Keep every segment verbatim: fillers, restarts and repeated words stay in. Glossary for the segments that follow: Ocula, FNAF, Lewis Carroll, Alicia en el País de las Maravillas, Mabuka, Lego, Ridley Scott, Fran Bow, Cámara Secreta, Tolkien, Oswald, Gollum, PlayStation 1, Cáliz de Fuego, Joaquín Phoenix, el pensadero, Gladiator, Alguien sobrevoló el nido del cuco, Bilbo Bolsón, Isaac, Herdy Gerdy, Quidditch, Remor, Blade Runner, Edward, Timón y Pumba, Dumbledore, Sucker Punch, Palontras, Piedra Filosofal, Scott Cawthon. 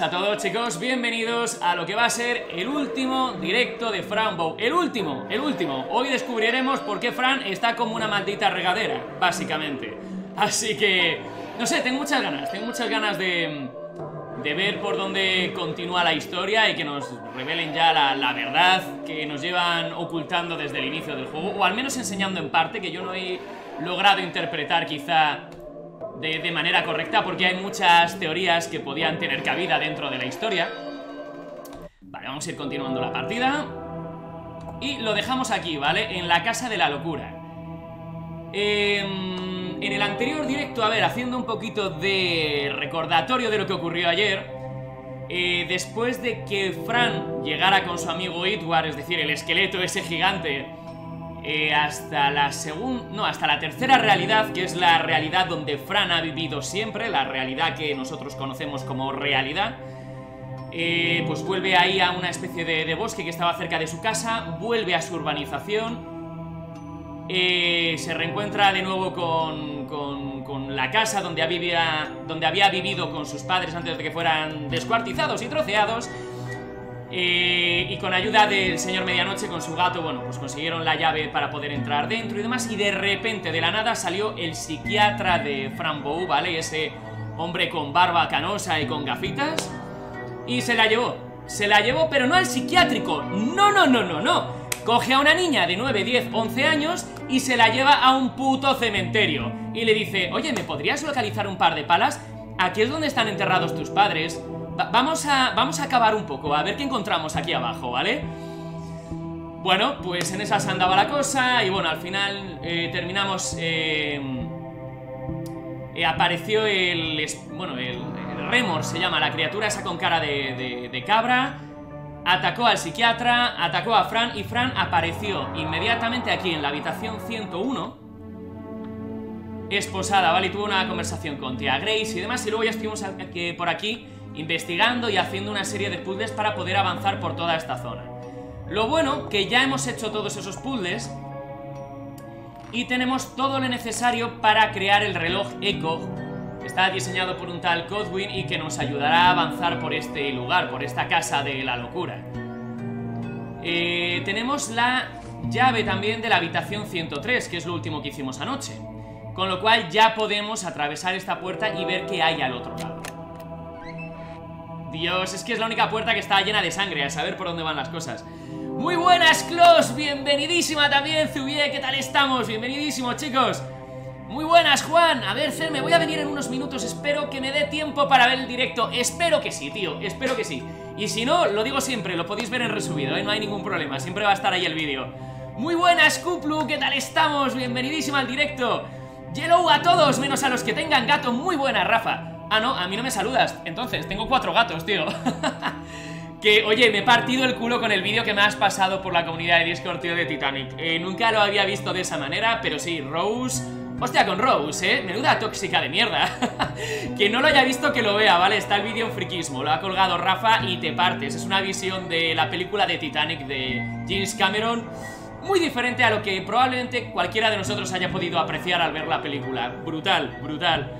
buenas a todos, chicos, bienvenidos a lo que va a ser el último directo de Fran Bow. El último, el último. Hoy descubriremos por qué Fran está como una maldita regadera, básicamente. Así que, no sé, tengo muchas ganas, tengo muchas ganas de, de ver por dónde continúa la historia y que nos revelen ya la, la verdad que nos llevan ocultando desde el inicio del juego, o al menos enseñando en parte, que yo no he logrado interpretar quizá De, de manera correcta, porque hay muchas teorías que podían tener cabida dentro de la historia. Vale, vamos a ir continuando la partida y lo dejamos aquí, ¿vale? En la casa de la locura. eh, En el anterior directo, a ver, haciendo un poquito de recordatorio de lo que ocurrió ayer, eh, después de que Fran llegara con su amigo Edward, es decir, el esqueleto ese gigante, Eh, hasta la segunda, no, hasta la tercera realidad, que es la realidad donde Fran ha vivido siempre, la realidad que nosotros conocemos como realidad. eh, Pues vuelve ahí a una especie de, de bosque que estaba cerca de su casa, vuelve a su urbanización, eh, se reencuentra de nuevo con, con, con la casa donde había, donde había vivido con sus padres antes de que fueran descuartizados y troceados. Eh, y con ayuda del señor Medianoche, con su gato, bueno, pues consiguieron la llave para poder entrar dentro y demás. Y de repente, de la nada, salió el psiquiatra de Fran Bow, ¿vale? Ese hombre con barba canosa y con gafitas, y se la llevó, se la llevó, pero no al psiquiátrico. No, no, no, no, no. Coge a una niña de nueve, diez, once años y se la lleva a un puto cementerio y le dice: oye, ¿me podrías localizar un par de palas? Aquí es donde están enterrados tus padres. Vamos a, vamos a cavar un poco, a ver qué encontramos aquí abajo, ¿vale? Bueno, pues en esas andaba la cosa. Y bueno, al final eh, terminamos... Eh, eh, apareció el... Bueno, el, el Remor se llama, la criatura esa con cara de, de, de cabra. Atacó al psiquiatra, atacó a Fran, y Fran apareció inmediatamente aquí en la habitación ciento uno, esposada, ¿vale? Y tuvo una conversación con tía Grace y demás. Y luego ya estuvimos aquí, por aquí, investigando y haciendo una serie de puzzles para poder avanzar por toda esta zona. Lo bueno, que ya hemos hecho todos esos puzzles y tenemos todo lo necesario para crear el reloj Echo, que está diseñado por un tal Godwin y que nos ayudará a avanzar por este lugar, por esta casa de la locura. eh, Tenemos la llave también de la habitación ciento tres, que es lo último que hicimos anoche, con lo cual ya podemos atravesar esta puerta y ver qué hay al otro lado. Dios, es que es la única puerta que está llena de sangre, a saber por dónde van las cosas. Muy buenas, Klaus, bienvenidísima también, Zubie, ¿qué tal estamos? Bienvenidísimos, chicos. Muy buenas, Juan, a ver, Cer, me voy a venir en unos minutos, espero que me dé tiempo para ver el directo. Espero que sí, tío, espero que sí. Y si no, lo digo siempre, lo podéis ver en resubido, ¿eh? No hay ningún problema, siempre va a estar ahí el vídeo. Muy buenas, Kuplu, ¿qué tal estamos? Bienvenidísima al directo. Yellow a todos, menos a los que tengan gato. Muy buena, Rafa. Ah, no, a mí no me saludas. Entonces, tengo cuatro gatos, tío. Que, oye, me he partido el culo con el vídeo que me has pasado por la comunidad de Discord, tío, de Titanic. eh, Nunca lo había visto de esa manera, pero sí, Rose... Hostia, con Rose, eh, menuda tóxica de mierda. Que no lo haya visto, que lo vea, ¿vale? Está el vídeo en Friquismo, lo ha colgado Rafa y te partes. Es una visión de la película de Titanic de James Cameron, muy diferente a lo que probablemente cualquiera de nosotros haya podido apreciar al ver la película. Brutal, brutal.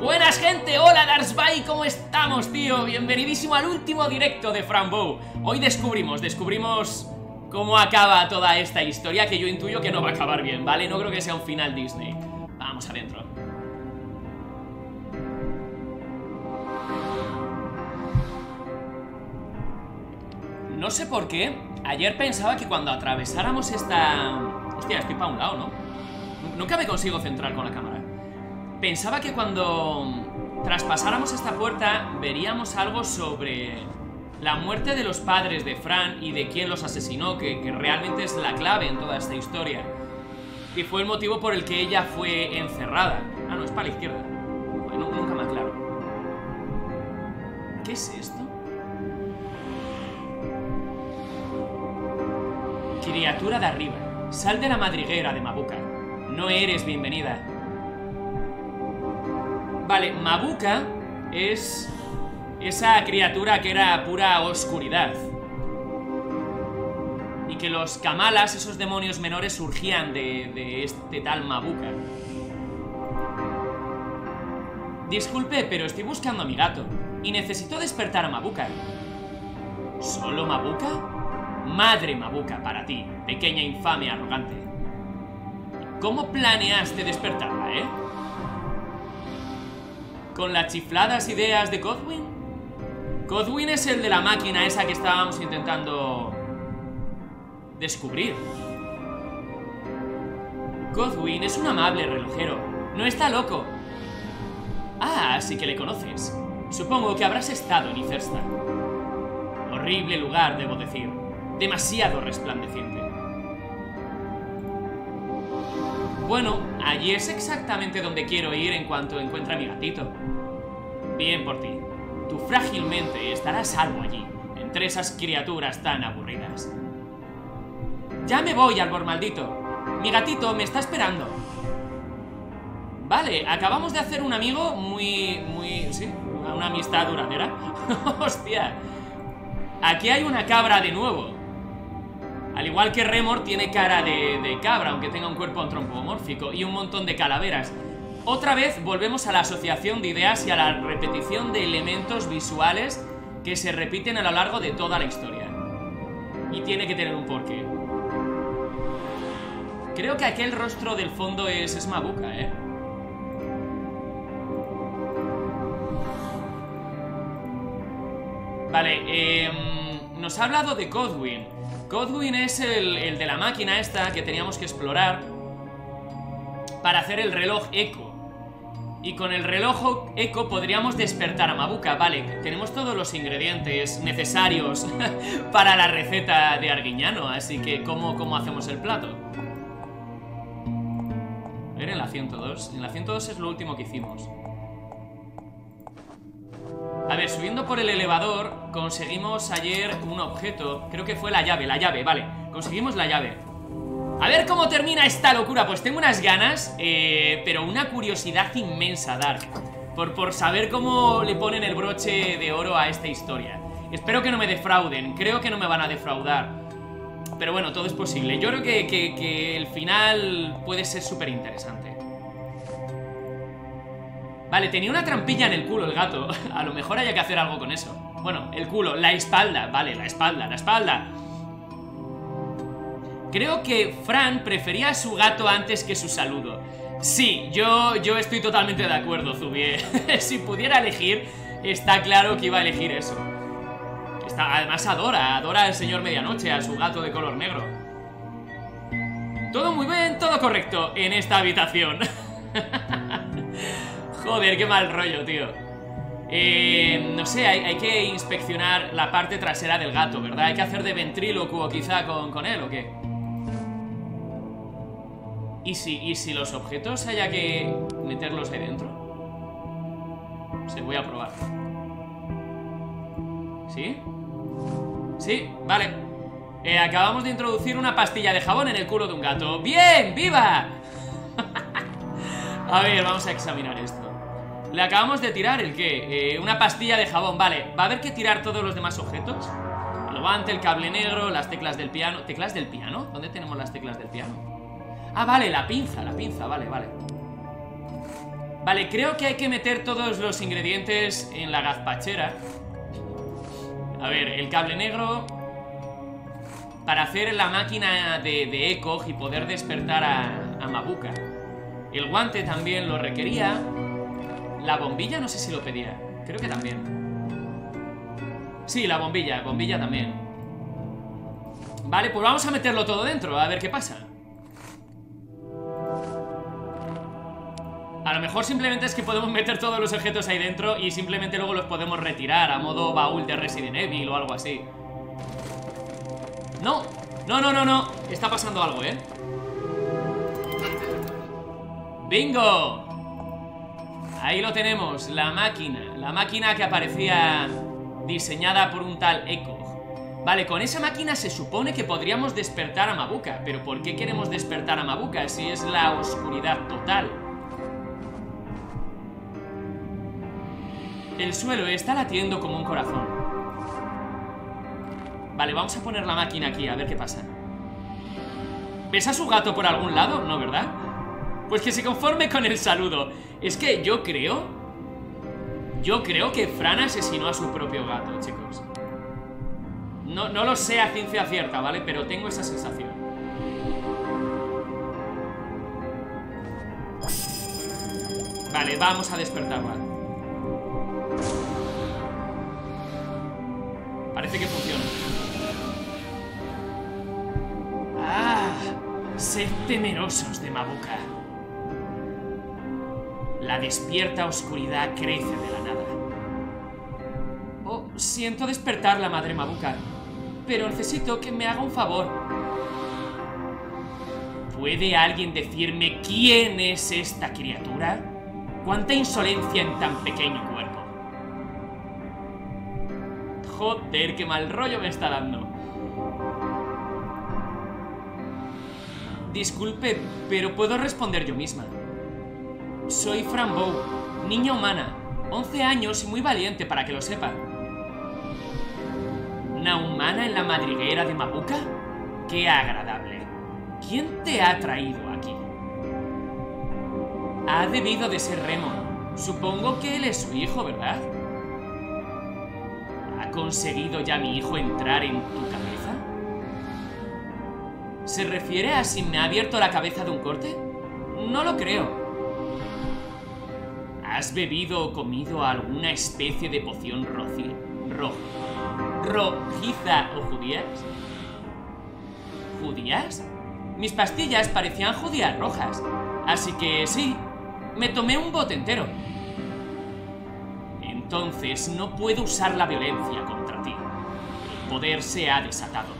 Buenas, gente, hola Darsby, ¿cómo estamos, tío? Bienvenidísimo al último directo de Fran Bow. Hoy descubrimos, descubrimos cómo acaba toda esta historia, que yo intuyo que no va a acabar bien, ¿vale? No creo que sea un final Disney. Vamos adentro. No sé por qué, ayer pensaba que cuando atravesáramos esta... Hostia, estoy para un lado, ¿no? Nunca me consigo centrar con la cámara. Pensaba que cuando traspasáramos esta puerta veríamos algo sobre la muerte de los padres de Fran y de quién los asesinó, que, que realmente es la clave en toda esta historia, y fue el motivo por el que ella fue encerrada. Ah, no, es para la izquierda. Bueno, nunca más claro. ¿Qué es esto? Criatura de arriba, sal de la madriguera de Mabuka. No eres bienvenida. Vale, Mabuka es esa criatura que era pura oscuridad y que los kamalas, esos demonios menores, surgían de, de este tal Mabuka. Disculpe, pero estoy buscando a mi gato. y necesitó despertar a Mabuka. ¿Solo Mabuka? Madre Mabuka para ti, pequeña infame arrogante. ¿Cómo planeaste despertarla, eh? ¿Con las chifladas ideas de Godwin? Godwin es el de la máquina esa que estábamos intentando descubrir. Godwin es un amable relojero. No está loco. Ah, así que le conoces. Supongo que habrás estado en Icersta. Horrible lugar, debo decir. Demasiado resplandeciente. Bueno, allí es exactamente donde quiero ir en cuanto encuentre a mi gatito. Bien por ti. Tú frágilmente estarás a salvo allí, entre esas criaturas tan aburridas. Ya me voy, árbol maldito. Mi gatito me está esperando. Vale, acabamos de hacer un amigo muy... muy... sí, una, una amistad duradera. Hostia. Aquí hay una cabra de nuevo. Al igual que Remor tiene cara de, de cabra, aunque tenga un cuerpo antropomórfico y un montón de calaveras. Otra vez volvemos a la asociación de ideas y a la repetición de elementos visuales que se repiten a lo largo de toda la historia. Y tiene que tener un porqué. Creo que aquel rostro del fondo es, es Mabuka, ¿eh? Vale, eh, nos ha hablado de Godwin. Godwin es el, el de la máquina esta que teníamos que explorar para hacer el reloj eco. Y con el reloj eco podríamos despertar a Mabuka. Vale, tenemos todos los ingredientes necesarios para la receta de Arguiñano. Así que, ¿cómo, cómo hacemos el plato? A ver, en la ciento dos. En la ciento dos es lo último que hicimos. A ver, subiendo por el elevador conseguimos ayer un objeto. Creo que fue la llave, la llave, vale. Conseguimos la llave. A ver cómo termina esta locura. Pues tengo unas ganas, eh, pero una curiosidad inmensa, Dark, por, por saber cómo le ponen el broche de oro a esta historia. Espero que no me defrauden. Creo que no me van a defraudar. Pero bueno, todo es posible. Yo creo que, que, que el final puede ser súper interesante. Vale, tenía una trampilla en el culo el gato. A lo mejor haya que hacer algo con eso. Bueno, el culo, la espalda, vale, la espalda, la espalda. Creo que Fran prefería a su gato antes que su saludo. Sí, yo, yo estoy totalmente de acuerdo, Zubie. Si pudiera elegir, está claro que iba a elegir eso. Está, además adora, adora al señor Medianoche, a su gato de color negro. Todo muy bien, todo correcto en esta habitación. Joder, qué mal rollo, tío. Eh, no sé, hay, hay que inspeccionar la parte trasera del gato, ¿verdad? Hay que hacer de ventrílocuo quizá con, con él, ¿o qué? ¿Y si, y si los objetos haya que meterlos ahí dentro? Se voy a probar. ¿Sí? Sí, vale. Eh, acabamos de introducir una pastilla de jabón en el culo de un gato. ¡Bien! ¡Viva! A ver, vamos a examinar esto. ¿Le acabamos de tirar el qué? Eh, una pastilla de jabón, vale. ¿Va a haber que tirar todos los demás objetos? El guante, el cable negro, las teclas del piano. ¿Teclas del piano? ¿Dónde tenemos las teclas del piano? Ah, vale, la pinza, la pinza, vale, vale. Vale, creo que hay que meter todos los ingredientes en la gazpachera. A ver, el cable negro para hacer la máquina de, de eco y poder despertar a, a Mabuka. El guante también lo requería. La bombilla no sé si lo pedía. Creo que también. Sí, la bombilla, bombilla también. Vale, pues vamos a meterlo todo dentro, a ver qué pasa. A lo mejor simplemente es que podemos meter todos los objetos ahí dentro y simplemente luego los podemos retirar a modo baúl de Resident Evil o algo así. No, no, no, no, no. Está pasando algo, ¿eh? ¡Bingo! Ahí lo tenemos, la máquina. La máquina que aparecía diseñada por un tal Echo. Vale, con esa máquina se supone que podríamos despertar a Mabuka. Pero ¿por qué queremos despertar a Mabuka si es la oscuridad total? El suelo está latiendo como un corazón. Vale, vamos a poner la máquina aquí, a ver qué pasa. ¿Ves a su gato por algún lado? No, ¿verdad? Pues que se conforme con el saludo. Es que yo creo Yo creo que Fran asesinó a su propio gato, chicos. No, no lo sé a ciencia cierta, ¿vale? Pero tengo esa sensación. Vale, vamos a despertarla. Parece que funciona. ¡Ah! Sed temerosos de Mabuka. La despierta oscuridad crece de la nada. Oh, siento despertar la madre Mabuka, pero necesito que me haga un favor. ¿Puede alguien decirme quién es esta criatura? ¡Cuánta insolencia en tan pequeño cuerpo! Joder, qué mal rollo me está dando. Disculpe, pero puedo responder yo misma. Soy Fran Bow, niña humana, once años y muy valiente, para que lo sepa. ¿Una humana en la madriguera de Mabuka? ¡Qué agradable! ¿Quién te ha traído aquí? Ha debido de ser Remor. Supongo que él es su hijo, ¿verdad? ¿Ha conseguido ya mi hijo entrar en tu cabeza? ¿Se refiere a si me ha abierto la cabeza de un corte? No lo creo. ¿Has bebido o comido alguna especie de poción roji, ro, rojiza o judías? ¿Judías? Mis pastillas parecían judías rojas, así que sí, me tomé un bote entero. Entonces no puedo usar la violencia contra ti. El poder se ha desatado.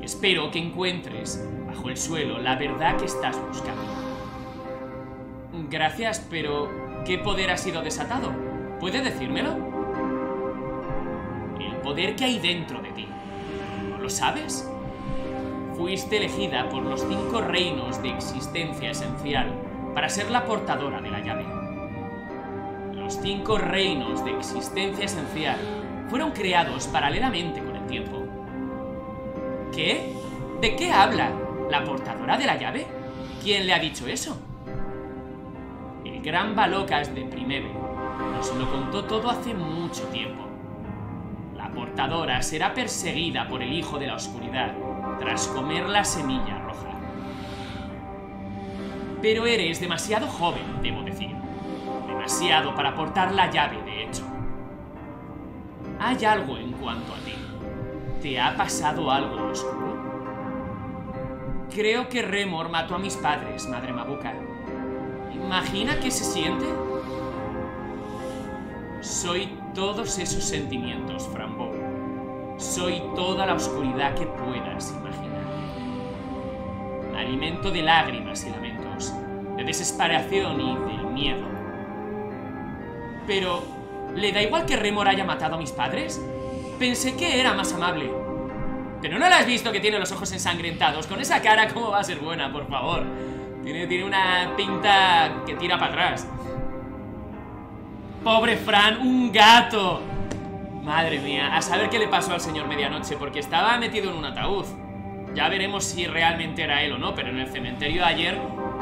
Espero que encuentres, bajo el suelo, la verdad que estás buscando. Gracias, pero ¿qué poder ha sido desatado? ¿Puede decírmelo? El poder que hay dentro de ti. ¿No lo sabes? Fuiste elegida por los cinco reinos de existencia esencial para ser la portadora de la llave. Los cinco reinos de existencia esencial fueron creados paralelamente con el tiempo. ¿Qué? ¿De qué habla? ¿La portadora de la llave? ¿Quién le ha dicho eso? El gran Balocas de Primeve nos lo contó todo hace mucho tiempo. La portadora será perseguida por el hijo de la oscuridad tras comer la semilla roja. Pero eres demasiado joven, debo decir. Demasiado para portar la llave, de hecho. Hay algo en cuanto a ti. ¿Te ha pasado algo oscuro? Creo que Remor mató a mis padres, madre Mabuka. ¿Imagina qué se siente? Soy todos esos sentimientos, Fran Bow. Soy toda la oscuridad que puedas imaginar. Me alimento de lágrimas y lamentos, de desesperación y del miedo. Pero, ¿le da igual que Remor haya matado a mis padres? Pensé que era más amable. Pero no la has visto que tiene los ojos ensangrentados. Con esa cara, ¿cómo va a ser buena, por favor? Tiene, tiene una pinta que tira para atrás. ¡Pobre Fran, un gato! Madre mía, a saber qué le pasó al señor Medianoche, porque estaba metido en un ataúd. Ya veremos si realmente era él o no, pero en el cementerio de ayer,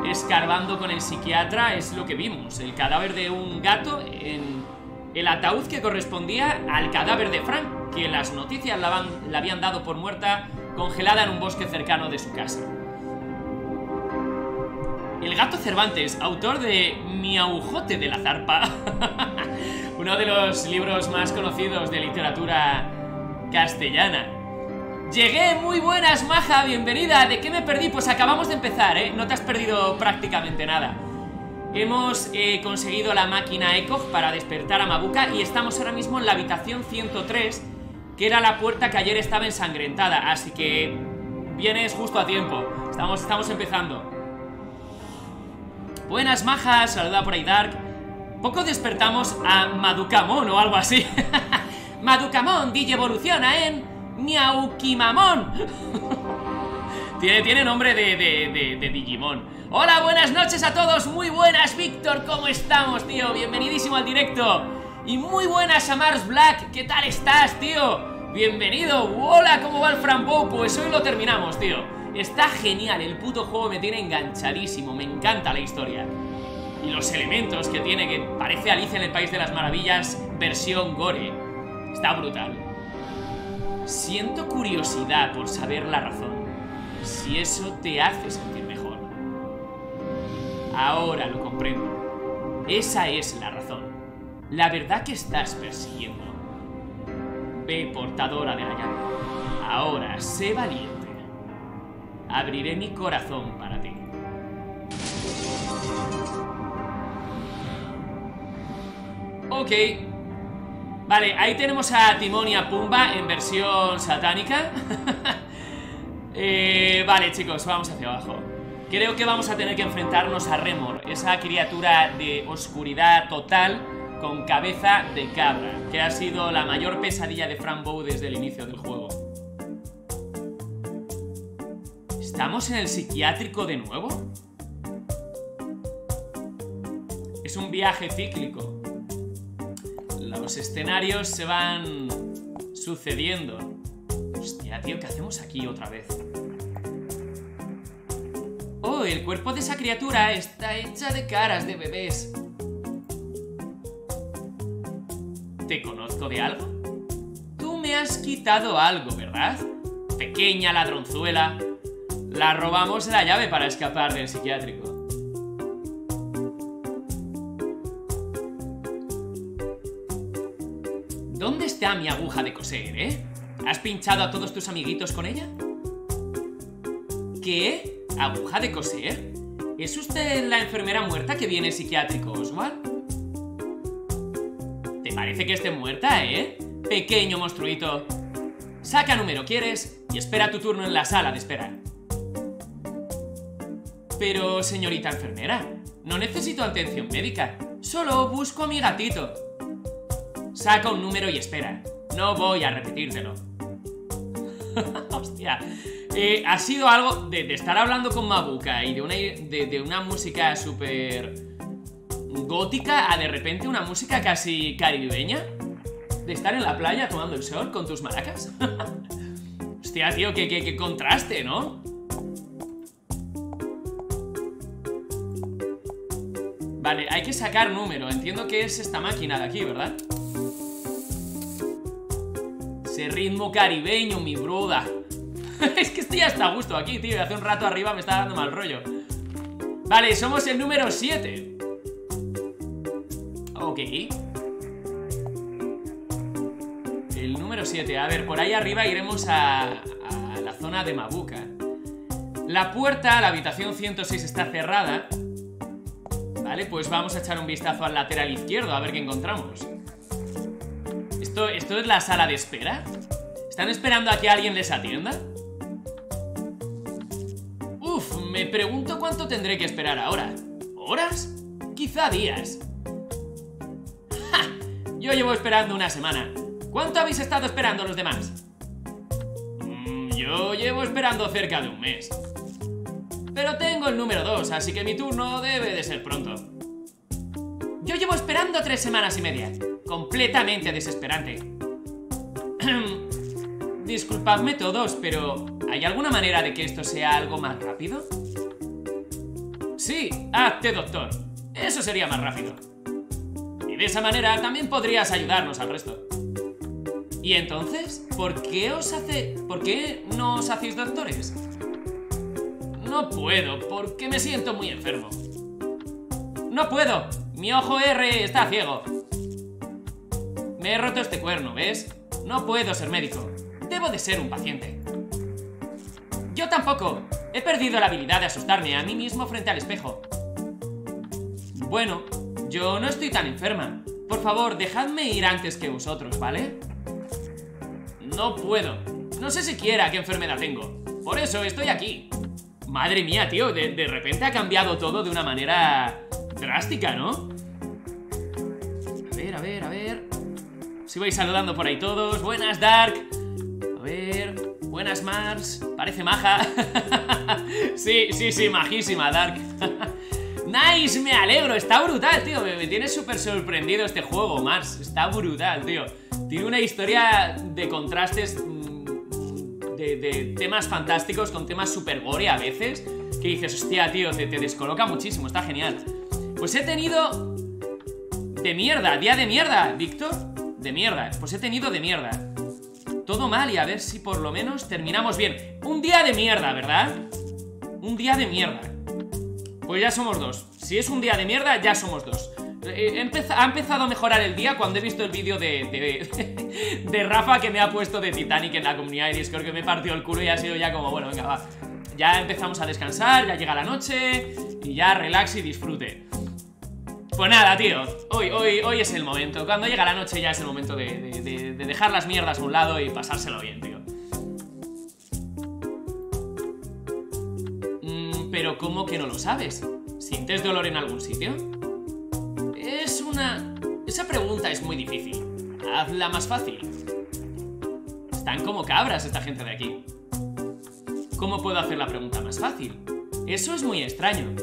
escarbando con el psiquiatra, es lo que vimos. El cadáver de un gato en el ataúd que correspondía al cadáver de Fran, que las noticias la, van, la habían dado por muerta, congelada en un bosque cercano de su casa. El gato Cervantes, autor de Mi agujote de la zarpa. Uno de los libros más conocidos de literatura castellana. Llegué, muy buenas, maja, bienvenida. ¿De qué me perdí? Pues acabamos de empezar, ¿eh? No te has perdido prácticamente nada. Hemos eh, conseguido la máquina E C O G para despertar a Mabuka y estamos ahora mismo en la habitación ciento tres, que era la puerta que ayer estaba ensangrentada, así que vienes justo a tiempo. Estamos, estamos empezando. Buenas, majas, saluda por ahí Dark. Poco despertamos a Madukamon o algo así. Madukamon, D J evoluciona en Miaukimamon. tiene, tiene nombre de, de, de, de Digimon. Hola, buenas noches a todos. Muy buenas, Víctor. ¿Cómo estamos, tío? Bienvenidísimo al directo. Y muy buenas a Mars Black. ¿Qué tal estás, tío? Bienvenido. Hola, ¿cómo va el Fran Bow? Pues hoy lo terminamos, tío. Está genial. El puto juego me tiene enganchadísimo. Me encanta la historia. y los elementos que tiene, que parece Alicia en el País de las Maravillas versión gore. Está brutal. Siento curiosidad por saber la razón, si eso te hace sentir mejor. Ahora lo comprendo. Esa es la razón. La verdad que estás persiguiendo. Ve, portadora de la llave. Ahora, sé valiente. Abriré mi corazón para ti. Ok. Vale, ahí tenemos a Timón y a Pumba en versión satánica. eh, vale, chicos, vamos hacia abajo. Creo que vamos a tener que enfrentarnos a Remor, esa criatura de oscuridad total con cabeza de cabra, que ha sido la mayor pesadilla de Fran Bow desde el inicio del juego. ¿Estamos en el psiquiátrico de nuevo? Es un viaje cíclico. Los escenarios se van sucediendo. Hostia, tío, ¿qué hacemos aquí otra vez? Oh, el cuerpo de esa criatura está hecha de caras de bebés. ¿Te conozco de algo? Tú me has quitado algo, ¿verdad? Pequeña ladronzuela. La robamos la llave para escapar del psiquiátrico. ¿Dónde está mi aguja de coser, eh? ¿Has pinchado a todos tus amiguitos con ella? ¿Qué? ¿Aguja de coser? ¿Es usted la enfermera muerta que viene psiquiátrico, Oswald? Parece que esté muerta, ¿eh? Pequeño monstruito. Saca número, ¿quieres? Y espera tu turno en la sala de espera. Pero, señorita enfermera, no necesito atención médica. Solo busco a mi gatito. Saca un número y espera. No voy a repetírtelo. Hostia. Eh, ha sido algo de, de estar hablando con Mabuka y de una, de, de una música súper... gótica a de repente una música casi caribeña. De estar en la playa tomando el sol con tus maracas. Hostia, tío, qué, qué, qué contraste, ¿no? Vale, hay que sacar número. Entiendo que es esta máquina de aquí, ¿verdad? Ese ritmo caribeño, mi broda. Es que estoy hasta a gusto aquí, tío. Hace un rato arriba me está dando mal rollo. Vale, somos el número siete. Ok. El número siete. A ver, por ahí arriba iremos a, a la zona de Mabuka. La puerta a la habitación ciento seis está cerrada. Vale, pues vamos a echar un vistazo al lateral izquierdo a ver qué encontramos. ¿Esto, esto es la sala de espera? ¿Están esperando a que alguien les atienda? Uf, me pregunto cuánto tendré que esperar ahora. ¿Horas? Quizá días. Yo llevo esperando una semana. ¿Cuánto habéis estado esperando los demás? Mm, yo llevo esperando cerca de un mes. Pero tengo el número dos, así que mi turno debe de ser pronto. Yo llevo esperando tres semanas y media. Completamente desesperante. Disculpadme todos, pero ¿hay alguna manera de que esto sea algo más rápido? Sí, hazte doctor. Eso sería más rápido. De esa manera también podrías ayudarnos al resto. ¿Y entonces? ¿Por qué os hace... ¿Por qué no os hacéis doctores? No puedo, porque me siento muy enfermo. No puedo. Mi ojo R está ciego. Me he roto este cuerno, ¿ves? No puedo ser médico. Debo de ser un paciente. Yo tampoco. He perdido la habilidad de asustarme a mí mismo frente al espejo. Bueno... yo no estoy tan enferma. Por favor, dejadme ir antes que vosotros, ¿vale? No puedo. No sé siquiera qué enfermedad tengo. Por eso estoy aquí. Madre mía, tío, de, de repente ha cambiado todo de una manera drástica, ¿no? A ver, a ver, a ver. Si vais saludando por ahí todos. Buenas, Dark. A ver. Buenas, Mars. Parece maja. Sí, sí, sí, majísima, Dark. Nice, me alegro, está brutal, tío. Me, me tiene súper sorprendido este juego, Mars. Está brutal, tío. Tiene una historia de contrastes, de, de temas fantásticos con temas súper gore a veces, que dices, hostia, tío, te, te descoloca muchísimo, está genial. Pues he tenido... De mierda, día de mierda, Víctor. De mierda, pues he tenido de mierda. Todo mal, y a ver si por lo menos terminamos bien. Un día de mierda, ¿verdad? Un día de mierda. Pues ya somos dos. Si es un día de mierda, ya somos dos. Ha empezado a mejorar el día cuando he visto el vídeo de, de, de, de Rafa que me ha puesto de Titanic en la comunidad de Discord, que me partió el culo, y ha sido ya como, bueno, venga, va. Ya empezamos a descansar, ya llega la noche y ya relax y disfrute. Pues nada, tío, hoy, hoy, hoy es el momento. Cuando llega la noche ya es el momento de, de, de, de dejar las mierdas a un lado y pasárselo bien, tío. Mm, pero ¿cómo que no lo sabes? ¿Sientes dolor en algún sitio? Es una... Esa pregunta es muy difícil. Hazla más fácil. Están como cabras esta gente de aquí. ¿Cómo puedo hacer la pregunta más fácil? Eso es muy extraño.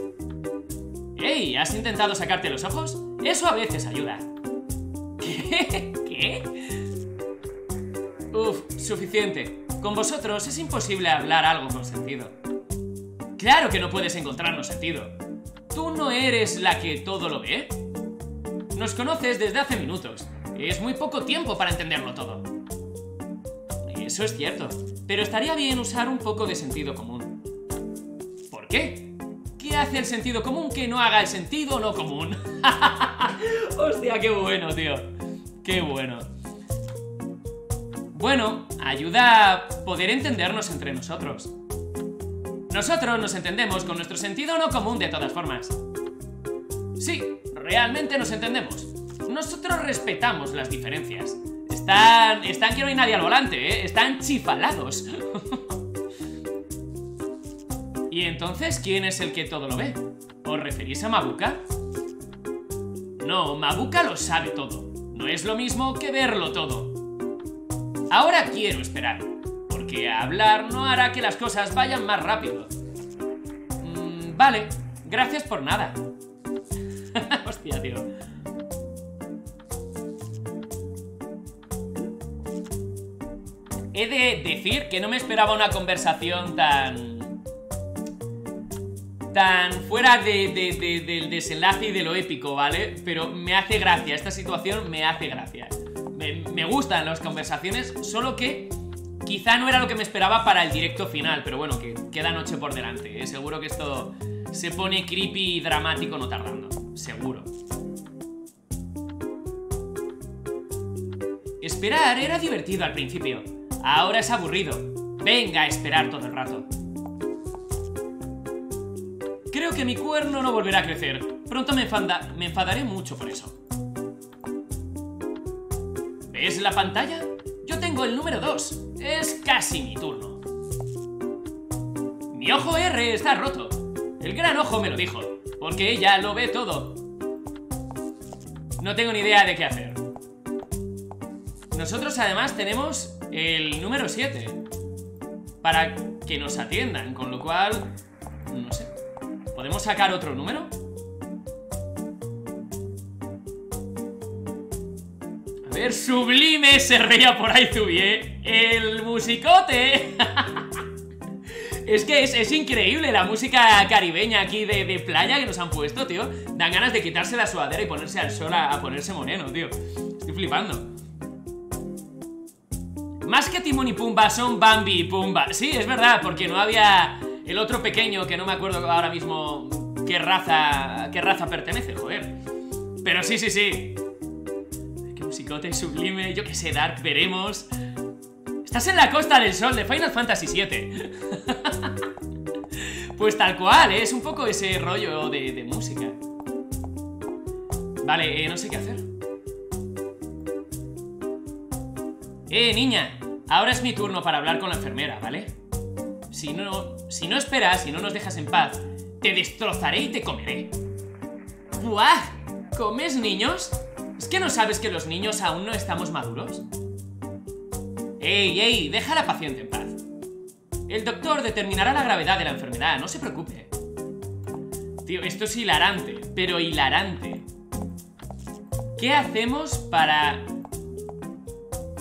¡Ey! ¿Has intentado sacarte los ojos? Eso a veces ayuda. ¿Qué? ¿Qué? Uf, suficiente. Con vosotros es imposible hablar algo con sentido. Claro que no puedes encontrarnos sentido. ¿Tú no eres la que todo lo ve? Nos conoces desde hace minutos. Es muy poco tiempo para entenderlo todo. Eso es cierto. Pero estaría bien usar un poco de sentido común. ¿Por qué? ¿Qué hace el sentido común que no haga el sentido no común? Hostia, qué bueno, tío. Qué bueno. Bueno, ayuda a poder entendernos entre nosotros. Nosotros nos entendemos con nuestro sentido no común de todas formas. Sí, realmente nos entendemos. Nosotros respetamos las diferencias. Están... Están que no hay nadie al volante, ¿eh? Están chifalados. ¿Y entonces quién es el que todo lo ve? ¿Os referís a Mabuka? No, Mabuka lo sabe todo. No es lo mismo que verlo todo. Ahora quiero esperar, porque hablar no hará que las cosas vayan más rápido. Mm, vale, gracias por nada. Hostia, tío. He de decir que no me esperaba una conversación tan... tan fuera de, de, de, del desenlace y de lo épico, ¿vale? Pero me hace gracia, esta situación me hace gracia. Me, me gustan las conversaciones, solo que quizá no era lo que me esperaba para el directo final, pero bueno, que queda noche por delante, ¿eh? Seguro que esto se pone creepy y dramático no tardando, seguro. Esperar era divertido al principio, ahora es aburrido. Venga a esperar todo el rato. Creo que mi cuerno no volverá a crecer. Pronto me, enfada, me enfadaré mucho por eso. ¿Ves la pantalla? Yo tengo el número dos. Es casi mi turno. Mi ojo R está roto. El gran ojo me lo dijo, porque ella lo ve todo. No tengo ni idea de qué hacer. Nosotros además tenemos el número siete para que nos atiendan, con lo cual... no sé. ¿Podemos sacar otro número? A ver, sublime, se reía por ahí tu bien. El musicote. Es que es, es increíble la música caribeña aquí de, de playa que nos han puesto, tío. Dan ganas de quitarse la sudadera y ponerse al sol a, a ponerse moreno, tío. Estoy flipando. Más que Timón y Pumba son Bambi y Pumba. Sí, es verdad, porque no había... el otro pequeño, que no me acuerdo ahora mismo qué raza qué raza pertenece, joder. Pero sí, sí, sí. Qué musicote, sublime, yo qué sé, Dark, veremos. Estás en la Costa del Sol de Final Fantasy siete. Pues tal cual, ¿eh? Es un poco ese rollo de, de música. Vale, eh, no sé qué hacer. Eh, niña, ahora es mi turno para hablar con la enfermera, ¿vale? Si no... Si no esperas y no nos dejas en paz, te destrozaré y te comeré. ¡Buah! ¿Comes niños? ¿Es que no sabes que los niños aún no estamos maduros? ¡Ey, ey! Deja a la paciente en paz. El doctor determinará la gravedad de la enfermedad, no se preocupe. Tío, esto es hilarante, pero hilarante. ¿Qué hacemos para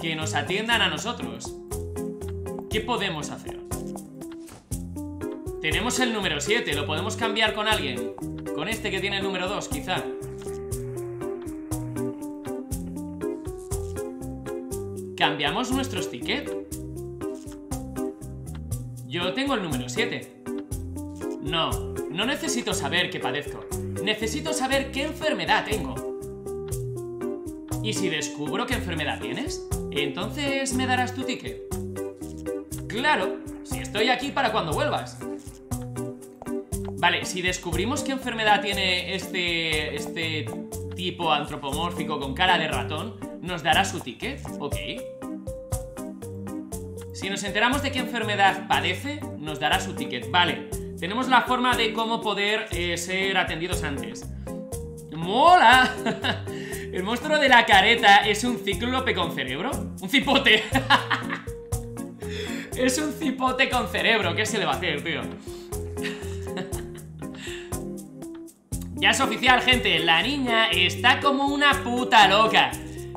que nos atiendan a nosotros? ¿Qué podemos hacer? Tenemos el número siete, ¿lo podemos cambiar con alguien? Con este que tiene el número dos, quizá. ¿Cambiamos nuestros tickets? Yo tengo el número siete. No, no necesito saber qué padezco. Necesito saber qué enfermedad tengo. ¿Y si descubro qué enfermedad tienes? Entonces me darás tu ticket. Claro, si estoy aquí para cuando vuelvas. Vale, si descubrimos qué enfermedad tiene este, este tipo antropomórfico con cara de ratón, nos dará su ticket, ok. Si nos enteramos de qué enfermedad padece, nos dará su ticket, vale. Tenemos la forma de cómo poder eh, ser atendidos antes. ¡Mola! El monstruo de la careta es un cíclope con cerebro. ¡Un cipote! Es un cipote con cerebro, ¿qué se le va a hacer, tío? Ya es oficial, gente, la niña está como una puta loca.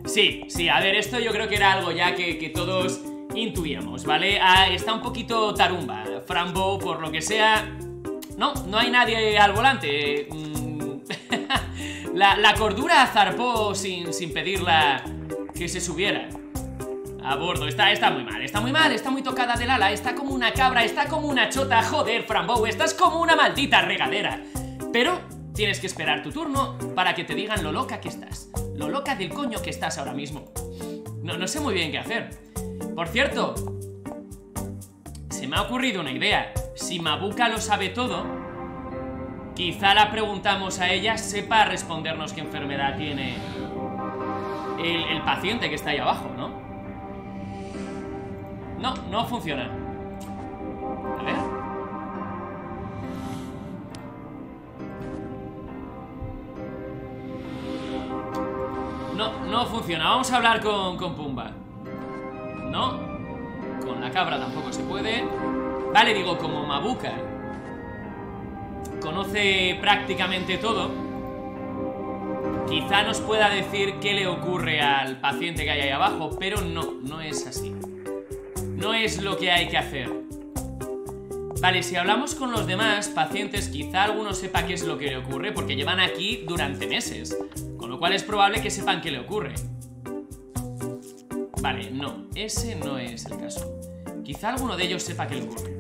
Sí, sí, a ver, esto yo creo que era algo ya que, que todos intuíamos, ¿vale? Ah, está un poquito tarumba, Fran Bow, por lo que sea. No, no hay nadie al volante. La, la cordura zarpó sin, sin pedirla que se subiera a bordo. Está, está muy mal, está muy mal, está muy tocada del ala, está como una cabra, está como una chota. Joder, Fran Bow, estás como una maldita regadera. Pero tienes que esperar tu turno para que te digan lo loca que estás. Lo loca del coño que estás ahora mismo. No, no sé muy bien qué hacer. Por cierto, se me ha ocurrido una idea. Si Mabuka lo sabe todo, quizá la preguntamos a ella, sepa respondernos qué enfermedad tiene el, el paciente que está ahí abajo, ¿no? No, no funciona. A ver. No, no funciona. Vamos a hablar con, con Pumba. No. Con la cabra tampoco se puede. Vale, digo, como Mabuka conoce prácticamente todo, quizá nos pueda decir qué le ocurre al paciente que hay ahí abajo, pero no, no es así. No es lo que hay que hacer. Vale, si hablamos con los demás pacientes, quizá alguno sepa qué es lo que le ocurre, porque llevan aquí durante meses. Con lo cual es probable que sepan qué le ocurre. Vale, no, ese no es el caso. Quizá alguno de ellos sepa qué le ocurre.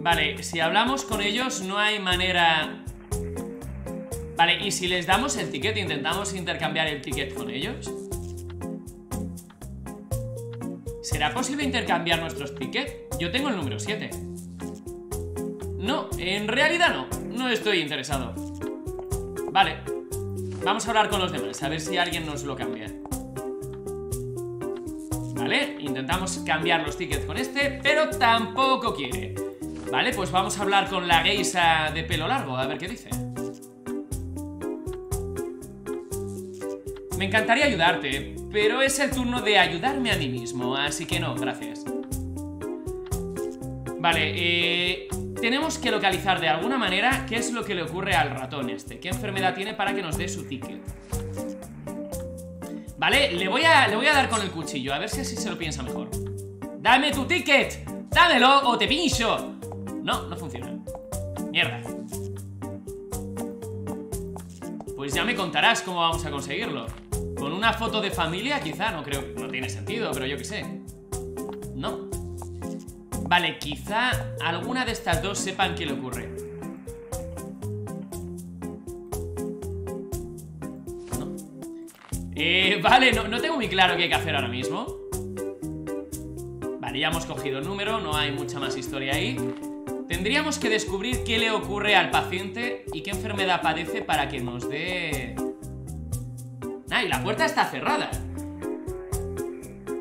Vale, si hablamos con ellos no hay manera... Vale, y si les damos el ticket, intentamos intercambiar el ticket con ellos... ¿Será posible intercambiar nuestros tickets? Yo tengo el número siete. No, en realidad no. No estoy interesado. Vale. Vamos a hablar con los demás, a ver si alguien nos lo cambia. Vale, intentamos cambiar los tickets con este, pero tampoco quiere. Vale, pues vamos a hablar con la geisa de pelo largo, a ver qué dice. Me encantaría ayudarte, pero es el turno de ayudarme a mí mismo, así que no, gracias. Vale, eh, tenemos que localizar de alguna manera qué es lo que le ocurre al ratón este, qué enfermedad tiene para que nos dé su ticket. Vale, le voy a, le voy a dar con el cuchillo, a ver si así se lo piensa mejor. ¡Dame tu ticket! ¡Dámelo o te pincho! No, no funciona. Mierda. Pues ya me contarás cómo vamos a conseguirlo. Con una foto de familia, quizá, no creo, no tiene sentido, pero yo qué sé. No. Vale, quizá alguna de estas dos sepan qué le ocurre. No. Eh, vale, no, no tengo muy claro qué hay que hacer ahora mismo. Vale, ya hemos cogido el número, no hay mucha más historia ahí. Tendríamos que descubrir qué le ocurre al paciente y qué enfermedad padece para que nos dé... Ah, y la puerta está cerrada.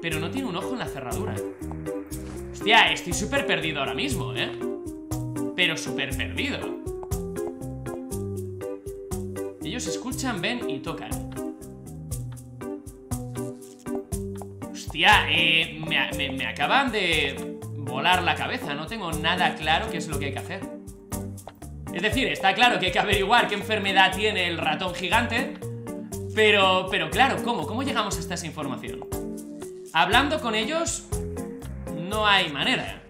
Pero no tiene un ojo en la cerradura. Hostia, estoy súper perdido ahora mismo, ¿eh? Pero súper perdido. Ellos escuchan, ven y tocan. Hostia, eh, me, me, me acaban de volar la cabeza. No tengo nada claro qué es lo que hay que hacer. Es decir, está claro que hay que averiguar qué enfermedad tiene el ratón gigante. Pero, pero claro, ¿cómo? ¿Cómo llegamos hasta esa información? Hablando con ellos no hay manera.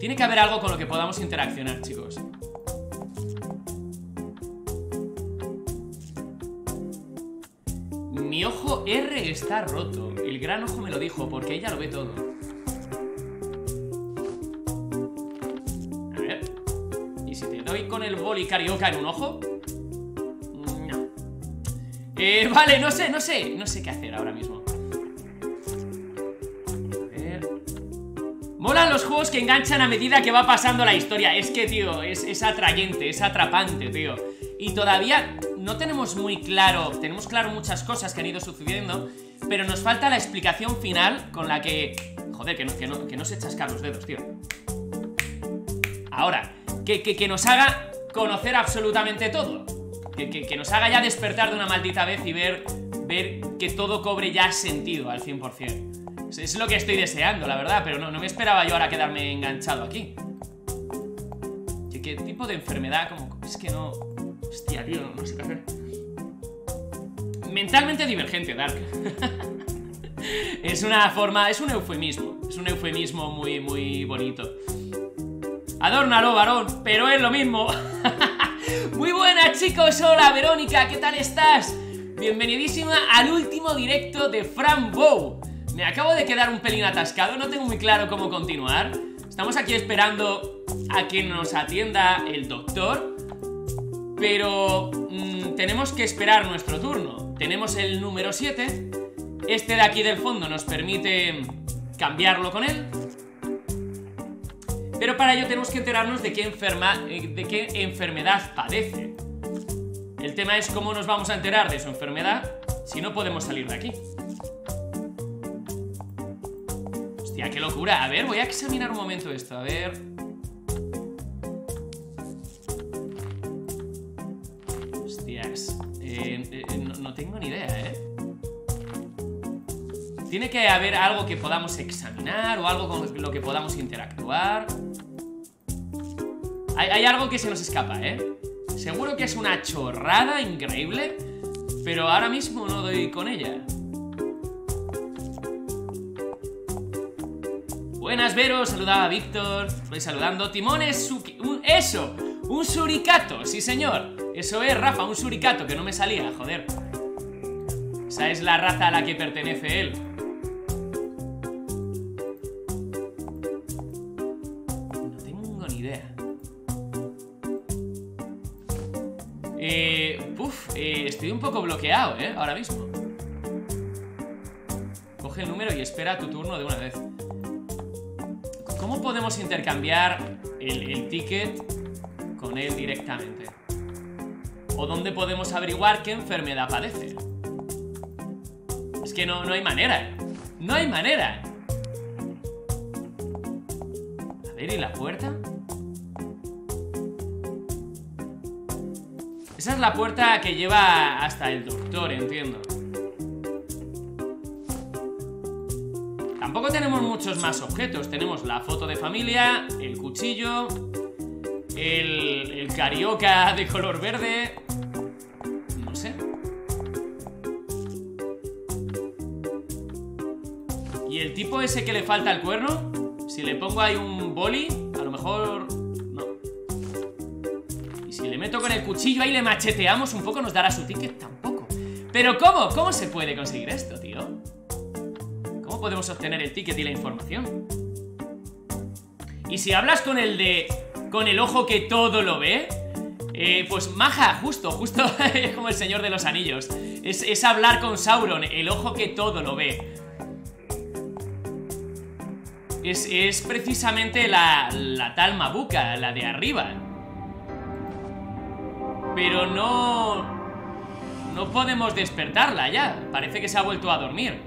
Tiene que haber algo con lo que podamos interaccionar, chicos. Mi ojo R está roto. El gran ojo me lo dijo, porque ella lo ve todo. A ver. ¿Y si te doy con el boli carioca en un ojo? No. Eh, vale, no sé, no sé. No sé qué hacer ahora mismo. A ver. Molan los juegos que enganchan a medida que va pasando la historia. Es que, tío, es, es atrayente, es atrapante, tío. Y todavía no tenemos muy claro, tenemos claro muchas cosas que han ido sucediendo, pero nos falta la explicación final con la que... Joder, que no, que no, que no se chascan los dedos, tío. Ahora, que, que, que nos haga conocer absolutamente todo. Que, que, que nos haga ya despertar de una maldita vez y ver, ver que todo cobre ya sentido al cien por cien. Es, es lo que estoy deseando, la verdad, pero no, no me esperaba yo ahora quedarme enganchado aquí. ¿Qué, qué tipo de enfermedad? Como, es que no... Hostia, tío, no sé qué hacer. Mentalmente divergente, Dark. Es una forma, es un eufemismo. Es un eufemismo muy, muy bonito. Adórnalo, varón, pero es lo mismo. Muy buenas, chicos. Hola, Verónica, ¿qué tal estás? Bienvenidísima al último directo de Fran Bow. Me acabo de quedar un pelín atascado, no tengo muy claro cómo continuar. Estamos aquí esperando a que nos atienda el doctor. Pero mmm, tenemos que esperar nuestro turno. Tenemos el número siete. Este de aquí del fondo nos permite cambiarlo con él. Pero para ello tenemos que enterarnos de qué, enferma, de qué enfermedad padece. El tema es cómo nos vamos a enterar de su enfermedad si no podemos salir de aquí. Hostia, qué locura. A ver, voy a examinar un momento esto. A ver... Eh, eh, no, no tengo ni idea, ¿eh? Tiene que haber algo que podamos examinar o algo con lo que podamos interactuar. Hay, hay algo que se nos escapa, ¿eh? Seguro que es una chorrada increíble, pero ahora mismo no doy con ella. Buenas, Vero, saludaba a Víctor. Voy saludando. Timón es su... Un, ¡Eso! Un suricato, sí señor. Eso es, Rafa, un suricato, que no me salía, joder. Esa es la raza a la que pertenece él. No tengo ni idea. Eh... Uf, eh, estoy un poco bloqueado, eh, ahora mismo. Coge el número y espera tu turno de una vez. ¿Cómo podemos intercambiar el, el ticket con él directamente? ¿O dónde podemos averiguar qué enfermedad padece? Es que no, no hay manera. ¡No hay manera! A ver, ¿y la puerta? Esa es la puerta que lleva hasta el doctor, entiendo. Tampoco tenemos muchos más objetos. Tenemos la foto de familia, el cuchillo, el, el carioca de color verde... Tipo ese que le falta el cuerno. Si le pongo ahí un boli, a lo mejor... No. Y si le meto con el cuchillo ahí, le macheteamos un poco, nos dará su ticket. Tampoco. Pero ¿cómo? ¿Cómo se puede conseguir esto, tío? ¿Cómo podemos obtener el ticket y la información? Y si hablas con el de... Con el ojo que todo lo ve, eh, pues maja, justo, justo. Es como el Señor de los Anillos. Es, es hablar con Sauron, el ojo que todo lo ve. Es, es precisamente la, la tal Mabuka, la de arriba. Pero no... No podemos despertarla ya. Parece que se ha vuelto a dormir.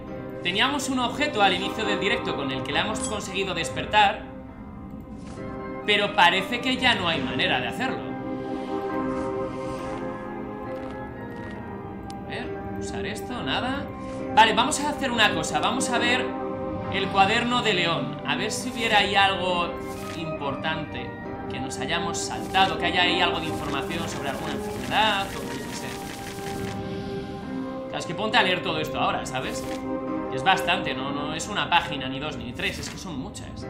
Teníamos un objeto al inicio del directo con el que la hemos conseguido despertar, pero parece que ya no hay manera de hacerlo. A ver, usar esto, nada. Vale, vamos a hacer una cosa. Vamos a ver... El cuaderno de León. A ver si hubiera ahí algo importante que nos hayamos saltado, que haya ahí algo de información sobre alguna enfermedad o qué sé. Es que ponte a leer todo esto ahora, ¿sabes? Es bastante, no, no es una página, ni dos, ni tres, es que son muchas.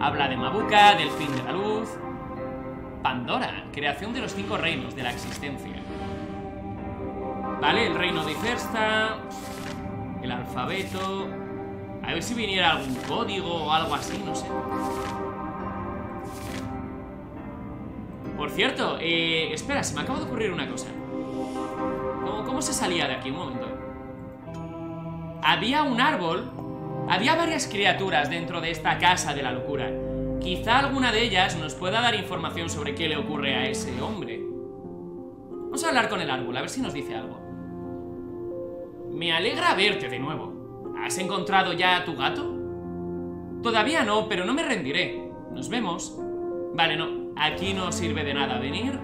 Habla de Mabuka, del fin de la luz. Pandora, creación de los cinco reinos de la existencia. Vale, el reino de Icersta, el alfabeto. A ver si viniera algún código o algo así, no sé. Por cierto, eh, espera, se me acaba de ocurrir una cosa. ¿Cómo, cómo se salía de aquí? Un momento. Había un árbol. Había varias criaturas dentro de esta casa de la locura. Quizá alguna de ellas nos pueda dar información sobre qué le ocurre a ese hombre. Vamos a hablar con el árbol, a ver si nos dice algo. Me alegra verte de nuevo. ¿Has encontrado ya a tu gato? Todavía no, pero no me rendiré. Nos vemos. Vale, no, aquí no sirve de nada venir.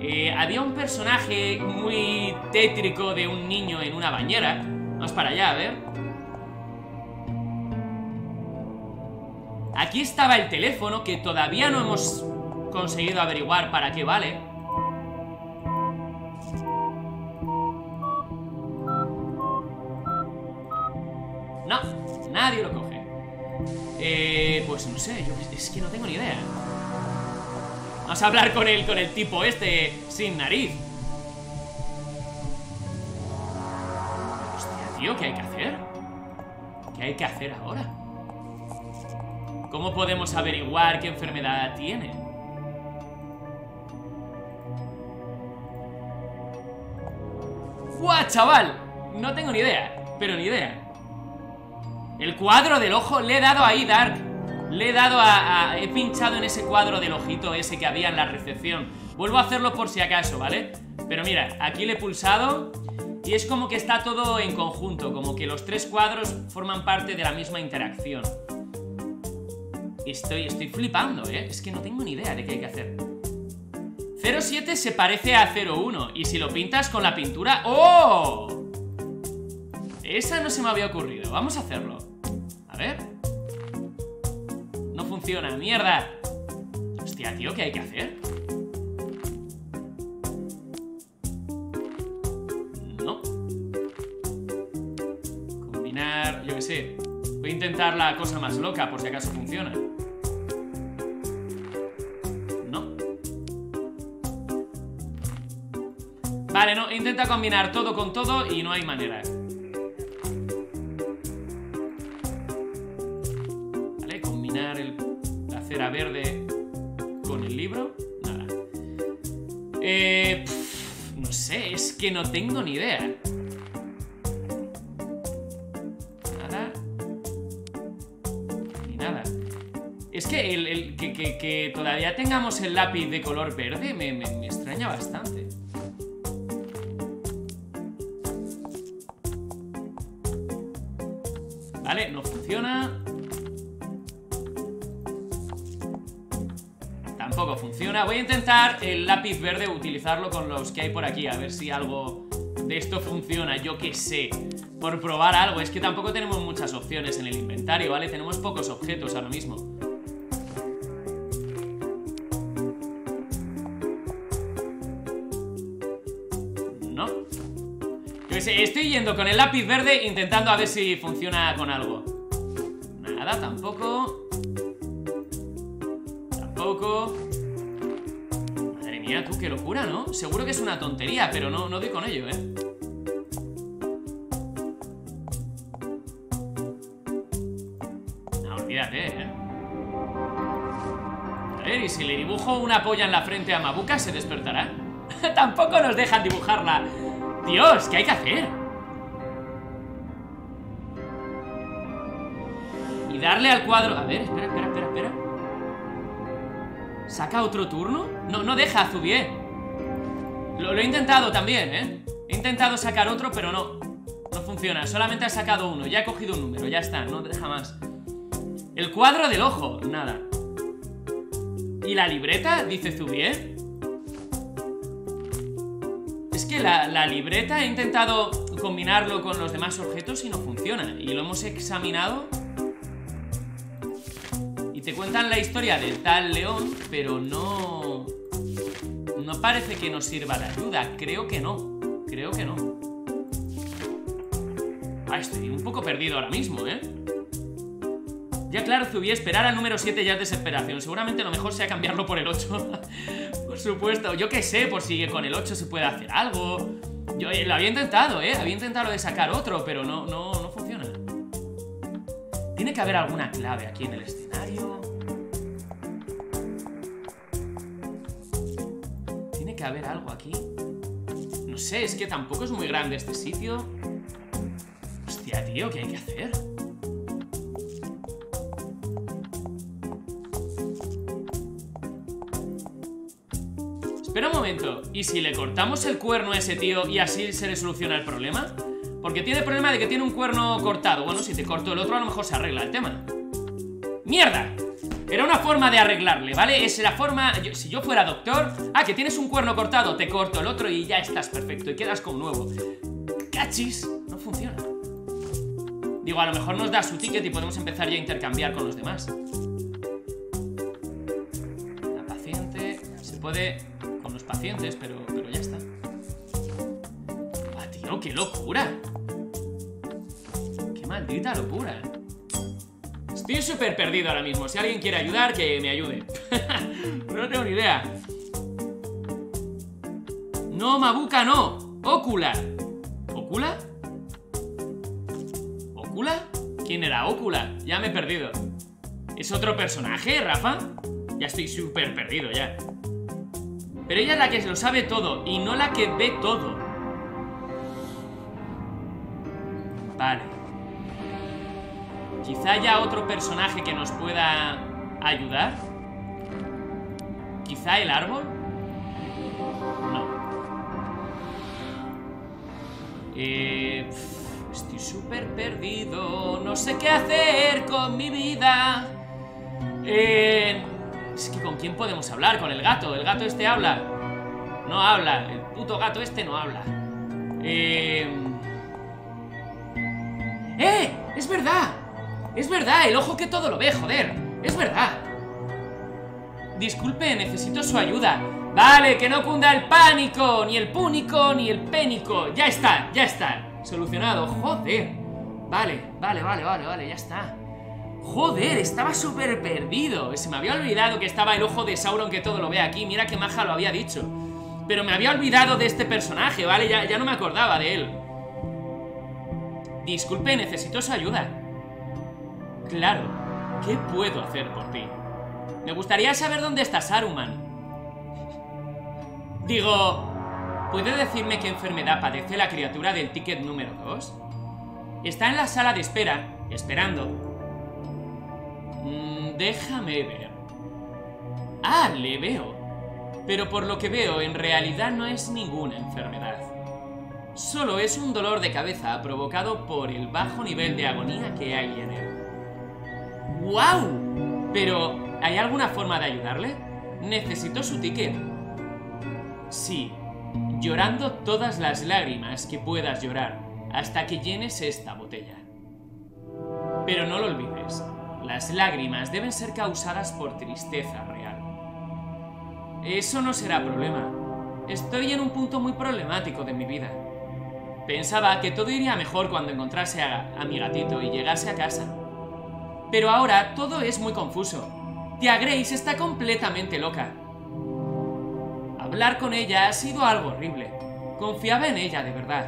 Eh, había un personaje muy tétrico de un niño en una bañera. Vamos para allá, a ver. Aquí estaba el teléfono, que todavía no hemos conseguido averiguar para qué vale. No, nadie lo coge. Eh, pues no sé, yo es que no tengo ni idea. Vamos a hablar con el, con el tipo este sin nariz. Hostia, tío, ¿qué hay que hacer? ¿Qué hay que hacer ahora? ¿Cómo podemos averiguar qué enfermedad tiene? ¡Guau, chaval! No tengo ni idea, pero ni idea. El cuadro del ojo, le he dado ahí, Dark. Le he dado a, a... He pinchado en ese cuadro del ojito ese que había en la recepción. Vuelvo a hacerlo por si acaso, ¿vale? Pero mira, aquí le he pulsado y es como que está todo en conjunto, como que los tres cuadros forman parte de la misma interacción. Estoy, estoy flipando, ¿eh? Es que no tengo ni idea de qué hay que hacer. cero siete se parece a cero uno. Y si lo pintas con la pintura... ¡Oh! Esa no se me había ocurrido. Vamos a hacerlo. A ver. No funciona, mierda. Hostia, tío, ¿qué hay que hacer? No. Combinar... Yo qué sé. Voy a intentar la cosa más loca, por si acaso funciona. Vale, no, intenta combinar todo con todo y no hay manera. Vale, combinar el, la cera verde con el libro. Nada. Eh, pff, no sé, es que no tengo ni idea. Nada. Ni nada. Es que, el, el, que, que, que todavía tengamos el lápiz de color verde me, me, me extraña bastante. Vale, no funciona. Tampoco funciona. Voy a intentar el lápiz verde, utilizarlo con los que hay por aquí, a ver si algo de esto funciona, yo qué sé. Por probar algo, es que tampoco tenemos muchas opciones en el inventario, ¿vale? Tenemos pocos objetos ahora mismo. Estoy yendo con el lápiz verde intentando a ver si funciona con algo. Nada, tampoco. Tampoco. Madre mía, tú, qué locura, ¿no? Seguro que es una tontería, pero no, no doy con ello, ¿eh? No, olvídate, ¿eh? A ver, ¿y si le dibujo una polla en la frente a Mabuka, se despertará? Tampoco nos dejan dibujarla. Dios, ¿qué hay que hacer? Y darle al cuadro... A ver, espera, espera, espera, espera. ¿Saca otro turno? No, no deja, Zubier. Lo, lo he intentado también, ¿eh? He intentado sacar otro, pero no. No funciona, solamente ha sacado uno. Ya ha cogido un número, ya está, no deja más. El cuadro del ojo, nada. ¿Y la libreta? Dice Zubier. Es que la, la libreta he intentado combinarlo con los demás objetos y no funciona. Y lo hemos examinado. Y te cuentan la historia del tal león, pero no... No parece que nos sirva la ayuda. Creo que no. Creo que no. Ah, estoy un poco perdido ahora mismo, ¿eh? Ya claro, Zubí, esperar al número siete ya es desesperación. Seguramente lo mejor sea cambiarlo por el ocho. Por supuesto, yo qué sé, por si con el ocho se puede hacer algo. Yo eh, lo había intentado, ¿eh? Había intentado de sacar otro, pero no, no, no funciona. Tiene que haber alguna clave aquí en el escenario. Tiene que haber algo aquí. No sé, es que tampoco es muy grande este sitio. Hostia, tío, ¿qué hay que hacer? Espera un momento, ¿y si le cortamos el cuerno a ese tío y así se le soluciona el problema? Porque tiene el problema de que tiene un cuerno cortado. Bueno, si te corto el otro a lo mejor se arregla el tema. ¡Mierda! Era una forma de arreglarle, ¿vale? Es la forma... Yo, si yo fuera doctor... Ah, que tienes un cuerno cortado, te corto el otro y ya estás perfecto. Y quedas con nuevo. ¡Cachis! No funciona. Digo, a lo mejor nos da su ticket y podemos empezar ya a intercambiar con los demás. La paciente... Se puede... Con los pacientes, pero, pero ya está. ¡Ah, tío! ¡Qué locura! ¡Qué maldita locura! Estoy súper perdido ahora mismo. Si alguien quiere ayudar, que me ayude. No tengo ni idea. No, Mabuka, no. Ocula. ¿Ocula? ¿Ocula? ¿Quién era Ocula? Ya me he perdido. ¿Es otro personaje, Rafa? Ya estoy súper perdido ya. Pero ella es la que lo sabe todo y no la que ve todo. Vale. Quizá haya otro personaje que nos pueda ayudar. Quizá el árbol. No. Eh, estoy súper perdido. No sé qué hacer con mi vida. Eh, es que ¿con quién podemos hablar? Con el gato. ¿El gato este habla? No habla. El puto gato este no habla. Eh... ¡Eh! ¡Es verdad! Es verdad, el ojo que todo lo ve, joder. Es verdad. Disculpe, necesito su ayuda. Vale, que no cunda el pánico. Ni el púnico, ni el pénico. Ya está, ya está, solucionado. Joder, vale, vale, vale, vale, vale, ya está. Joder, estaba súper perdido. Se me había olvidado que estaba el ojo de Sauron que todo lo ve aquí, mira que maja lo había dicho. Pero me había olvidado de este personaje, vale, ya, ya no me acordaba de él. Disculpe, necesito su ayuda. Claro, ¿qué puedo hacer por ti? Me gustaría saber dónde está Saruman. Digo, ¿puede decirme qué enfermedad padece la criatura del ticket número dos? Está en la sala de espera, esperando. Mm, déjame ver. Ah, le veo. Pero por lo que veo, en realidad no es ninguna enfermedad. Solo es un dolor de cabeza provocado por el bajo nivel de agonía que hay en él. ¡Wow! Pero, ¿hay alguna forma de ayudarle? Necesito su ticket. Sí, llorando todas las lágrimas que puedas llorar hasta que llenes esta botella. Pero no lo olvides, las lágrimas deben ser causadas por tristeza real. Eso no será problema. Estoy en un punto muy problemático de mi vida. Pensaba que todo iría mejor cuando encontrase a, a mi gatito y llegase a casa. Pero ahora todo es muy confuso. Tía Grace está completamente loca. Hablar con ella ha sido algo horrible. Confiaba en ella de verdad.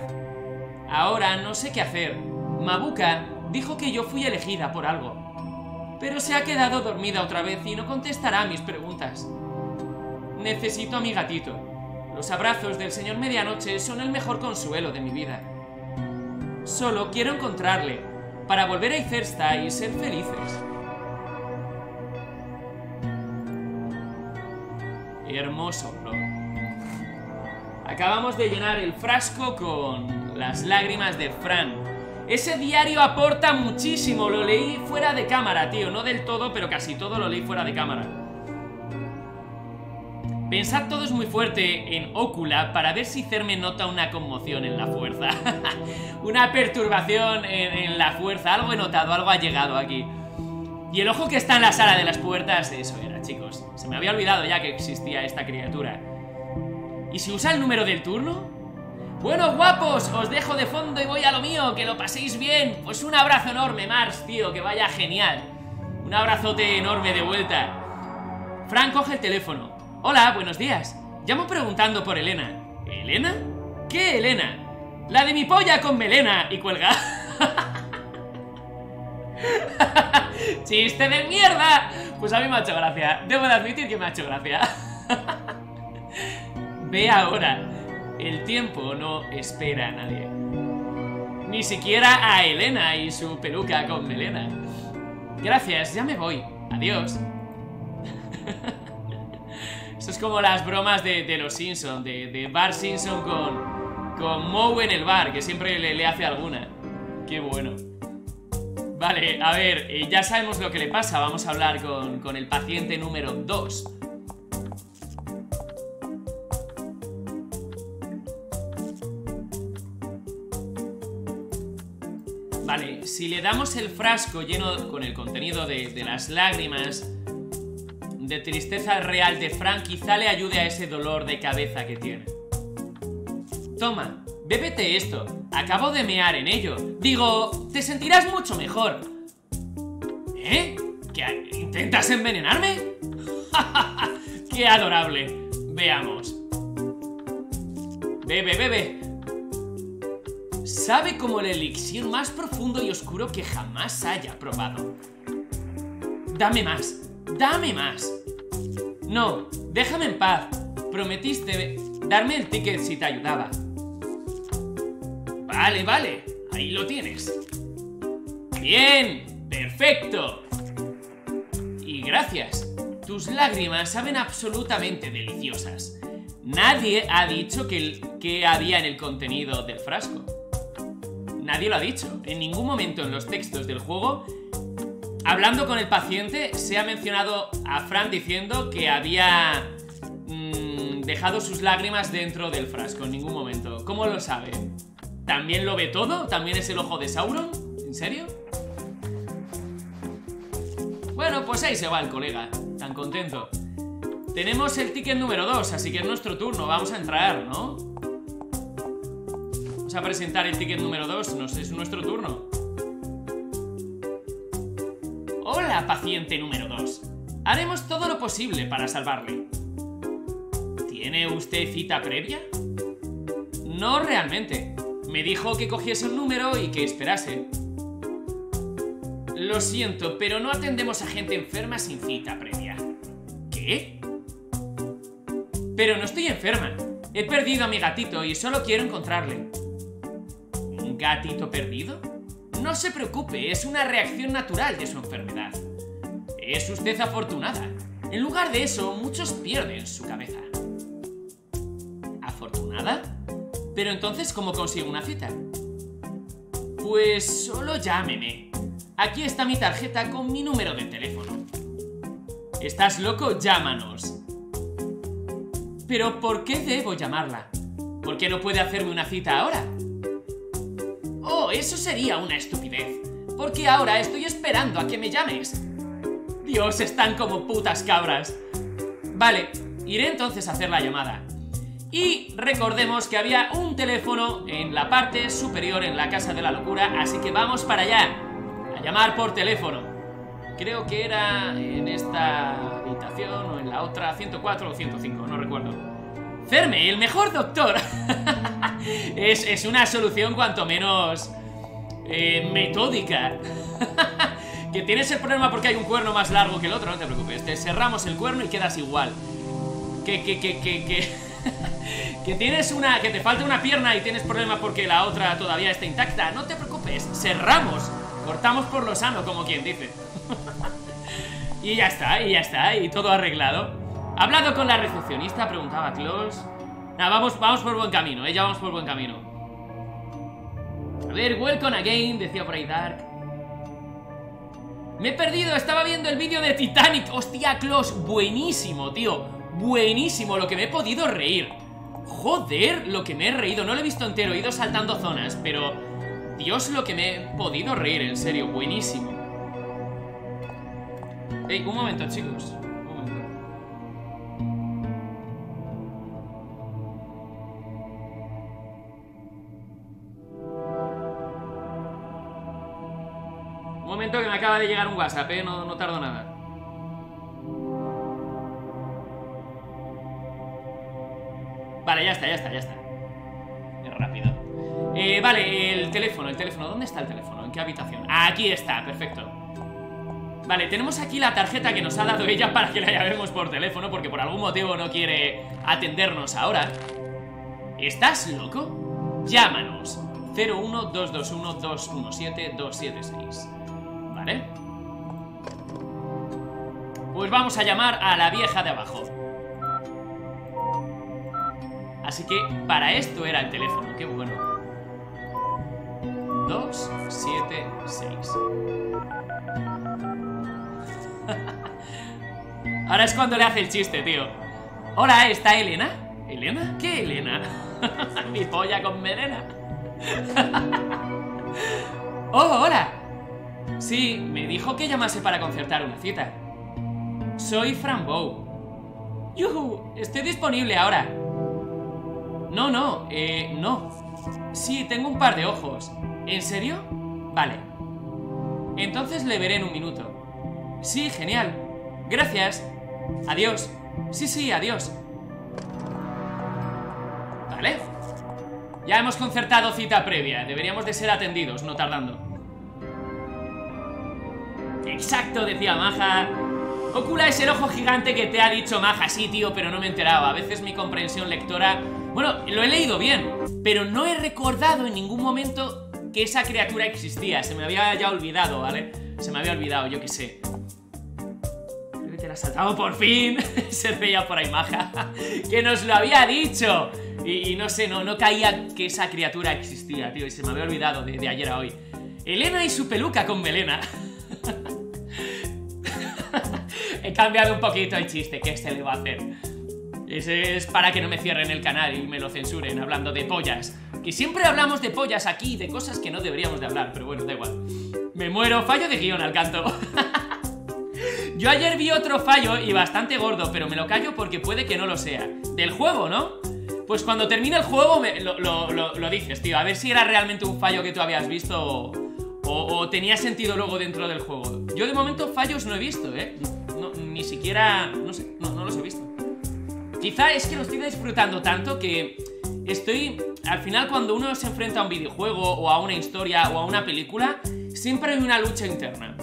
Ahora no sé qué hacer. Mabuka dijo que yo fui elegida por algo. Pero se ha quedado dormida otra vez y no contestará mis preguntas. Necesito a mi gatito. Los abrazos del señor Medianoche son el mejor consuelo de mi vida. Solo quiero encontrarle para volver a Icersta y ser felices. Hermoso, bro. Acabamos de llenar el frasco con las lágrimas de Fran. Ese diario aporta muchísimo. Lo leí fuera de cámara, tío. No del todo, pero casi todo lo leí fuera de cámara. Pensad todos muy fuerte en Ocula para ver si Cerme nota una conmoción en la fuerza. Una perturbación en, en la fuerza. Algo he notado, algo ha llegado aquí. Y el ojo que está en la sala de las puertas. Eso era, chicos. Se me había olvidado ya que existía esta criatura. ¿Y si usa el número del turno? Bueno, guapos, os dejo de fondo y voy a lo mío, que lo paséis bien. Pues un abrazo enorme, Mars, tío, que vaya genial. Un abrazote enorme de vuelta. Fran coge el teléfono. Hola, buenos días. Llamo preguntando por Elena. ¿Elena? ¿Qué Elena? La de mi polla con melena. Y cuelga. ¡Chiste de mierda! Pues a mí me ha hecho gracia. Debo de admitir que me ha hecho gracia. Ve ahora. El tiempo no espera a nadie. Ni siquiera a Elena y su peluca con melena. Gracias, ya me voy. Adiós. Esto es como las bromas de, de los Simpson, de, de Bart Simpson con, con Moe en el bar, que siempre le, le hace alguna. Qué bueno. Vale, a ver, eh, ya sabemos lo que le pasa. Vamos a hablar con, con el paciente número dos. Vale, si le damos el frasco lleno con el contenido de, de las lágrimas de tristeza real de Fran, quizá le ayude a ese dolor de cabeza que tiene. Toma, bébete esto. Acabo de mear en ello. Digo, te sentirás mucho mejor. ¿Eh? ¿Que intentas envenenarme? ¡Qué adorable! Veamos. Bebe, bebe. Sabe como el elixir más profundo y oscuro que jamás haya probado. Dame más. Dame más. No, déjame en paz. Prometiste darme el ticket si te ayudaba. Vale, vale, ahí lo tienes. Bien, perfecto. Y gracias. Tus lágrimas saben absolutamente deliciosas. Nadie ha dicho que, el, que había en el contenido del frasco. Nadie lo ha dicho. En ningún momento en los textos del juego, hablando con el paciente, se ha mencionado a Fran diciendo que había mmm, dejado sus lágrimas dentro del frasco. En ningún momento. ¿Cómo lo sabe? ¿También lo ve todo? ¿También es el ojo de Sauron? ¿En serio? Bueno, pues ahí se va el colega, tan contento. Tenemos el ticket número dos, así que es nuestro turno. Vamos a entrar, ¿no? Vamos a presentar el ticket número dos. Nos es nuestro turno. Hola, paciente número dos. Haremos todo lo posible para salvarle. ¿Tiene usted cita previa? No realmente. Me dijo que cogiese un número y que esperase. Lo siento, pero no atendemos a gente enferma sin cita previa. ¿Qué? Pero no estoy enferma. He perdido a mi gatito y solo quiero encontrarle. ¿Un gatito perdido? No se preocupe, es una reacción natural de su enfermedad. Es usted afortunada. En lugar de eso, muchos pierden su cabeza. ¿Afortunada? Pero entonces, ¿cómo consigo una cita? Pues solo llámeme. Aquí está mi tarjeta con mi número de teléfono. ¿Estás loco? Llámanos. ¿Pero por qué debo llamarla? ¿Por qué no puede hacerme una cita ahora? Oh, eso sería una estupidez. Porque ahora estoy esperando a que me llames. Dios, están como putas cabras. Vale, iré entonces a hacer la llamada. Y recordemos que había un teléfono en la parte superior en la casa de la locura, así que vamos para allá, a llamar por teléfono. Creo que era en esta habitación o en la otra, ciento cuatro o ciento cinco, no recuerdo. Ferme, el mejor doctor. es, es una solución cuanto menos eh, metódica. Que tienes el problema porque hay un cuerno más largo que el otro, no te preocupes. Te cerramos el cuerno y quedas igual. Que, que, que, que, que... que tienes una, que te falta una pierna y tienes problemas porque la otra todavía está intacta. No te preocupes, cerramos, cortamos por lo sano, como quien dice. Y ya está, y ya está, y todo arreglado. Hablado con la recepcionista, preguntaba Klaus. Nada, vamos, vamos por buen camino, ¿eh? Ya vamos por buen camino. A ver, welcome again, decía por ahí Dark. Me he perdido, estaba viendo el vídeo de Titanic. Hostia, Klaus, buenísimo, tío. Buenísimo, lo que me he podido reír. Joder, lo que me he reído. No lo he visto entero, he ido saltando zonas. Pero, Dios, lo que me he podido reír. En serio, buenísimo. Ey, un momento, chicos. Un momento. acaba de llegar un WhatsApp, ¿eh? No, no tardo nada. Vale, ya está, ya está, ya está. Es rápido. Eh, vale, el teléfono, el teléfono. ¿Dónde está el teléfono? ¿En qué habitación? Aquí está, perfecto. Vale, tenemos aquí la tarjeta que nos ha dado ella para que la llamemos por teléfono, porque por algún motivo no quiere atendernos ahora. ¿Estás loco? Llámanos. cero uno dos dos uno dos uno siete dos siete seis. ¿Vale? Pues vamos a llamar a la vieja de abajo. Así que para esto era el teléfono, qué bueno. dos siete seis. Ahora es cuando le hace el chiste, tío. Hola, ¿está Elena? ¿Elena? ¿Qué Elena? Mi polla con melena. Oh, hola. Sí, me dijo que llamase para concertar una cita. Soy Fran Bow. Yuhu, estoy disponible ahora. No, no, eh, no. Sí, tengo un par de ojos. ¿En serio? Vale. Entonces le veré en un minuto. Sí, genial. Gracias. Adiós. Sí, sí, adiós. Vale. Ya hemos concertado cita previa. Deberíamos de ser atendidos, no tardando. Exacto, decía Maja. Ocula es el ojo gigante que te ha dicho Maja. Sí, tío, pero no me enteraba. A veces mi comprensión lectora... Bueno, lo he leído bien, pero no he recordado en ningún momento que esa criatura existía. Se me había ya olvidado, ¿vale? Se me había olvidado, yo qué sé. Creo que te la has saltado por fin. Se veía por ahí Maja. Que nos lo había dicho. Y, y no sé, no, no caía que esa criatura existía, tío, y se me había olvidado de, de ayer a hoy. Elena y su peluca con melena. He cambiado un poquito el chiste, ¿qué se le va a hacer? Ese es para que no me cierren el canal y me lo censuren hablando de pollas. Que siempre hablamos de pollas aquí, de cosas que no deberíamos de hablar, pero bueno, da igual. Me muero, fallo de guión al canto. Yo ayer vi otro fallo y bastante gordo, pero me lo callo porque puede que no lo sea. Del juego, ¿no? Pues cuando termine el juego me, lo, lo, lo, lo dices, tío. A ver si era realmente un fallo que tú habías visto o, o, o tenía sentido luego dentro del juego. Yo de momento fallos no he visto, ¿eh? No, ni siquiera... No sé, no, no los he visto. Quizá es que lo estoy disfrutando tanto que estoy... Al final cuando uno se enfrenta a un videojuego o a una historia o a una película, siempre hay una lucha interna.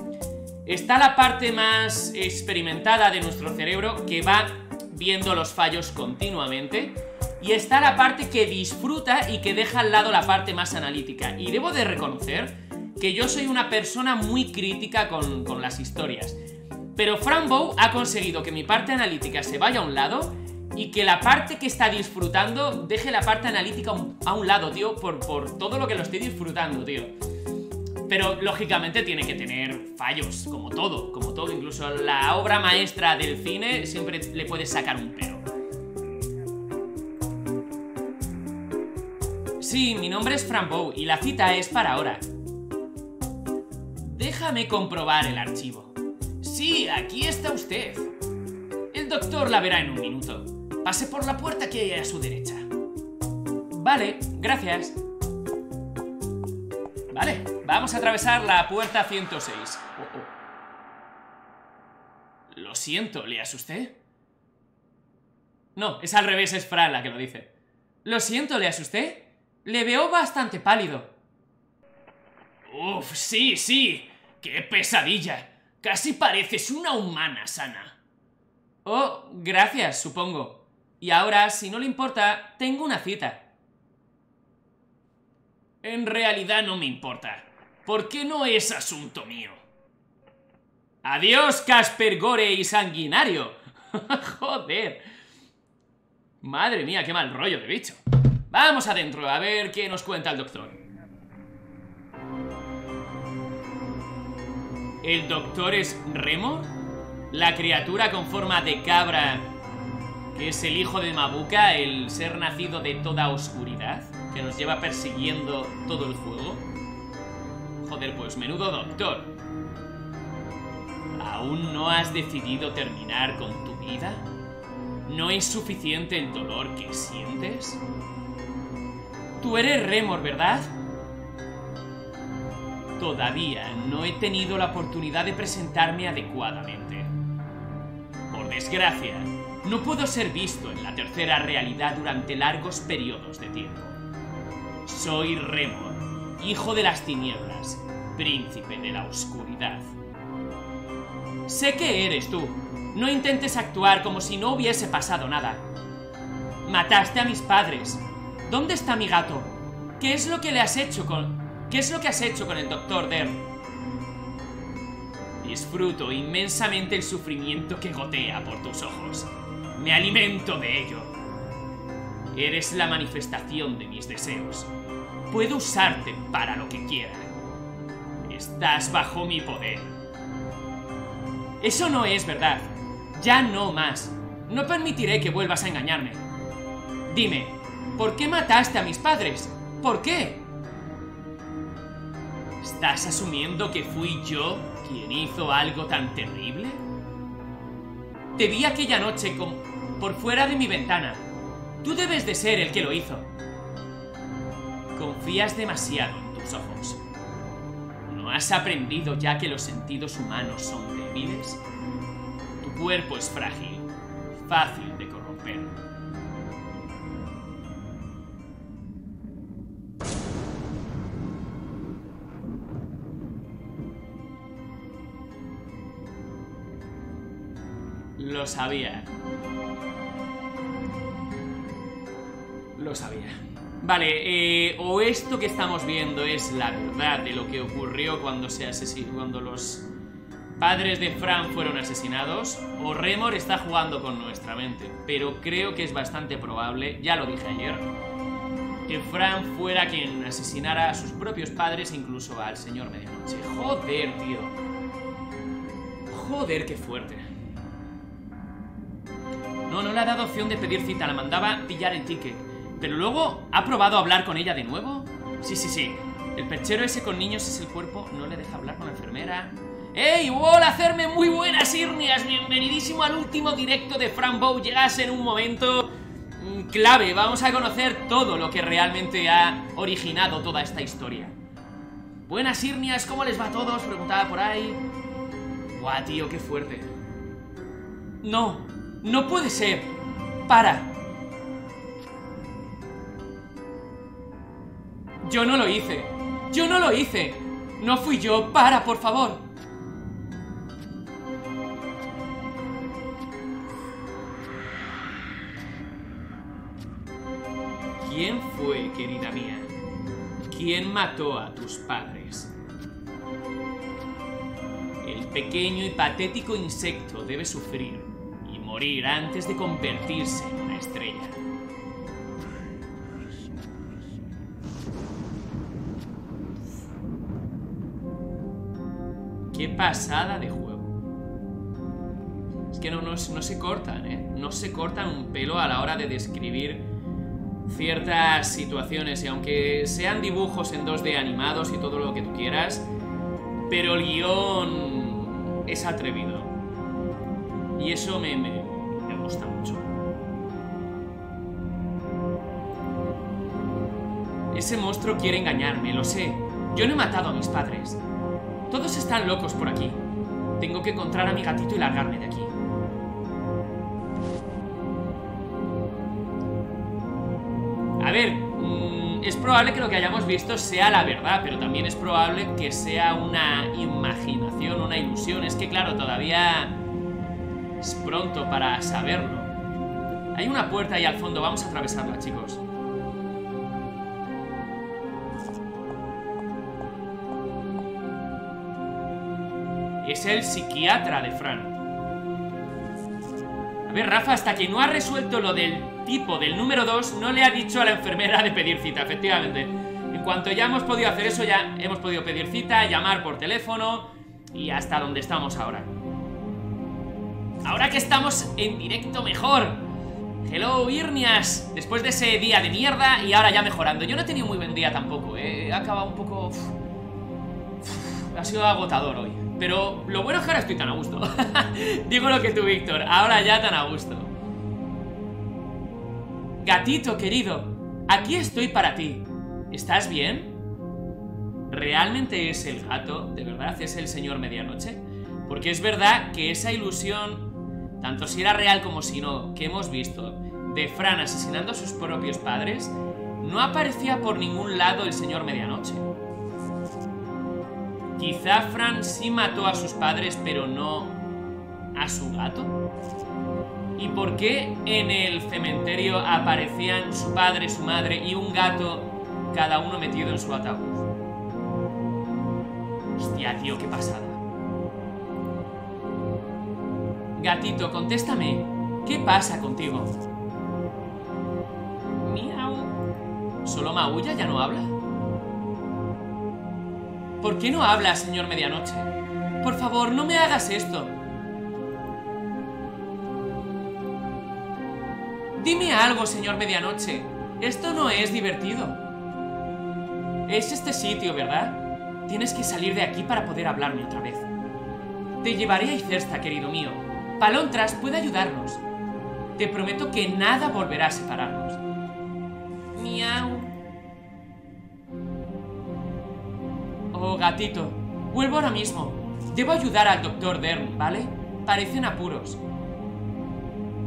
Está la parte más experimentada de nuestro cerebro que va viendo los fallos continuamente. Y está la parte que disfruta y que deja al lado la parte más analítica. Y debo de reconocer que yo soy una persona muy crítica con, con las historias. Pero Fran Bow ha conseguido que mi parte analítica se vaya a un lado y que la parte que está disfrutando deje la parte analítica a un lado, tío, por, por todo lo que lo estoy disfrutando, tío. Pero lógicamente tiene que tener fallos, como todo, como todo. Incluso la obra maestra del cine siempre le puedes sacar un pero. Sí, mi nombre es Fran Bow y la cita es para ahora. Déjame comprobar el archivo. Sí, aquí está usted. El doctor la verá en un minuto. Pase por la puerta que hay a su derecha. Vale, gracias. Vale, vamos a atravesar la puerta ciento seis. Oh, oh. Lo siento, ¿le asusté? No, es al revés, es Fran la que lo dice. Lo siento, ¿le asusté? Le veo bastante pálido. Uf, sí, sí. ¡Qué pesadilla! Casi pareces una humana sana. Oh, gracias, supongo. Y ahora, si no le importa, tengo una cita. En realidad no me importa, porque no es asunto mío. ¡Adiós, Casper Gore y Sanguinario! ¡Joder! Madre mía, qué mal rollo de bicho. Vamos adentro, a ver qué nos cuenta el doctor. ¿El doctor es Remor? La criatura con forma de cabra, que es el hijo de Mabuka, el ser nacido de toda oscuridad, que nos lleva persiguiendo todo el juego. Joder, pues menudo doctor. ¿Aún no has decidido terminar con tu vida? ¿No es suficiente el dolor que sientes? Tú eres Remor, ¿verdad? Todavía no he tenido la oportunidad de presentarme adecuadamente. Por desgracia, no puedo ser visto en la tercera realidad durante largos periodos de tiempo. Soy Remor, hijo de las tinieblas, príncipe de la oscuridad. Sé que eres tú. No intentes actuar como si no hubiese pasado nada. Mataste a mis padres. ¿Dónde está mi gato? ¿Qué es lo que le has hecho con... ¿Qué es lo que has hecho con el doctor Der? Disfruto inmensamente el sufrimiento que gotea por tus ojos. Me alimento de ello. Eres la manifestación de mis deseos. Puedo usarte para lo que quiera. Estás bajo mi poder. Eso no es verdad. Ya no más. No permitiré que vuelvas a engañarme. Dime, ¿por qué mataste a mis padres? ¿Por qué? ¿Estás asumiendo que fui yo quien hizo algo tan terrible? Te vi aquella noche con... por fuera de mi ventana. Tú debes de ser el que lo hizo. Confías demasiado en tus ojos. ¿No has aprendido ya que los sentidos humanos son débiles? Tu cuerpo es frágil, fácil de corromper. Lo sabía. Lo sabía. Vale, eh, o esto que estamos viendo es la verdad de lo que ocurrió cuando se asesinó, cuando los padres de Fran fueron asesinados, o Remor está jugando con nuestra mente. Pero creo que es bastante probable, ya lo dije ayer, que Fran fuera quien asesinara a sus propios padres, incluso al señor Medianoche. Joder, tío. Joder, qué fuerte. No, no le ha dado opción de pedir cita, la mandaba pillar el ticket. Pero luego, ¿ha probado hablar con ella de nuevo? Sí, sí, sí. El perchero ese con niños es el cuerpo, no le deja hablar con la enfermera. ¡Ey! ¡Hola, hacerme muy buenas irnias! Bienvenidísimo al último directo de Fran Bow. Llegas en un momento clave. Vamos a conocer todo lo que realmente ha originado toda esta historia. Buenas irnias, ¿cómo les va a todos? Preguntaba por ahí. Guau, tío, qué fuerte. No. ¡No puede ser! ¡Para! Yo no lo hice. ¡Yo no lo hice! ¡No fui yo! ¡Para, por favor! ¿Quién fue, querida mía? ¿Quién mató a tus padres? El pequeño y patético insecto debe sufrir, morir antes de convertirse en una estrella. Qué pasada de juego. Es que no, no, no se cortan, ¿eh? No se cortan un pelo a la hora de describir ciertas situaciones. Y aunque sean dibujos en dos D animados y todo lo que tú quieras, pero el guión es atrevido. Y eso me, me, me gusta mucho. Ese monstruo quiere engañarme, lo sé. Yo no he matado a mis padres. Todos están locos por aquí. Tengo que encontrar a mi gatito y largarme de aquí. A ver, mmm, es probable que lo que hayamos visto sea la verdad, pero también es probable que sea una imaginación, una ilusión. Es que claro, todavía... es pronto para saberlo. Hay una puerta ahí al fondo, vamos a atravesarla, chicos. Es el psiquiatra de Fran. A ver, Rafa, hasta que no ha resuelto lo del tipo del número dos, no le ha dicho a la enfermera de pedir cita, efectivamente. En cuanto ya hemos podido hacer eso, ya hemos podido pedir cita, llamar por teléfono y hasta donde estamos ahora. Ahora que estamos en directo mejor. Hello, irnias. Después de ese día de mierda y ahora ya mejorando. Yo no he tenido muy buen día tampoco, eh. He acabado un poco... Uf. Uf. Ha sido agotador hoy. Pero lo bueno es que ahora estoy tan a gusto. Digo lo que tú, Víctor. Ahora ya tan a gusto. Gatito, querido. Aquí estoy para ti. ¿Estás bien? ¿realmente es el gato? ¿De verdad es el señor Medianoche? Porque es verdad que esa ilusión, tanto si era real como si no, que hemos visto, de Fran asesinando a sus propios padres, no aparecía por ningún lado el señor Medianoche. Quizá Fran sí mató a sus padres, pero no a su gato. ¿Y por qué en el cementerio aparecían su padre, su madre y un gato, cada uno metido en su ataúd? Hostia, tío, qué pasada. Gatito, contéstame. ¿Qué pasa contigo? Miau. ¿Solo maulla, ya no habla? ¿Por qué no habla, señor Medianoche? Por favor, no me hagas esto. Dime algo, señor Medianoche. Esto no es divertido. Es este sitio, ¿verdad? Tienes que salir de aquí para poder hablarme otra vez. Te llevaré a Icersta, querido mío. Palontras puede ayudarnos. Te prometo que nada volverá a separarnos. Miau. Oh, gatito, vuelvo ahora mismo. Debo ayudar al doctor Dern, ¿vale? Parecen apuros.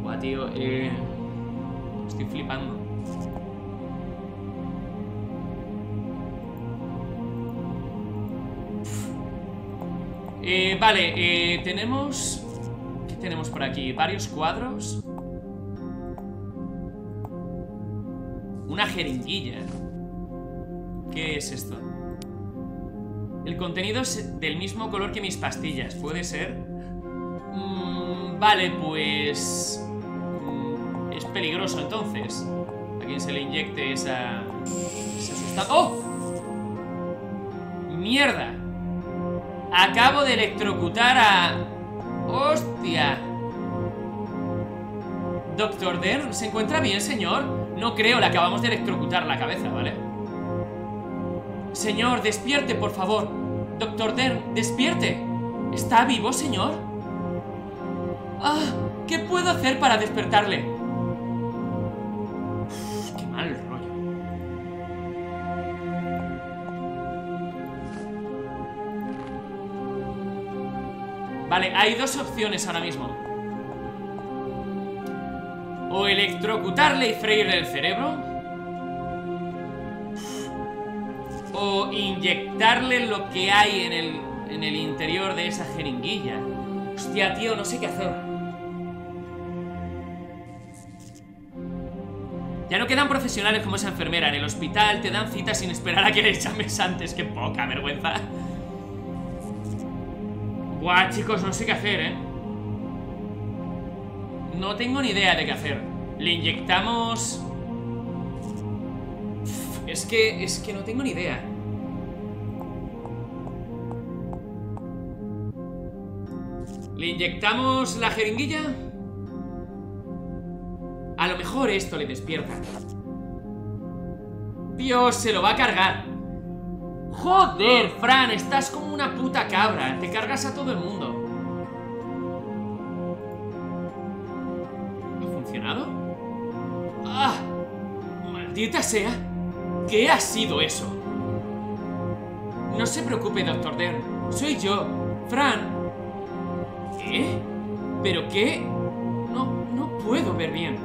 Buah, tío, eh... estoy flipando. Eh, vale, eh, tenemos... ¿Qué tenemos por aquí? Varios cuadros. Una jeringuilla. ¿Qué es esto? El contenido es del mismo color que mis pastillas. ¿Puede ser? Mm, vale, pues... Mm, es peligroso, entonces. A quien se le inyecte esa... esa sustancia... ¡Oh! ¡Mierda! Acabo de electrocutar a... ¡Hostia! Doctor Dern, ¿se encuentra bien, señor? No creo, le acabamos de electrocutar la cabeza, ¿vale? Señor, despierte, por favor. Doctor Dern, despierte. ¿Está vivo, señor? ¡Ah! ¿Qué puedo hacer para despertarle? Uf, ¡qué mal rollo! Vale, hay dos opciones ahora mismo. O electrocutarle y freírle el cerebro, o inyectarle lo que hay en el, en el interior de esa jeringuilla. Hostia, tío, no sé qué hacer. Ya no quedan profesionales como esa enfermera. En el hospital te dan citas sin esperar a que les llames antes. ¡Qué poca vergüenza! Buah, chicos, no sé qué hacer, ¿eh? No tengo ni idea de qué hacer. Le inyectamos... Es que, es que no tengo ni idea. ¿Le inyectamos la jeringuilla? A lo mejor esto le despierta. Dios, se lo va a cargar. Joder, Fran, estás como una puta cabra. Te cargas a todo el mundo. ¿Ha funcionado? ¡Ah! ¡Maldita sea! ¿Qué ha sido eso? No se preocupe, doctor Dern. Soy yo, Fran. ¿Qué? ¿Pero qué? No, no puedo ver bien.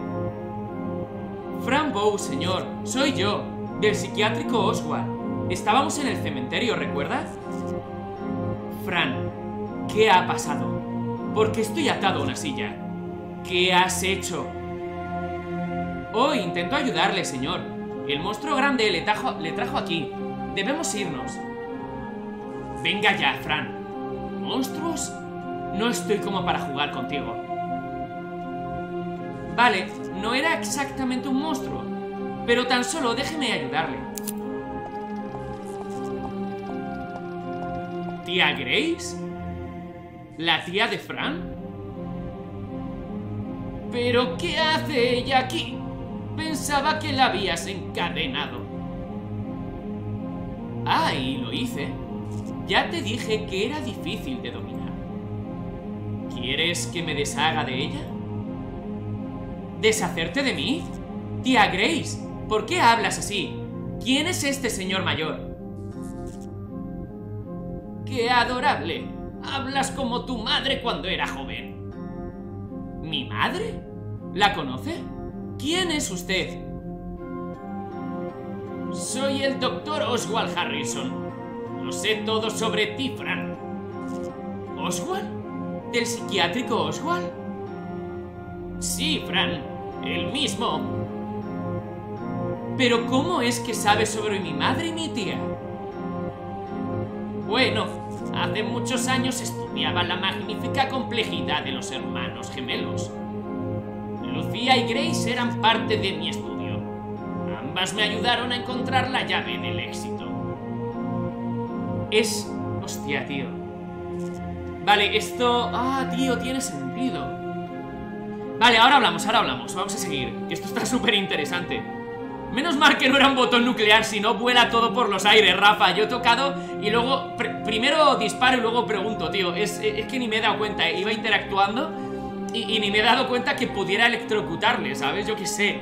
Fran Bow, señor. Soy yo, del psiquiátrico Oswald. Estábamos en el cementerio, ¿recuerdas? Fran, ¿qué ha pasado? Porque estoy atado a una silla. ¿Qué has hecho? Oh, intento ayudarle, señor. El monstruo grande le, tajo, le trajo aquí. Debemos irnos. Venga ya, Fran. ¿Monstruos? No estoy como para jugar contigo. Vale, no era exactamente un monstruo, pero tan solo déjeme ayudarle. ¿Tía Grace? ¿La tía de Fran? ¿Pero qué hace ella aquí? Pensaba que la habías encadenado. Ah, y lo hice. Ya te dije que era difícil de dominar. ¿Quieres que me deshaga de ella? ¿Deshacerte de mí? Tía Grace, ¿por qué hablas así? ¿Quién es este señor mayor? ¡Qué adorable! Hablas como tu madre cuando era joven. ¿Mi madre? ¿La conoce? ¿Quién es usted? Soy el doctor Oswald Harrison. Lo sé todo sobre ti, Fran. ¿Oswald? ¿Del psiquiátrico Oswald? Sí, Fran, el mismo. Pero ¿cómo es que sabes sobre mi madre y mi tía? Bueno, hace muchos años estudiaba la magnífica complejidad de los hermanos gemelos. Lucía y Grace eran parte de mi estudio. Ambas me ayudaron a encontrar la llave del éxito. Es... Hostia, tío. Vale, esto... Ah, tío, tiene sentido. Vale, ahora hablamos, ahora hablamos. Vamos a seguir, que esto está súper interesante. Menos mal que no era un botón nuclear, si no vuela todo por los aires, Rafa. Yo he tocado y luego, pr primero disparo y luego pregunto, tío. Es, es, es que ni me he dado cuenta, eh. Iba interactuando y, y ni me he dado cuenta que pudiera electrocutarle, ¿sabes? Yo qué sé.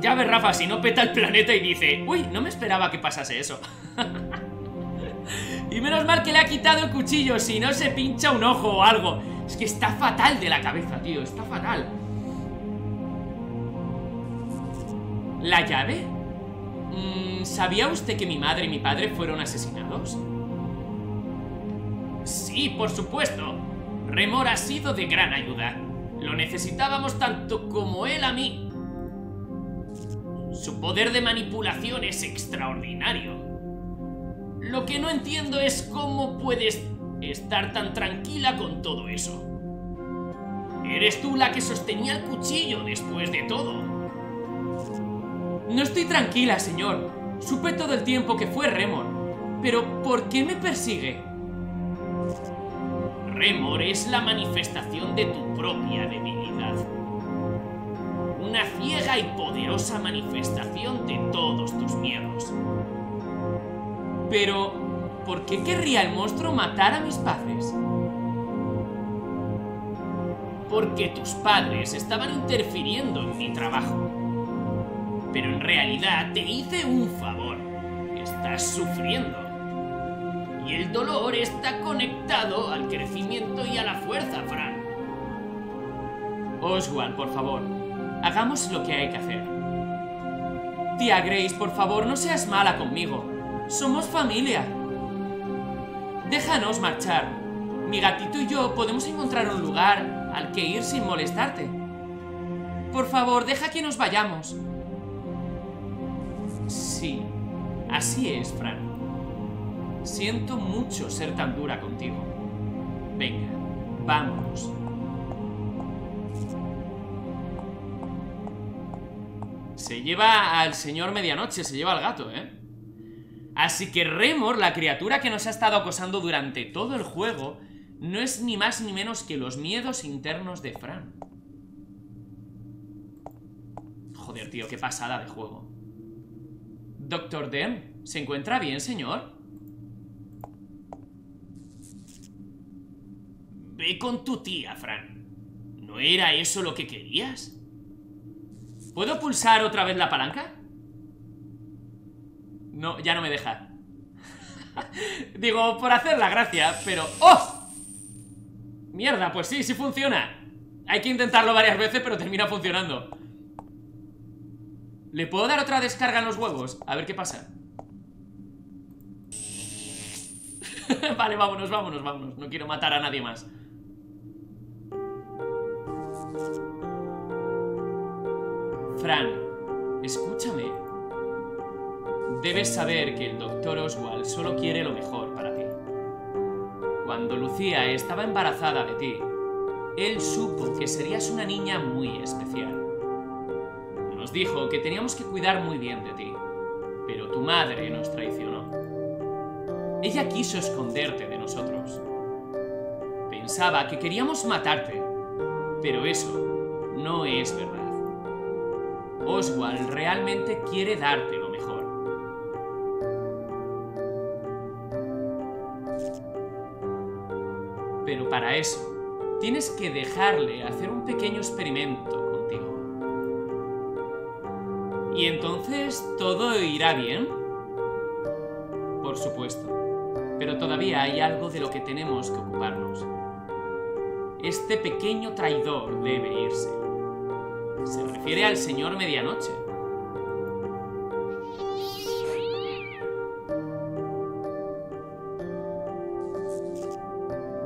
Ya ves, Rafa, si no peta el planeta y dice, uy, no me esperaba que pasase eso. Y menos mal que le ha quitado el cuchillo, si no se pincha un ojo o algo. Es que está fatal de la cabeza, tío, está fatal. ¿La llave? ¿Sabía usted que mi madre y mi padre fueron asesinados? Sí, por supuesto. Remor ha sido de gran ayuda. Lo necesitábamos tanto como él a mí. Su poder de manipulación es extraordinario. Lo que no entiendo es cómo puedes estar tan tranquila con todo eso. Eres tú la que sostenía el cuchillo después de todo. No estoy tranquila, señor. Supe todo el tiempo que fue Remor. Pero, ¿por qué me persigue? Remor es la manifestación de tu propia debilidad. Una ciega y poderosa manifestación de todos tus miedos. Pero, ¿por qué querría el monstruo matar a mis padres? Porque tus padres estaban interfiriendo en mi trabajo. Pero en realidad te hice un favor. Estás sufriendo. Y el dolor está conectado al crecimiento y a la fuerza, Fran. Oswald, por favor, hagamos lo que hay que hacer. Tía Grace, por favor, no seas mala conmigo. Somos familia. Déjanos marchar. Mi gatito y yo podemos encontrar un lugar al que ir sin molestarte. Por favor, deja que nos vayamos. Sí, así es, Fran. Siento mucho ser tan dura contigo. Venga, vámonos. Se lleva al señor Medianoche, se lleva al gato, ¿eh? Así que Remor, la criatura que nos ha estado acosando durante todo el juego, no es ni más ni menos que los miedos internos de Fran. Joder, tío, qué pasada de juego. Doctor Dem, ¿se encuentra bien, señor? Ve con tu tía, Fran. ¿No era eso lo que querías? ¿Puedo pulsar otra vez la palanca? No, ya no me deja. Digo, por hacer la gracia, pero... ¡Oh! Mierda, pues sí, sí funciona. Hay que intentarlo varias veces, pero termina funcionando. ¿Le puedo dar otra descarga en los huevos? A ver qué pasa. Vale, vámonos, vámonos, vámonos. No quiero matar a nadie más. Fran, escúchame. Debes saber que el doctor Oswald solo quiere lo mejor para ti. Cuando Lucía estaba embarazada de ti, él supo que serías una niña muy especial. Nos dijo que teníamos que cuidar muy bien de ti, pero tu madre nos traicionó. Ella quiso esconderte de nosotros. Pensaba que queríamos matarte, pero eso no es verdad. Oswald realmente quiere darte lo mejor. Pero para eso, tienes que dejarle hacer un pequeño experimento. Y entonces, ¿todo irá bien? Por supuesto. pero todavía hay algo de lo que tenemos que ocuparnos. Este pequeño traidor debe irse. Se refiere al señor Medianoche.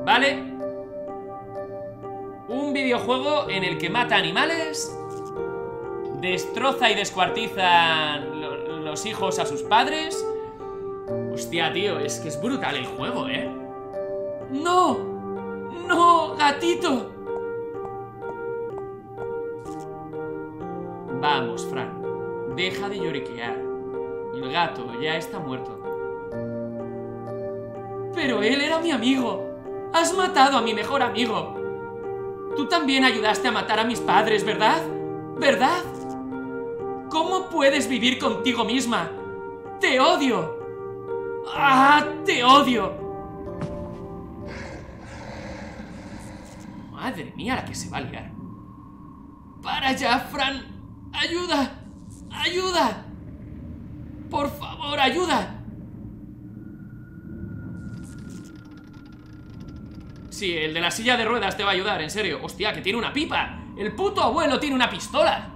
Vale. Un videojuego en el que mata animales, destroza y descuartiza los hijos a sus padres. Hostia, tío, es que es brutal el juego, ¿eh? ¡No! ¡No, gatito! Vamos, Fran, deja de lloriquear. El gato ya está muerto. Pero él era mi amigo. Has matado a mi mejor amigo. Tú también ayudaste a matar a mis padres, ¿verdad? ¿Verdad? ¿Cómo puedes vivir contigo misma? ¡Te odio! ¡Ah, te odio! Madre mía, la que se va a liar. ¡Para ya, Fran! ¡Ayuda! ¡Ayuda! ¡Por favor, ayuda! Sí, el de la silla de ruedas te va a ayudar, en serio. ¡Hostia, que tiene una pipa! ¡El puto abuelo tiene una pistola!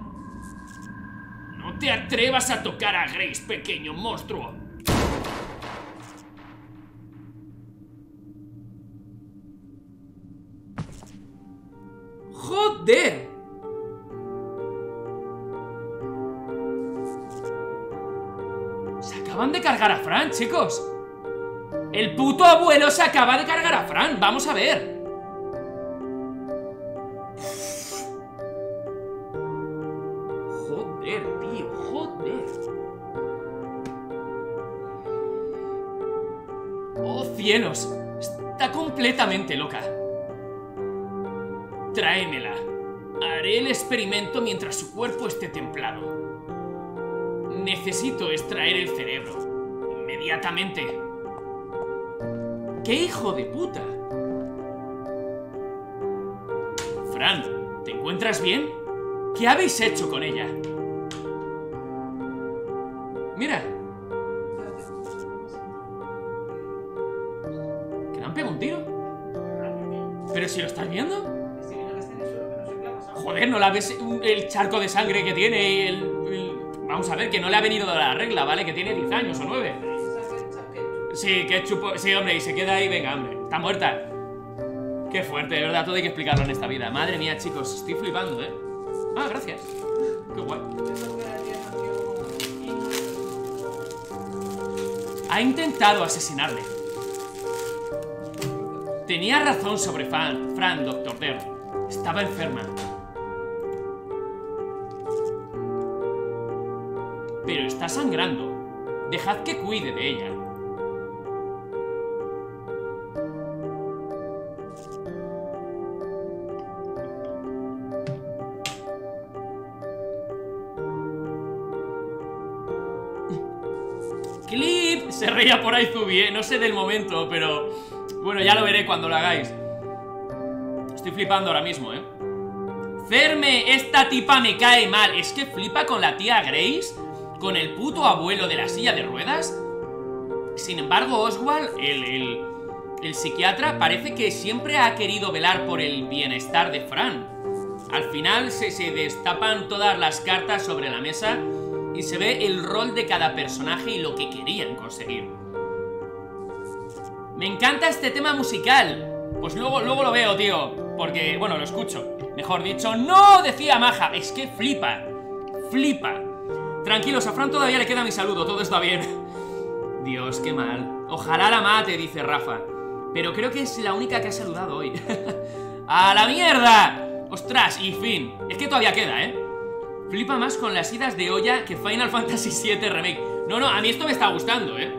¡No te atrevas a tocar a Grace, pequeño monstruo! ¡Joder! Se acaban de cargar a Fran, chicos. El puto abuelo se acaba de cargar a Fran. Vamos a ver. Joder, tío, joder. ¡Oh, cielos! Está completamente loca. Tráemela. Haré el experimento mientras su cuerpo esté templado. Necesito extraer el cerebro. Inmediatamente. ¡Qué hijo de puta! Fran, ¿te encuentras bien? ¿Qué habéis hecho con ella? Mira. ¿Que le han pegado un tiro? ¿Pero si lo estás viendo? Joder, ¿no la ves el charco de sangre que tiene y el, el...? Vamos a ver, que no le ha venido de la regla, ¿vale? Que tiene diez años o nueve. Sí, que chupo... Sí, hombre, y se queda ahí, venga, hombre. Está muerta. Qué fuerte, de verdad, todo hay que explicarlo en esta vida. Madre mía, chicos, estoy flipando, ¿eh? Ah, gracias. Qué guay. Ha intentado asesinarle. Tenía razón sobre Fran, Fran, doctor Dev. Estaba enferma. Pero está sangrando. Dejad que cuide de ella. ¡Clip! Se reía por ahí Zubi, ¿eh? No sé del momento, pero... Bueno, ya lo veré cuando lo hagáis. Estoy flipando ahora mismo, ¿eh? Ferme, esta tipa me cae mal. Es que flipa con la tía Grace... Con el puto abuelo de la silla de ruedas. Sin embargo, Oswald, el, el, el psiquiatra, parece que siempre ha querido velar por el bienestar de Fran. Al final se, se destapan todas las cartas sobre la mesa y se ve el rol de cada personaje y lo que querían conseguir. Me encanta este tema musical. Pues luego, luego lo veo, tío. Porque, bueno, lo escucho. Mejor dicho, ¡no! Decía Maja. Es que flipa. Flipa. Tranquilos, a Fran todavía le queda mi saludo, todo está bien. Dios, qué mal. Ojalá la mate, dice Rafa. Pero creo que es la única que ha saludado hoy. ¡A la mierda! Ostras, y fin. Es que todavía queda, ¿eh? Flipa más con las idas de olla que Final Fantasy siete Remake. No, no, a mí esto me está gustando, ¿eh?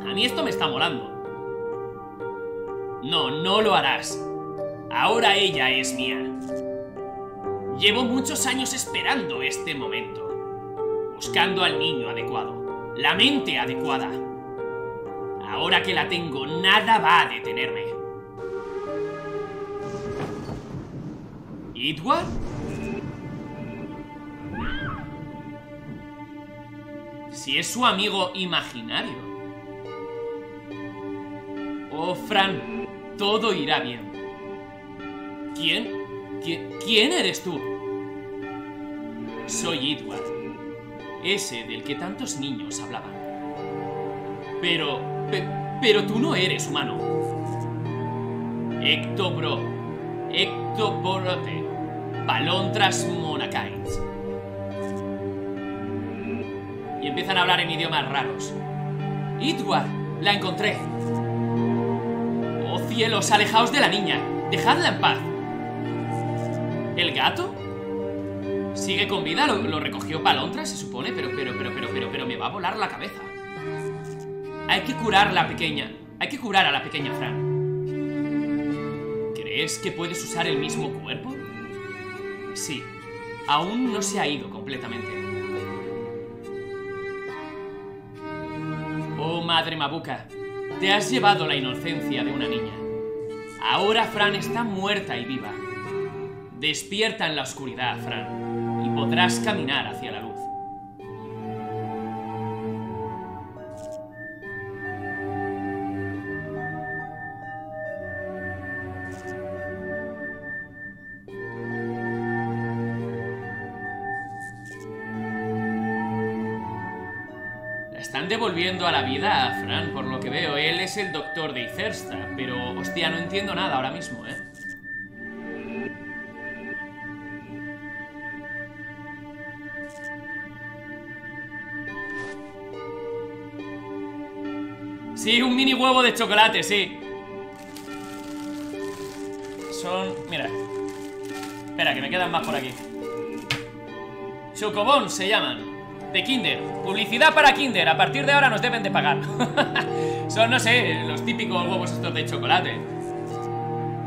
A mí esto me está molando. No, no lo harás. Ahora ella es mía. Llevo muchos años esperando este momento. Buscando al niño adecuado, la mente adecuada. Ahora que la tengo, nada va a detenerme. ¿Edward? Si es su amigo imaginario. Oh, Fran, todo irá bien. ¿Quién? ¿Qui- ¿Quién eres tú? Soy Edward, ese del que tantos niños hablaban. Pero... Pe- pero tú no eres humano. Ectobro... Ectoborote... Palontras monacains. Y empiezan a hablar en idiomas raros. Edward, la encontré. Oh cielos, alejaos de la niña. Dejadla en paz. ¿El gato? Sigue con vida, lo, lo recogió Palontras, se supone, pero, pero, pero, pero, pero, pero me va a volar la cabeza. Hay que curar a la pequeña. Hay que curar a la pequeña, Fran. ¿Crees que puedes usar el mismo cuerpo? Sí, aún no se ha ido completamente. Oh, madre Mabuka, te has llevado la inocencia de una niña. Ahora Fran está muerta y viva. Despierta en la oscuridad, Fran, y podrás caminar hacia la luz. Están devolviendo a la vida a Fran, por lo que veo. Él es el doctor de Icersta, pero, hostia, no entiendo nada ahora mismo, ¿eh? Sí, un mini huevo de chocolate, sí. Son... mira. Espera, que me quedan más por aquí. Chocobón se llaman. De Kinder, publicidad para Kinder. A partir de ahora nos deben de pagar. Son, no sé, los típicos huevos estos de chocolate.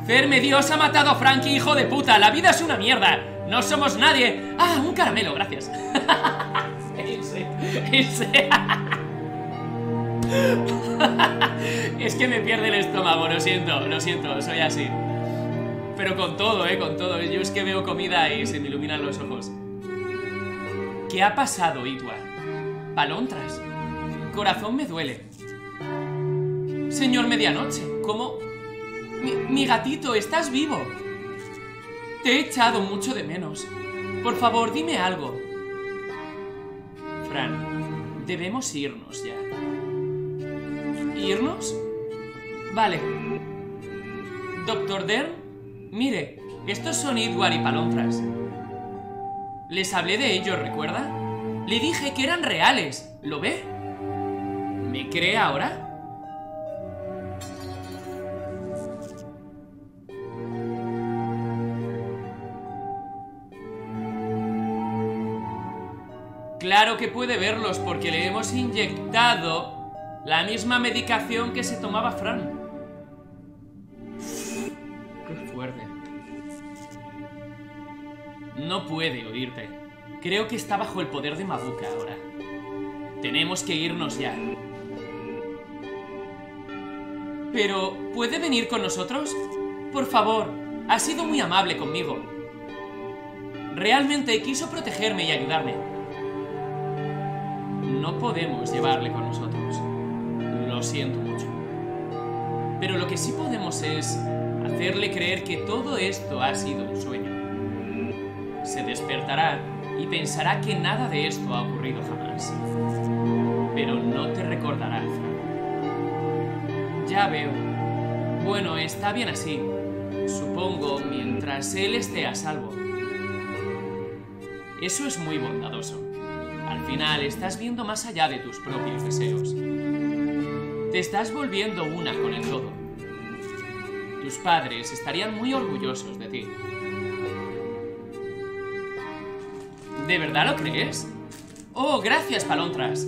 Ferme, Dios, ha matado a Frankie, hijo de puta. La vida es una mierda, no somos nadie. Ah, un caramelo, gracias. ese, ese. Es que me pierde el estómago, lo siento, lo siento, soy así. Pero con todo, eh, con todo. Yo es que veo comida y se me iluminan los ojos. ¿Qué ha pasado, Edward? Palontras. Corazón me duele. Señor Medianoche, ¿cómo? Mi, mi gatito, estás vivo. Te he echado mucho de menos. Por favor, dime algo. Fran, debemos irnos ya. ¿Irnos? Vale. Doctor Dern, mire, estos son Edward y Palontras. Les hablé de ellos, ¿recuerda? Le dije que eran reales. ¿Lo ve? ¿Me cree ahora? Claro que puede verlos porque le hemos inyectado la misma medicación que se tomaba Fran. Qué fuerte. No puede oírte. Creo que está bajo el poder de Mabuka ahora. Tenemos que irnos ya. Pero, ¿puede venir con nosotros? Por favor, ha sido muy amable conmigo. Realmente quiso protegerme y ayudarme. No podemos llevarle con nosotros. Lo siento mucho. Pero lo que sí podemos es hacerle creer que todo esto ha sido un sueño. Se despertará y pensará que nada de esto ha ocurrido jamás. Pero no te recordará. Ya veo. Bueno, está bien así. Supongo, mientras él esté a salvo. Eso es muy bondadoso. Al final, estás viendo más allá de tus propios deseos. Te estás volviendo una con el todo. Tus padres estarían muy orgullosos de ti. ¿De verdad lo crees? Oh, gracias, Palontras.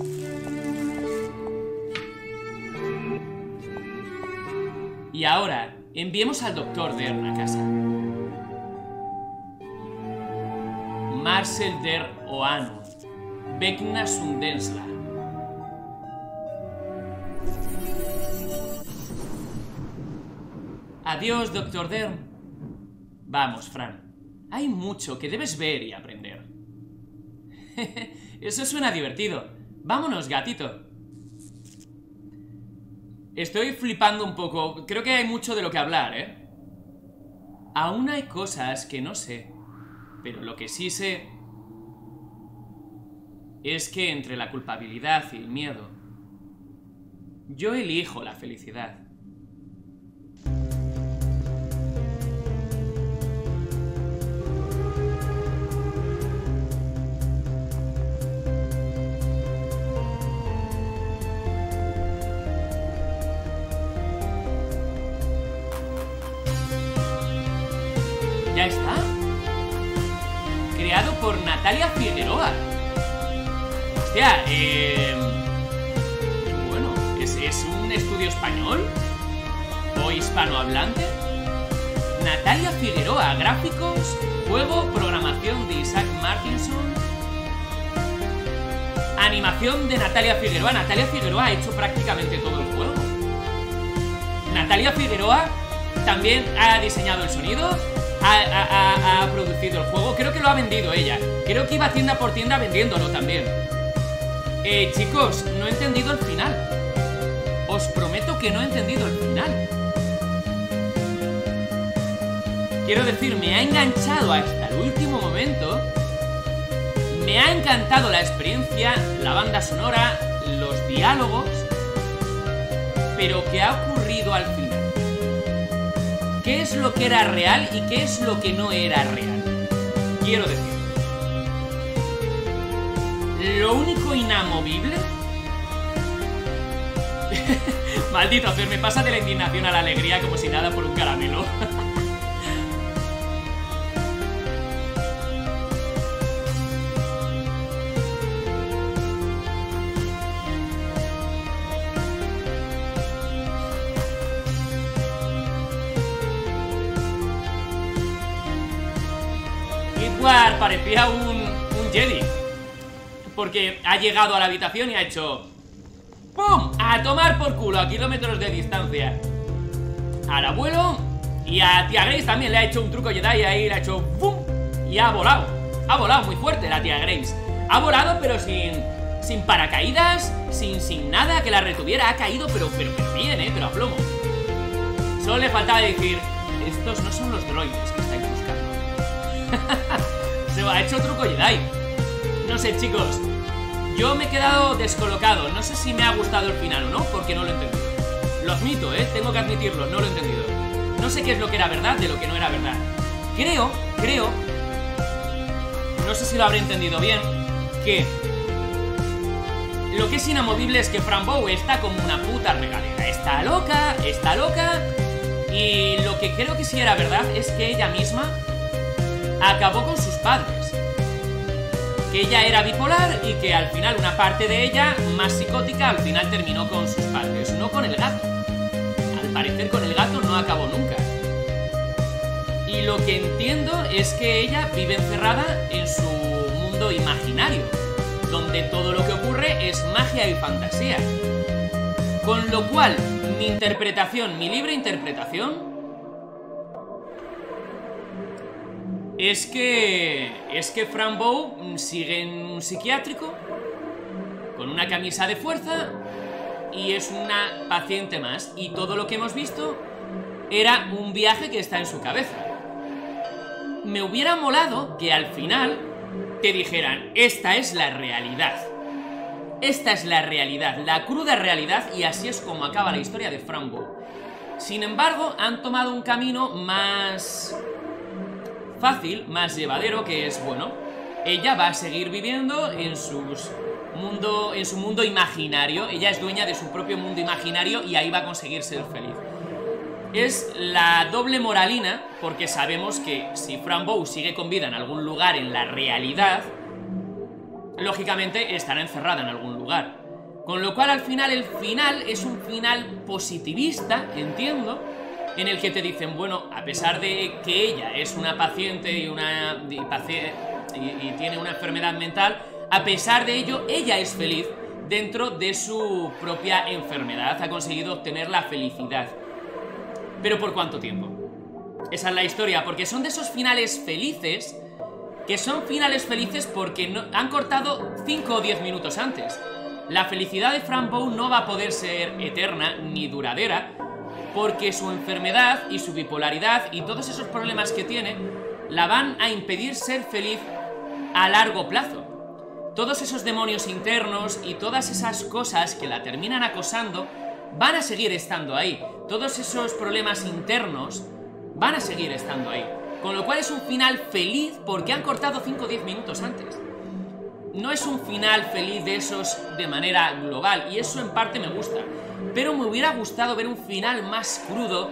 Y ahora, enviemos al doctor Dern a casa. Marcel der Oano, Vegna Sundensla. Adiós, doctor Dern. Vamos, Fran. Hay mucho que debes ver y aprender. Eso suena divertido. Vámonos, gatito. Estoy flipando un poco. Creo que hay mucho de lo que hablar, ¿eh? Aún hay cosas que no sé. Pero lo que sí sé es que entre la culpabilidad y el miedo, yo elijo la felicidad. ¿Ya está? Creado por Natalia Figueroa. Hostia, eh... bueno, ¿es, ¿es un estudio español? ¿O hispanohablante? Natalia Figueroa, gráficos, juego, programación de Isaac Martinson. Animación de Natalia Figueroa. Natalia Figueroa ha hecho prácticamente todo el juego. Natalia Figueroa también ha diseñado el sonido. Ha, ha, ha, ha producido el juego. Creo que lo ha vendido ella. Creo que iba tienda por tienda vendiéndolo también. Eh, chicos, no he entendido el final. Os prometo que no he entendido el final. Quiero decir, me ha enganchado hasta el último momento. Me ha encantado la experiencia, la banda sonora, los diálogos. Pero ¿qué ha ocurrido al final? ¿Qué es lo que era real y qué es lo que no era real? Quiero decir, lo único inamovible... Maldito hacer, me pasa de la indignación a la alegría como si nada por un caramelo. Parecía un, un Jedi, porque ha llegado a la habitación y ha hecho ¡pum! A tomar por culo a kilómetros de distancia al abuelo. Y a tía Grace también le ha hecho un truco Jedi. Y ahí le ha hecho ¡pum! Y ha volado. Ha volado muy fuerte la tía Grace. Ha volado pero sin, sin paracaídas, sin, sin nada que la retuviera. Ha caído pero, pero, pero bien, ¿eh? Pero a plomo. Solo le faltaba decir: estos no son los droides que estáis buscando. Ha hecho truco Jedi. No sé, chicos, yo me he quedado descolocado. No sé si me ha gustado el final o no, porque no lo he entendido. Lo admito, ¿eh? Tengo que admitirlo, no lo he entendido. No sé qué es lo que era verdad de lo que no era verdad. Creo, creo, no sé si lo habré entendido bien, que lo que es inamovible es que Fran Bow está como una puta regadera. Está loca, está loca. Y lo que creo que sí era verdad es que ella misma acabó con sus padres, que ella era bipolar y que al final una parte de ella, más psicótica, al final terminó con sus padres, no con el gato. Al parecer con el gato no acabó nunca. Y lo que entiendo es que ella vive encerrada en su mundo imaginario, donde todo lo que ocurre es magia y fantasía. Con lo cual, mi interpretación, mi libre interpretación, Es que... Es que Fran Bow sigue en un psiquiátrico con una camisa de fuerza y es una paciente más. Y todo lo que hemos visto era un viaje que está en su cabeza. Me hubiera molado que al final te dijeran: esta es la realidad. Esta es la realidad, la cruda realidad, y así es como acaba la historia de Fran Bow. Sin embargo, han tomado un camino más... fácil, más llevadero, que es, bueno, ella va a seguir viviendo en, sus mundo, en su mundo imaginario. Ella es dueña de su propio mundo imaginario y ahí va a conseguir ser feliz. Es la doble moralina, porque sabemos que si Fran Bow sigue con vida en algún lugar en la realidad, lógicamente estará encerrada en algún lugar. Con lo cual, al final, el final es un final positivista, entiendo, en el que te dicen, bueno, a pesar de que ella es una paciente y, una, y, paci- y, y tiene una enfermedad mental, a pesar de ello, ella es feliz dentro de su propia enfermedad. Ha conseguido obtener la felicidad. ¿Pero por cuánto tiempo? Esa es la historia, porque son de esos finales felices, que son finales felices porque no, han cortado cinco o diez minutos antes. La felicidad de Fran Bow no va a poder ser eterna ni duradera, porque su enfermedad y su bipolaridad y todos esos problemas que tiene la van a impedir ser feliz a largo plazo. Todos esos demonios internos y todas esas cosas que la terminan acosando van a seguir estando ahí. Todos esos problemas internos van a seguir estando ahí. Con lo cual es un final feliz porque han cortado cinco o diez minutos antes. No es un final feliz de esos de manera global, y eso en parte me gusta. Pero me hubiera gustado ver un final más crudo,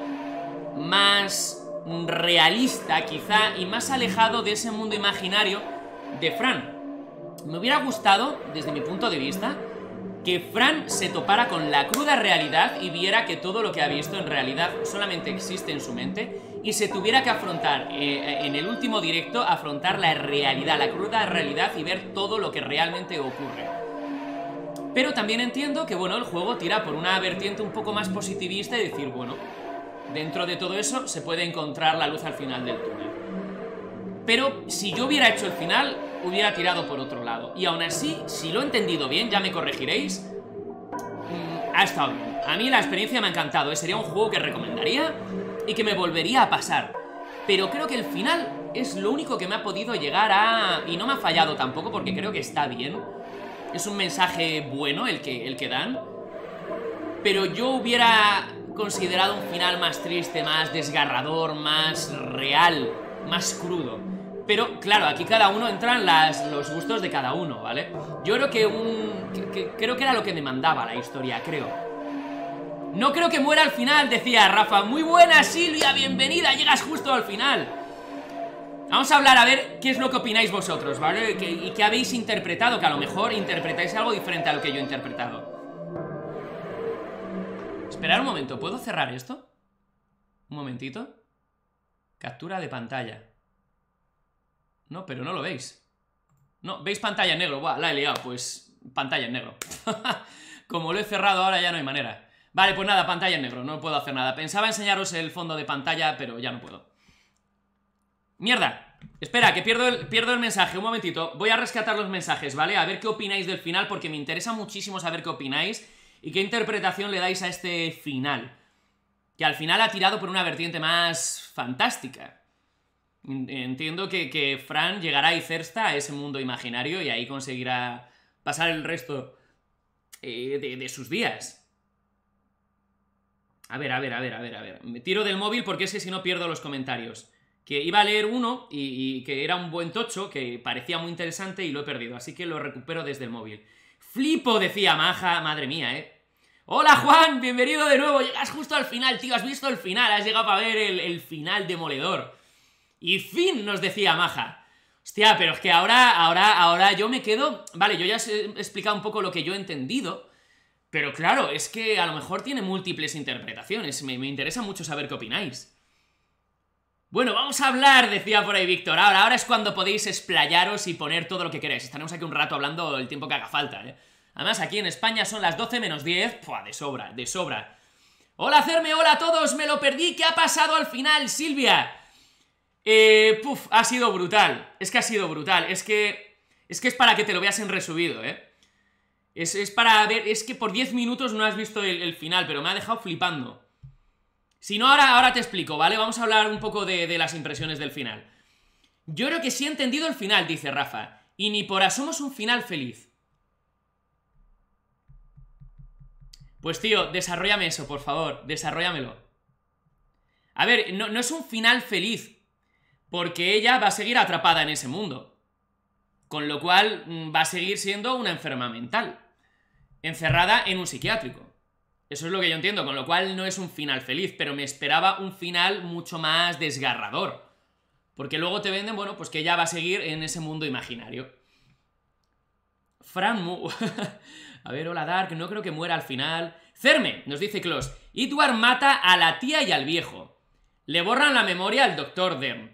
más realista quizá, y más alejado de ese mundo imaginario de Fran. Me hubiera gustado, desde mi punto de vista, que Fran se topara con la cruda realidad y viera que todo lo que ha visto en realidad solamente existe en su mente, y se tuviera que afrontar, eh, en el último directo, afrontar la realidad, la cruda realidad, y ver todo lo que realmente ocurre. Pero también entiendo que, bueno, el juego tira por una vertiente un poco más positivista y decir, bueno, dentro de todo eso se puede encontrar la luz al final del túnel. Pero si yo hubiera hecho el final, hubiera tirado por otro lado. Y aún así, si lo he entendido bien, ya me corregiréis, ha estado bien. A mí la experiencia me ha encantado. Sería un juego que recomendaría y que me volvería a pasar. Pero creo que el final es lo único que me ha podido llegar a... Y no me ha fallado tampoco, porque creo que está bien. Es un mensaje bueno el que, el que dan. Pero yo hubiera considerado un final más triste, más desgarrador, más real, más crudo. Pero, claro, aquí cada uno entran las, los gustos de cada uno, ¿vale? Yo creo que un... Que, que, creo que era lo que demandaba la historia, creo. No creo que muera al final, decía Rafa. Muy buena, Silvia, bienvenida, llegas justo al final. Vamos a hablar a ver qué es lo que opináis vosotros, ¿vale? Que, y qué habéis interpretado, que a lo mejor interpretáis algo diferente a lo que yo he interpretado. Esperad un momento, ¿puedo cerrar esto? Un momentito. Captura de pantalla. No, pero no lo veis. No, ¿veis pantalla en negro? Buah, la he liado, pues pantalla en negro. Como lo he cerrado ahora ya no hay manera. Vale, pues nada, pantalla en negro, no puedo hacer nada. Pensaba enseñaros el fondo de pantalla, pero ya no puedo. ¡Mierda! Espera, que pierdo el, pierdo el mensaje, un momentito. Voy a rescatar los mensajes, ¿vale? A ver qué opináis del final, porque me interesa muchísimo saber qué opináis y qué interpretación le dais a este final. Que al final ha tirado por una vertiente más fantástica. Entiendo que, que Fran llegará a Icersta, a ese mundo imaginario, y ahí conseguirá pasar el resto eh, de, de sus días. A ver, a ver, a ver, a ver, a ver. Me tiro del móvil porque es que si no pierdo los comentarios. Que iba a leer uno y, y que era un buen tocho, que parecía muy interesante y lo he perdido, así que lo recupero desde el móvil. Flipo, decía Maja, madre mía, eh. Hola Juan, bienvenido de nuevo, llegas justo al final, tío, has visto el final, has llegado para ver el, el final demoledor. Y fin, nos decía Maja. Hostia, pero es que ahora, ahora, ahora yo me quedo... Vale, yo ya os he explicado un poco lo que yo he entendido, pero claro, es que a lo mejor tiene múltiples interpretaciones. Me, me interesa mucho saber qué opináis. Bueno, vamos a hablar, decía por ahí Víctor. Ahora, ahora es cuando podéis explayaros y poner todo lo que queráis. Estaremos aquí un rato hablando el tiempo que haga falta, ¿eh? Además, aquí en España son las doce menos diez. Pua, de sobra, de sobra. Hola, Cerme, hola a todos, me lo perdí. ¿Qué ha pasado al final, Silvia? Eh, puf, ha sido brutal. Es que ha sido brutal, es que Es que es para que te lo veas en resubido, eh Es, es para ver. Es que por diez minutos no has visto el, el final. Pero me ha dejado flipando. Si no, ahora, ahora te explico, ¿vale? Vamos a hablar un poco de, de las impresiones del final. Yo creo que sí he entendido el final, dice Rafa. Y ni por asomo es un final feliz. Pues tío, desarróllame eso, por favor. Desarróllamelo. A ver, no, no es un final feliz, porque ella va a seguir atrapada en ese mundo, con lo cual va a seguir siendo una enferma mental, encerrada en un psiquiátrico. Eso es lo que yo entiendo, con lo cual no es un final feliz, pero me esperaba un final mucho más desgarrador, porque luego te venden, bueno, pues que ella va a seguir en ese mundo imaginario. Fran Mu... A ver, hola Dark, no creo que muera al final. Cerme, nos dice Klaus, Edward mata a la tía y al viejo, le borran la memoria al doctor Dem.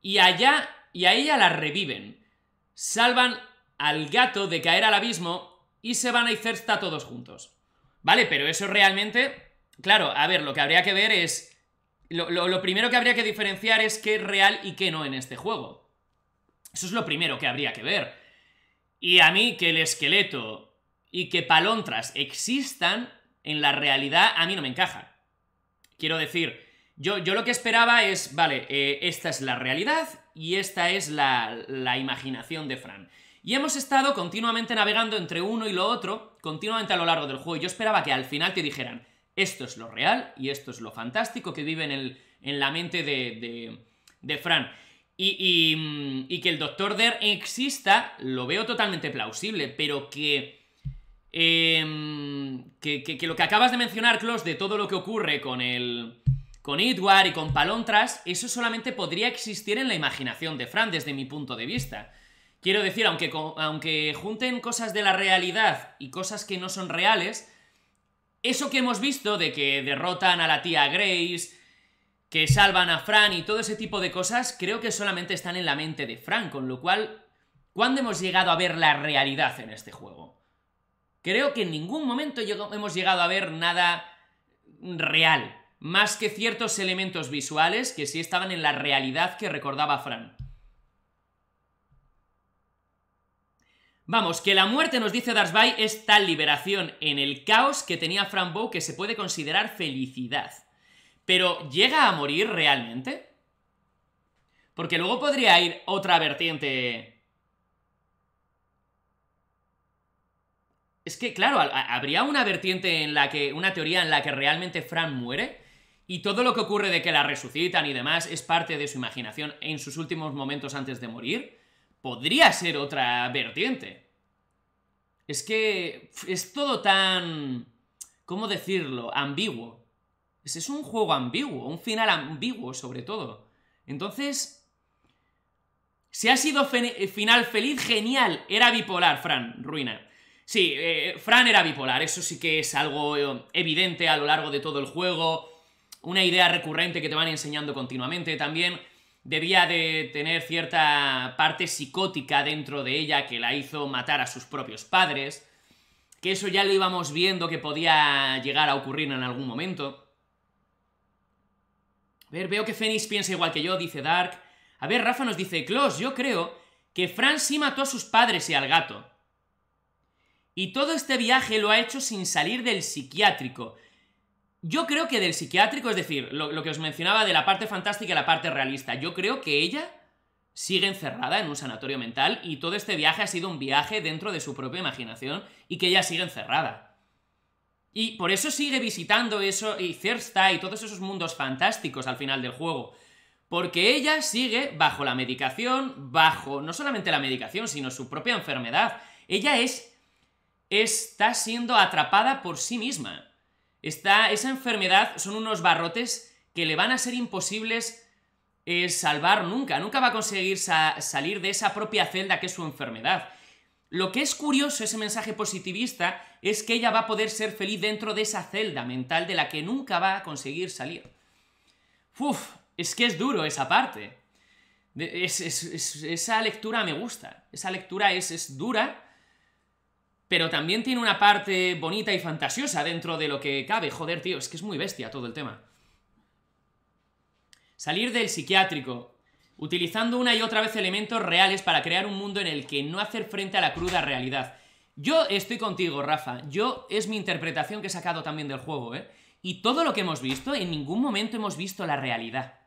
Y allá, y a ella la reviven. Salvan al gato de caer al abismo y se van a Icersta todos juntos. Vale, pero eso realmente... Claro, a ver, lo que habría que ver es... Lo, lo, lo primero que habría que diferenciar es qué es real y qué no en este juego. Eso es lo primero que habría que ver. Y a mí que el esqueleto y que Palontras existan en la realidad a mí no me encaja. Quiero decir, yo, yo lo que esperaba es, vale, eh, esta es la realidad y esta es la, la imaginación de Fran. Y hemos estado continuamente navegando entre uno y lo otro, continuamente a lo largo del juego, y yo esperaba que al final te dijeran, esto es lo real y esto es lo fantástico que vive en, el, en la mente de, de, de Fran. Y, y, y que el doctor Der exista, lo veo totalmente plausible, pero que, eh, que, que, que lo que acabas de mencionar, Klaus, de todo lo que ocurre con el con Edward y con Palontras, eso solamente podría existir en la imaginación de Fran, desde mi punto de vista. Quiero decir, aunque, aunque junten cosas de la realidad y cosas que no son reales, eso que hemos visto de que derrotan a la tía Grace, que salvan a Fran y todo ese tipo de cosas, creo que solamente están en la mente de Fran, con lo cual, ¿cuándo hemos llegado a ver la realidad en este juego? Creo que en ningún momento hemos llegado a ver nada real, más que ciertos elementos visuales que sí estaban en la realidad que recordaba Fran. Vamos, que la muerte, nos dice Darsby, es tal liberación en el caos que tenía Fran Bow que se puede considerar felicidad. ¿Pero llega a morir realmente? Porque luego podría ir otra vertiente. Es que, claro, habría una vertiente en la que... una teoría en la que realmente Fran muere y todo lo que ocurre de que la resucitan y demás es parte de su imaginación en sus últimos momentos antes de morir. Podría ser otra vertiente. Es que es todo tan... ¿cómo decirlo? Ambiguo. Es un juego ambiguo, un final ambiguo sobre todo. Entonces, si ha sido fe final feliz, genial. Era bipolar, Fran, ruina. Sí, eh, Fran era bipolar, eso sí que es algo eh, evidente a lo largo de todo el juego. Una idea recurrente que te van enseñando continuamente. También debía de tener cierta parte psicótica dentro de ella que la hizo matar a sus propios padres. Que eso ya lo íbamos viendo que podía llegar a ocurrir en algún momento. A ver, veo que Fénix piensa igual que yo, dice Dark. A ver, Rafa nos dice, Klaus, yo creo que Fran sí mató a sus padres y al gato. Y todo este viaje lo ha hecho sin salir del psiquiátrico. Yo creo que del psiquiátrico, es decir, lo, lo que os mencionaba de la parte fantástica y la parte realista, yo creo que ella sigue encerrada en un sanatorio mental y todo este viaje ha sido un viaje dentro de su propia imaginación y que ella sigue encerrada. Y por eso sigue visitando eso y Icersta y todos esos mundos fantásticos al final del juego. Porque ella sigue bajo la medicación, bajo no solamente la medicación, sino su propia enfermedad. Ella es, está siendo atrapada por sí misma. Está, esa enfermedad son unos barrotes que le van a ser imposibles eh, salvar nunca. Nunca va a conseguir sa- salir de esa propia celda que es su enfermedad. Lo que es curioso, ese mensaje positivista, es que ella va a poder ser feliz dentro de esa celda mental de la que nunca va a conseguir salir. Uf, es que es duro esa parte. Es, es, es, esa lectura me gusta. Esa lectura es, es dura, pero también tiene una parte bonita y fantasiosa dentro de lo que cabe. Joder, tío, es que es muy bestia todo el tema. Salir del psiquiátrico. Utilizando una y otra vez elementos reales para crear un mundo en el que no hacer frente a la cruda realidad. Yo estoy contigo, Rafa. Yo, es mi interpretación que he sacado también del juego, ¿eh? Y todo lo que hemos visto, en ningún momento hemos visto la realidad.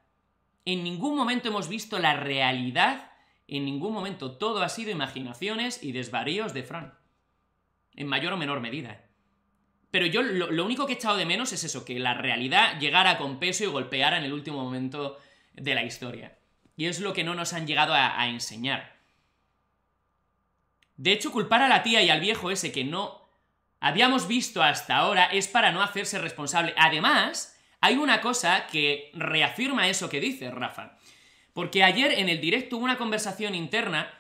En ningún momento hemos visto la realidad. En ningún momento. Todo ha sido imaginaciones y desvaríos de Fran. En mayor o menor medida. Pero yo lo, lo único que he echado de menos es eso, que la realidad llegara con peso y golpeara en el último momento de la historia. Y es lo que no nos han llegado a, a enseñar. De hecho, culpar a la tía y al viejo ese que no habíamos visto hasta ahora es para no hacerse responsable. Además, hay una cosa que reafirma eso que dice Rafa. Porque ayer en el directo hubo una conversación interna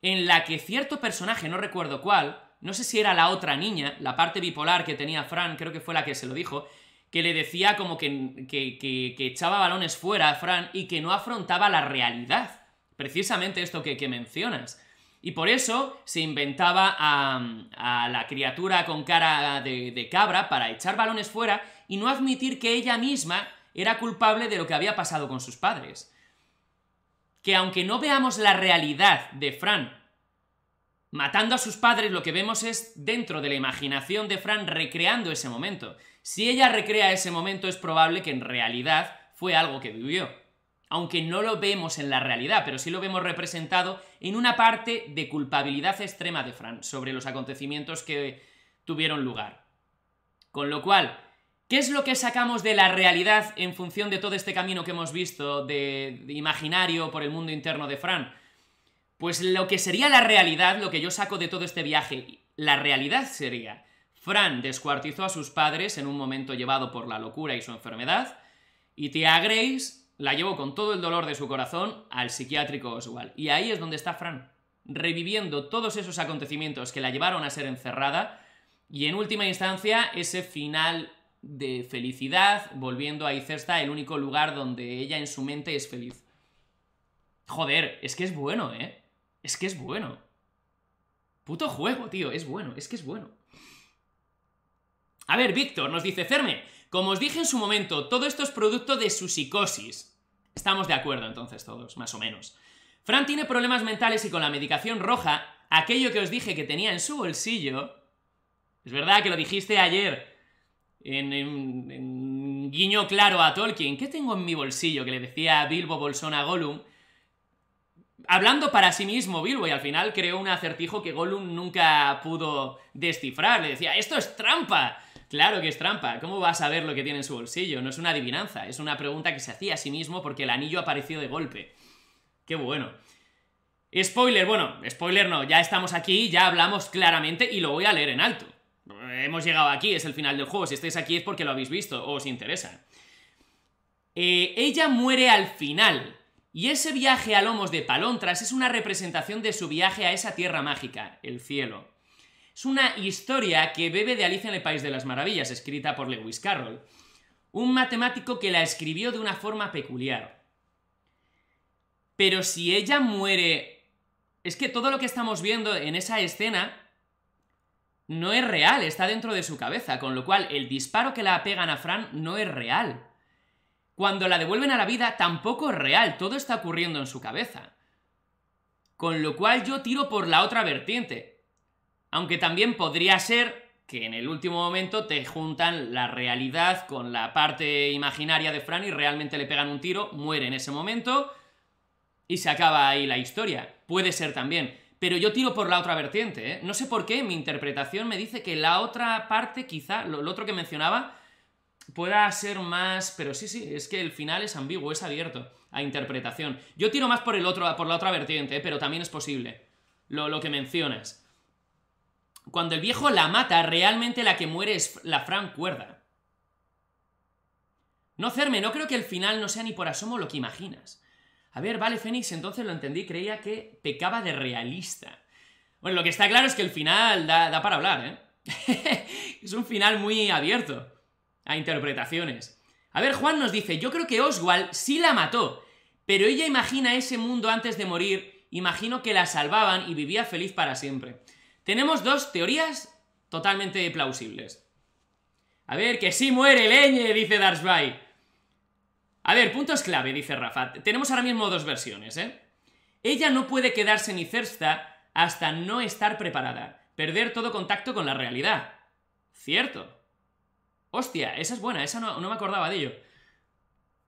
en la que cierto personaje, no recuerdo cuál, no sé si era la otra niña, la parte bipolar que tenía Fran, creo que fue la que se lo dijo, que le decía como que, que, que, que echaba balones fuera a Fran y que no afrontaba la realidad. Precisamente esto que, que mencionas. Y por eso se inventaba a, a la criatura con cara de, de cabra para echar balones fuera y no admitir que ella misma era culpable de lo que había pasado con sus padres. Que aunque no veamos la realidad de Fran matando a sus padres, lo que vemos es, dentro de la imaginación de Fran, recreando ese momento. Si ella recrea ese momento, es probable que en realidad fue algo que vivió. Aunque no lo vemos en la realidad, pero sí lo vemos representado en una parte de culpabilidad extrema de Fran sobre los acontecimientos que tuvieron lugar. Con lo cual, ¿qué es lo que sacamos de la realidad en función de todo este camino que hemos visto de, de imaginario por el mundo interno de Fran? Pues lo que sería la realidad, lo que yo saco de todo este viaje, la realidad sería: Fran descuartizó a sus padres en un momento llevado por la locura y su enfermedad, y tía Grace la llevó con todo el dolor de su corazón al psiquiátrico Oswald. Y ahí es donde está Fran, reviviendo todos esos acontecimientos que la llevaron a ser encerrada, y en última instancia ese final de felicidad, volviendo a Icersta, el único lugar donde ella en su mente es feliz. Joder, es que es bueno, ¿eh? Es que es bueno. Puto juego, tío, es bueno, es que es bueno. A ver, Víctor nos dice: Cerme, como os dije en su momento, todo esto es producto de su psicosis. Estamos de acuerdo entonces todos, más o menos. Fran tiene problemas mentales y con la medicación roja, aquello que os dije que tenía en su bolsillo... Es verdad que lo dijiste ayer en, en, en guiño claro a Tolkien. ¿Qué tengo en mi bolsillo? Que le decía Bilbo Bolsón a Gollum. Hablando para sí mismo Bilbo, y al final creó un acertijo que Gollum nunca pudo descifrar. Le decía: ¡esto es trampa! Claro que es trampa. ¿Cómo va a saber lo que tiene en su bolsillo? No es una adivinanza, es una pregunta que se hacía a sí mismo porque el anillo apareció de golpe. ¡Qué bueno! Spoiler, bueno, spoiler no. Ya estamos aquí, ya hablamos claramente y lo voy a leer en alto. Hemos llegado aquí, es el final del juego. Si estáis aquí es porque lo habéis visto o os interesa. Eh, ella muere al final. Y ese viaje a lomos de Palontras es una representación de su viaje a esa tierra mágica, el cielo. Es una historia que bebe de Alicia en el País de las Maravillas, escrita por Lewis Carroll, un matemático que la escribió de una forma peculiar. Pero si ella muere... Es que todo lo que estamos viendo en esa escena no es real, está dentro de su cabeza, con lo cual el disparo que la pegan a Fran no es real. Cuando la devuelven a la vida tampoco es real, todo está ocurriendo en su cabeza. Con lo cual yo tiro por la otra vertiente. Aunque también podría ser que en el último momento te juntan la realidad con la parte imaginaria de Fran y realmente le pegan un tiro, muere en ese momento y se acaba ahí la historia. Puede ser también. Pero yo tiro por la otra vertiente, ¿eh? No sé por qué, mi interpretación me dice que la otra parte, quizá, lo, lo otro que mencionaba, pueda ser más... Pero sí, sí, es que el final es ambiguo, es abierto a interpretación. Yo tiro más por, el otro, por la otra vertiente, ¿eh? Pero también es posible lo, lo que mencionas. Cuando el viejo la mata, realmente la que muere es la Fran Cuerda. No, Cerme, no creo que el final no sea ni por asomo lo que imaginas. A ver, vale, Fénix, entonces lo entendí, creía que pecaba de realista. Bueno, lo que está claro es que el final da, da para hablar, ¿eh? Es un final muy abierto a interpretaciones. A ver, Juan nos dice: yo creo que Oswald sí la mató, pero ella imagina ese mundo antes de morir, imagino que la salvaban y vivía feliz para siempre. Tenemos dos teorías totalmente plausibles. A ver, que sí muere Leñe, dice Darsby. A ver, puntos clave, dice Rafa. Tenemos ahora mismo dos versiones, ¿eh? Ella no puede quedarse en Icersta hasta no estar preparada. Perder todo contacto con la realidad. Cierto. Hostia, esa es buena, esa no, no me acordaba de ello.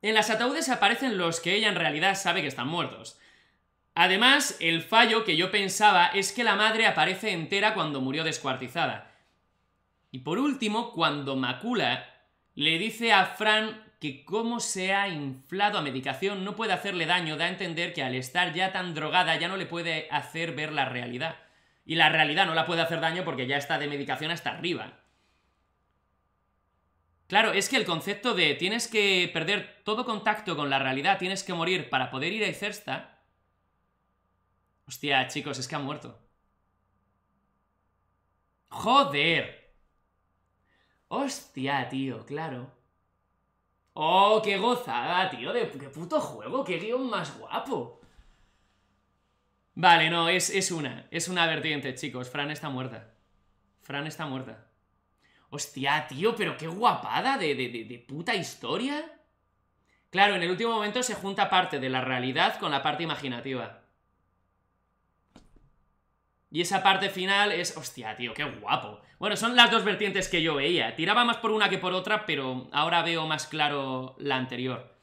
En las ataúdes aparecen los que ella en realidad sabe que están muertos. Además, el fallo que yo pensaba es que la madre aparece entera cuando murió descuartizada. Y por último, cuando Macula le dice a Fran que como se ha inflado a medicación no puede hacerle daño, da a entender que al estar ya tan drogada ya no le puede hacer ver la realidad. Y la realidad no la puede hacer daño porque ya está de medicación hasta arriba. Claro, es que el concepto de tienes que perder todo contacto con la realidad, tienes que morir para poder ir a Icersta... Hostia, chicos, es que ha muerto. ¡Joder! Hostia, tío, claro... ¡Oh, qué gozada, tío! De, ¡Qué puto juego! ¡Qué guión más guapo! Vale, no, es, es una. Es una vertiente, chicos. Fran está muerta. Fran está muerta. ¡Hostia, tío! ¡Pero qué guapada de, de, de, de puta historia! Claro, en el último momento se junta parte de la realidad con la parte imaginativa. Y esa parte final es... Hostia, tío, qué guapo. Bueno, son las dos vertientes que yo veía. Tiraba más por una que por otra, pero ahora veo más claro la anterior.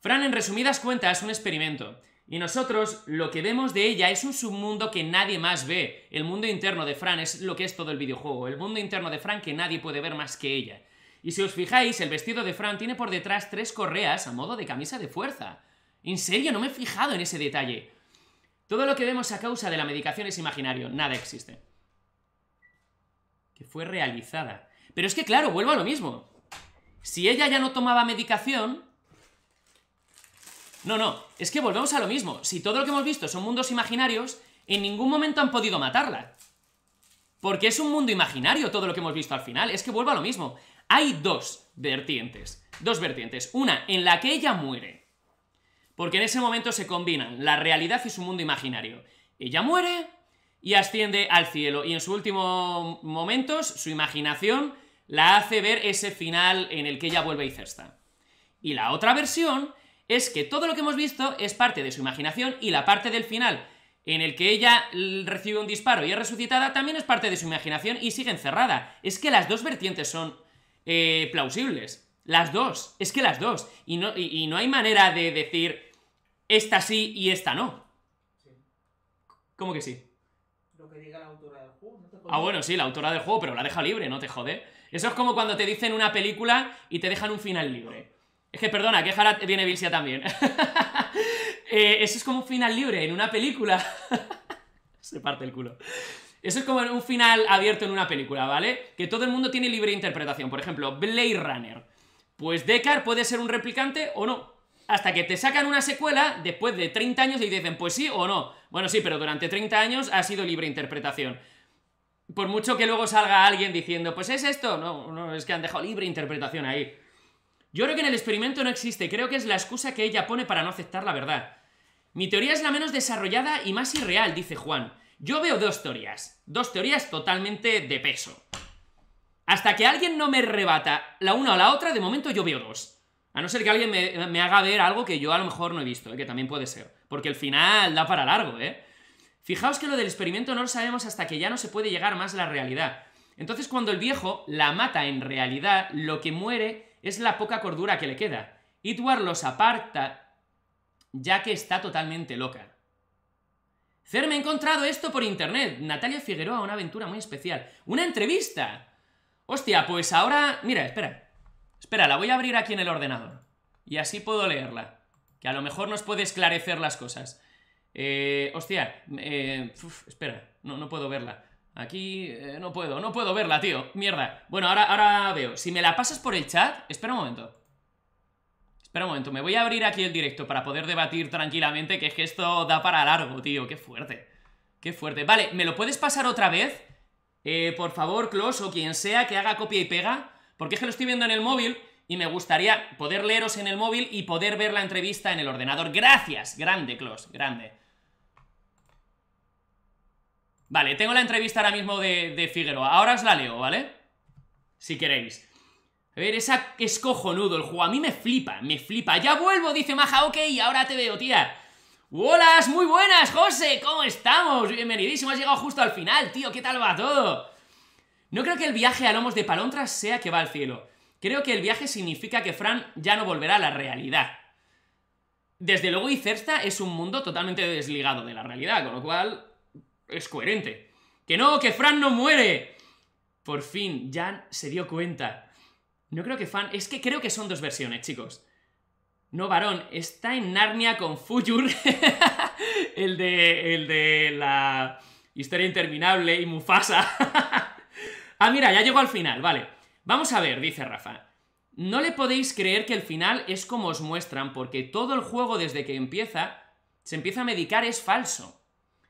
Fran, en resumidas cuentas, es un experimento. Y nosotros, lo que vemos de ella es un submundo que nadie más ve. El mundo interno de Fran es lo que es todo el videojuego. El mundo interno de Fran que nadie puede ver más que ella. Y si os fijáis, el vestido de Fran tiene por detrás tres correas a modo de camisa de fuerza. En serio, no me he fijado en ese detalle. Todo lo que vemos a causa de la medicación es imaginario. Nada existe. Que fue realizada. Pero es que claro, vuelvo a lo mismo. Si ella ya no tomaba medicación... No, no, es que volvemos a lo mismo. Si todo lo que hemos visto son mundos imaginarios, en ningún momento han podido matarla. Porque es un mundo imaginario todo lo que hemos visto al final. Es que vuelvo a lo mismo. Hay dos vertientes. Dos vertientes. Una en la que ella muere. Porque en ese momento se combinan la realidad y su mundo imaginario. Ella muere y asciende al cielo. Y en sus últimos momentos, su imaginación la hace ver ese final en el que ella vuelve a Icersta. Y la otra versión... es que todo lo que hemos visto es parte de su imaginación y la parte del final, en el que ella recibe un disparo y es resucitada, también es parte de su imaginación y sigue encerrada. Es que las dos vertientes son eh, plausibles. Las dos. Es que las dos. Y no, y, y no hay manera de decir esta sí y esta no. Sí. ¿Cómo que sí? Lo que diga la autora del juego. No te ah, bueno, sí, la autora del juego, pero la deja libre, no te jode. Eso es como cuando te dicen una película y te dejan un final libre. Es que, perdona, que ahora viene Vilsia también. eh, eso es como un final libre en una película. Se parte el culo. Eso es como un final abierto en una película, ¿vale? Que todo el mundo tiene libre interpretación. Por ejemplo, Blade Runner. Pues Deckard puede ser un replicante o no. Hasta que te sacan una secuela después de treinta años y dicen, pues sí o no. Bueno, sí, pero durante treinta años ha sido libre interpretación. Por mucho que luego salga alguien diciendo, pues es esto. No, no, es que han dejado libre interpretación ahí. Yo creo que en el experimento no existe, creo que es la excusa que ella pone para no aceptar la verdad. Mi teoría es la menos desarrollada y más irreal, dice Juan. Yo veo dos teorías, dos teorías totalmente de peso. Hasta que alguien no me rebata la una o la otra, de momento yo veo dos. A no ser que alguien me, me haga ver algo que yo a lo mejor no he visto, ¿eh? Que también puede ser. Porque el final da para largo, ¿eh? Fijaos que lo del experimento no lo sabemos hasta que ya no se puede llegar más a la realidad. Entonces cuando el viejo la mata en realidad, lo que muere... es la poca cordura que le queda. Edward los aparta, ya que está totalmente loca. Cer, me he encontrado esto por internet. Natalia Figueroa, una aventura muy especial. ¡Una entrevista! Hostia, pues ahora... Mira, espera. Espera, la voy a abrir aquí en el ordenador. Y así puedo leerla. Que a lo mejor nos puede esclarecer las cosas. Eh... Hostia. Eh, uf, espera. No, no puedo verla. Aquí... Eh, no puedo, no puedo verla, tío. Mierda. Bueno, ahora, ahora veo. Si me la pasas por el chat... Espera un momento. Espera un momento. Me voy a abrir aquí el directo para poder debatir tranquilamente, que es que esto da para largo, tío. Qué fuerte. Qué fuerte. Vale, ¿me lo puedes pasar otra vez? Eh, por favor, Klaus o quien sea que haga copia y pega. Porque es que lo estoy viendo en el móvil y me gustaría poder leeros en el móvil y poder ver la entrevista en el ordenador. ¡Gracias! Grande, Klaus. Grande. Vale, tengo la entrevista ahora mismo de, de Figueroa. Ahora os la leo, ¿vale? Si queréis. A ver, esa es cojonudo el juego. A mí me flipa, me flipa. Ya vuelvo, dice Maja. Ok, ahora te veo, tía. ¡Hola! ¡Muy buenas, José! ¿Cómo estamos? Bienvenidísimo. Has llegado justo al final, tío. ¿Qué tal va todo? No creo que el viaje a lomos de Palontras sea que va al cielo. Creo que el viaje significa que Fran ya no volverá a la realidad. Desde luego, Icersta es un mundo totalmente desligado de la realidad, con lo cual... es coherente. ¡Que no! ¡Que Fran no muere! Por fin, Jan se dio cuenta. No creo que Fran... Es que creo que son dos versiones, chicos. No, varón. Está en Narnia con Fuyur. el de... El de la... Historia interminable y Mufasa. Ah, mira, ya llegó al final. Vale. Vamos a ver, dice Rafa. No le podéis creer que el final es como os muestran, porque todo el juego desde que empieza... se empieza a medicar es falso.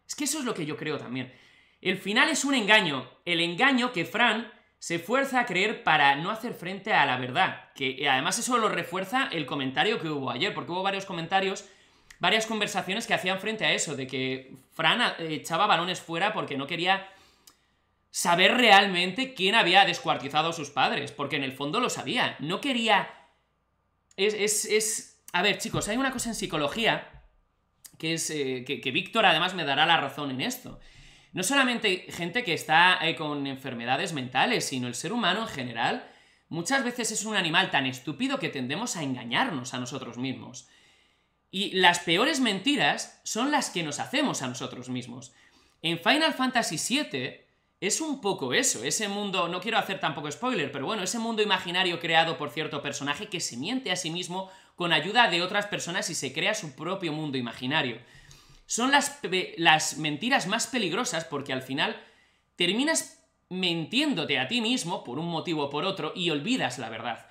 Es que eso es lo que yo creo también. El final es un engaño. El engaño que Fran se fuerza a creer para no hacer frente a la verdad. Que además eso lo refuerza el comentario que hubo ayer. Porque hubo varios comentarios, varias conversaciones que hacían frente a eso. De que Fran echaba balones fuera porque no quería saber realmente quién había descuartizado a sus padres. Porque en el fondo lo sabía. No quería... Es... es, es... A ver, chicos, hay una cosa en psicología... que es eh, que, que Víctor además me dará la razón en esto. No solamente gente que está eh, con enfermedades mentales, sino el ser humano en general muchas veces es un animal tan estúpido que tendemos a engañarnos a nosotros mismos. Y las peores mentiras son las que nos hacemos a nosotros mismos. En Final Fantasy siete es un poco eso, ese mundo, no quiero hacer tampoco spoiler, pero bueno, ese mundo imaginario creado por cierto personaje que se miente a sí mismo con ayuda de otras personas y se crea su propio mundo imaginario. Son las, las mentiras más peligrosas porque al final terminas mintiéndote a ti mismo por un motivo o por otro y olvidas la verdad.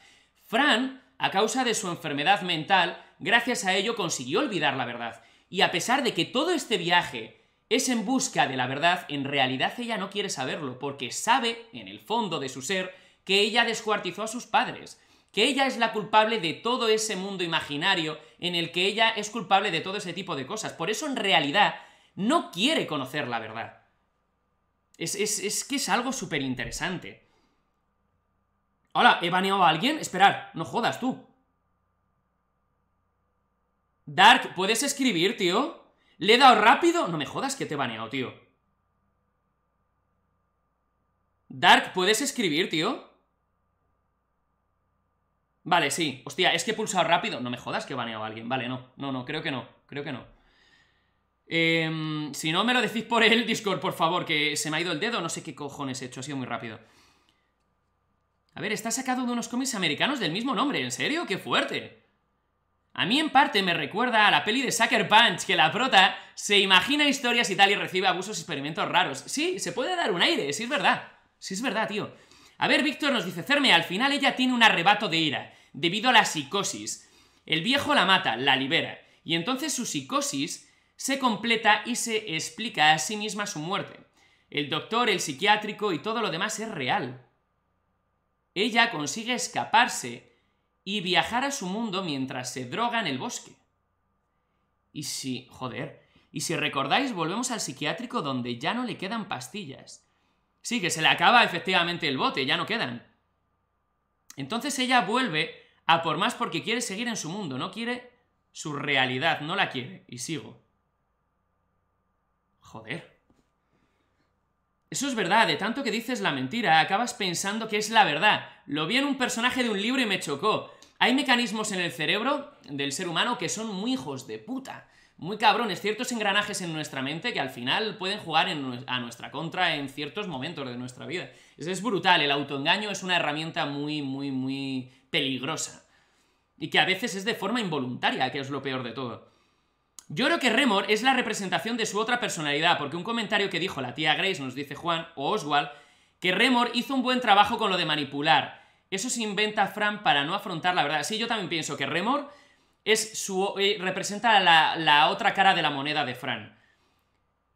Fran, a causa de su enfermedad mental, gracias a ello consiguió olvidar la verdad. Y a pesar de que todo este viaje es en busca de la verdad, en realidad ella no quiere saberlo porque sabe, en el fondo de su ser, que ella descuartizó a sus padres, que ella es la culpable de todo ese mundo imaginario en el que ella es culpable de todo ese tipo de cosas. Por eso, en realidad, no quiere conocer la verdad. Es, es, es que es algo súper interesante. Hola, ¿he baneado a alguien? Esperar, no jodas tú. Dark, ¿puedes escribir, tío? ¿Le he dado rápido? No me jodas que te he baneado, tío. Dark, ¿puedes escribir, tío? Vale, sí. Hostia, es que he pulsado rápido. No me jodas que he baneado a alguien. Vale, no. No, no, creo que no. Creo que no. Eh, si no, me lo decís por el Discord, por favor, que se me ha ido el dedo. No sé qué cojones he hecho. Ha sido muy rápido. A ver, está sacado de unos cómics americanos del mismo nombre. ¿En serio? ¡Qué fuerte! A mí, en parte, me recuerda a la peli de Sucker Punch, que la prota se imagina historias y tal y recibe abusos y experimentos raros. Sí, se puede dar un aire. Sí, es verdad. Sí, es verdad, tío. A ver, Víctor nos dice, Cerme, al final ella tiene un arrebato de ira, debido a la psicosis. El viejo la mata, la libera, y entonces su psicosis se completa y se explica a sí misma su muerte. El doctor, el psiquiátrico y todo lo demás es real. Ella consigue escaparse y viajar a su mundo mientras se droga en el bosque. Y si... joder. Y si recordáis, volvemos al psiquiátrico donde ya no le quedan pastillas. Sí, que se le acaba efectivamente el bote, ya no quedan. Entonces ella vuelve a por más porque quiere seguir en su mundo, no quiere su realidad, no la quiere. Y sigo. Joder. Eso es verdad, de tanto que dices la mentira, acabas pensando que es la verdad. Lo vi en un personaje de un libro y me chocó. Hay mecanismos en el cerebro del ser humano que son muy hijos de puta. Muy cabrones, ciertos engranajes en nuestra mente que al final pueden jugar en, a nuestra contra en ciertos momentos de nuestra vida. Es, es brutal, el autoengaño es una herramienta muy, muy, muy peligrosa. Y que a veces es de forma involuntaria, que es lo peor de todo. Yo creo que Remor es la representación de su otra personalidad, porque un comentario que dijo la tía Grace, nos dice Juan, o Oswald, que Remor hizo un buen trabajo con lo de manipular. Eso se inventa Fran para no afrontar la verdad. Sí, yo también pienso que Remor... Es su, eh, representa la, la otra cara de la moneda de Fran.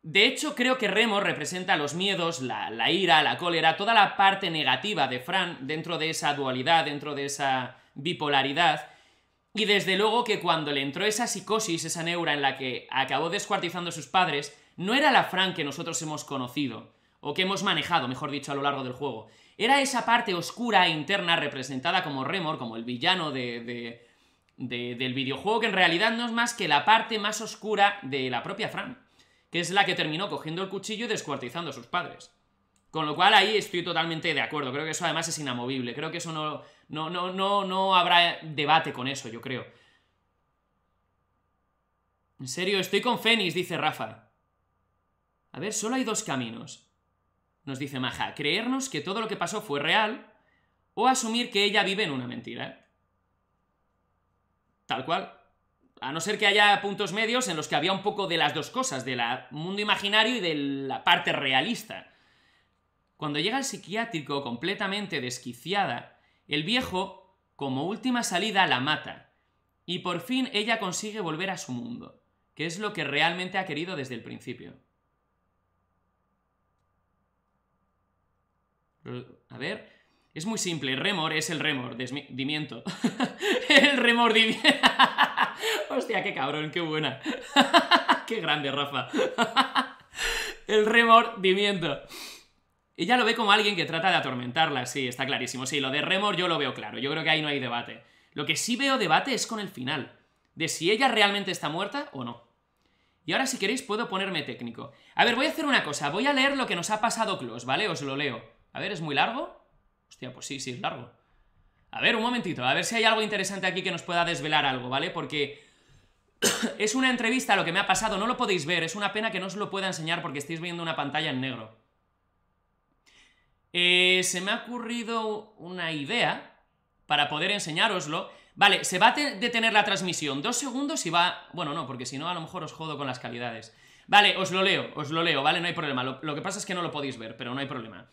De hecho, creo que Remor representa los miedos, la, la ira, la cólera, toda la parte negativa de Fran dentro de esa dualidad, dentro de esa bipolaridad. Y desde luego que cuando le entró esa psicosis, esa neura en la que acabó descuartizando a sus padres, no era la Fran que nosotros hemos conocido, o que hemos manejado, mejor dicho, a lo largo del juego. Era esa parte oscura e interna representada como Remor, como el villano de... de De, del videojuego, que en realidad no es más que la parte más oscura de la propia Fran, que es la que terminó cogiendo el cuchillo y descuartizando a sus padres. Con lo cual ahí estoy totalmente de acuerdo, creo que eso además es inamovible, creo que eso no, no, no, no, no habrá debate con eso, yo creo. En serio, estoy con Fénix, dice Rafa. A ver, solo hay dos caminos, nos dice Maja, creernos que todo lo que pasó fue real o asumir que ella vive en una mentira. Tal cual. A no ser que haya puntos medios en los que había un poco de las dos cosas, del mundo imaginario y de la parte realista. Cuando llega el psiquiátrico completamente desquiciada, el viejo, como última salida, la mata. Y por fin ella consigue volver a su mundo, que es lo que realmente ha querido desde el principio. A ver... Es muy simple, Remor es el remordimiento. El remordimiento. Hostia, qué cabrón, qué buena. Qué grande, Rafa. El remordimiento. Ella lo ve como alguien que trata de atormentarla, sí, está clarísimo. Sí, lo de Remor yo lo veo claro, yo creo que ahí no hay debate. Lo que sí veo debate es con el final, de si ella realmente está muerta o no. Y ahora, si queréis, puedo ponerme técnico. A ver, voy a hacer una cosa. Voy a leer lo que nos ha pasado Klaus, ¿vale? Os lo leo. A ver, ¿es muy largo? Hostia, pues sí, sí, es largo. A ver, un momentito. A ver si hay algo interesante aquí que nos pueda desvelar algo, ¿vale? Porque es una entrevista a lo que me ha pasado. No lo podéis ver. Es una pena que no os lo pueda enseñar porque estáis viendo una pantalla en negro. Eh, se me ha ocurrido una idea para poder enseñároslo. Vale, se va a detener la transmisión dos segundos y va... Bueno, no, porque si no a lo mejor os jodo con las calidades. Vale, os lo leo, os lo leo, ¿vale? No hay problema. Lo, lo que pasa es que no lo podéis ver, pero no hay problema.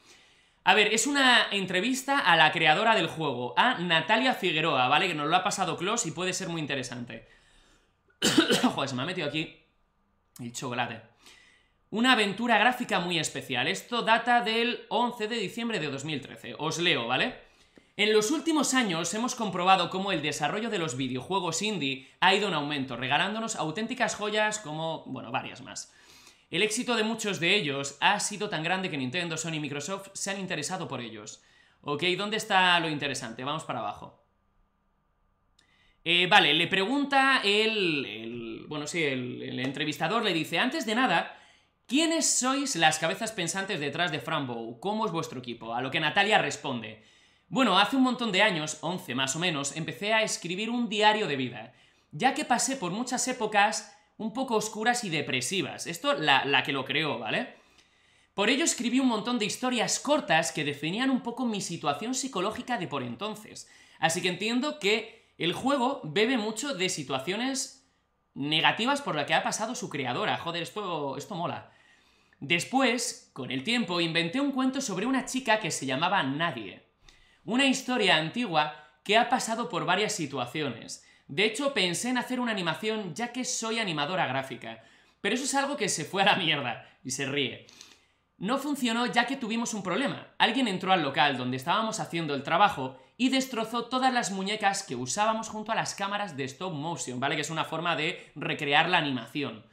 A ver, es una entrevista a la creadora del juego, a Natalia Figueroa, ¿vale? Que nos lo ha pasado Klaus y puede ser muy interesante. Joder, se me ha metido aquí el chocolate. Una aventura gráfica muy especial. Esto data del once de diciembre de dos mil trece. Os leo, ¿vale? En los últimos años hemos comprobado cómo el desarrollo de los videojuegos indie ha ido en aumento, regalándonos auténticas joyas como, bueno, varias más. El éxito de muchos de ellos ha sido tan grande que Nintendo, Sony y Microsoft se han interesado por ellos. Ok, ¿dónde está lo interesante? Vamos para abajo. Eh, vale, le pregunta el... el bueno, sí, el, el entrevistador le dice, antes de nada... ¿Quiénes sois las cabezas pensantes detrás de Fran Bow? ¿Cómo es vuestro equipo? A lo que Natalia responde. Bueno, hace un montón de años, once más o menos, empecé a escribir un diario de vida, ya que pasé por muchas épocas un poco oscuras y depresivas. Esto la, la que lo creó, ¿vale? Por ello escribí un montón de historias cortas que definían un poco mi situación psicológica de por entonces. Así que entiendo que el juego bebe mucho de situaciones negativas por las que ha pasado su creadora. Joder, esto, esto mola. Después, con el tiempo, inventé un cuento sobre una chica que se llamaba Nadie. Una historia antigua que ha pasado por varias situaciones. De hecho, pensé en hacer una animación ya que soy animadora gráfica. Pero eso es algo que se fue a la mierda. Y se ríe. No funcionó ya que tuvimos un problema. Alguien entró al local donde estábamos haciendo el trabajo y destrozó todas las muñecas que usábamos junto a las cámaras de stop motion, ¿vale? Que es una forma de recrear la animación.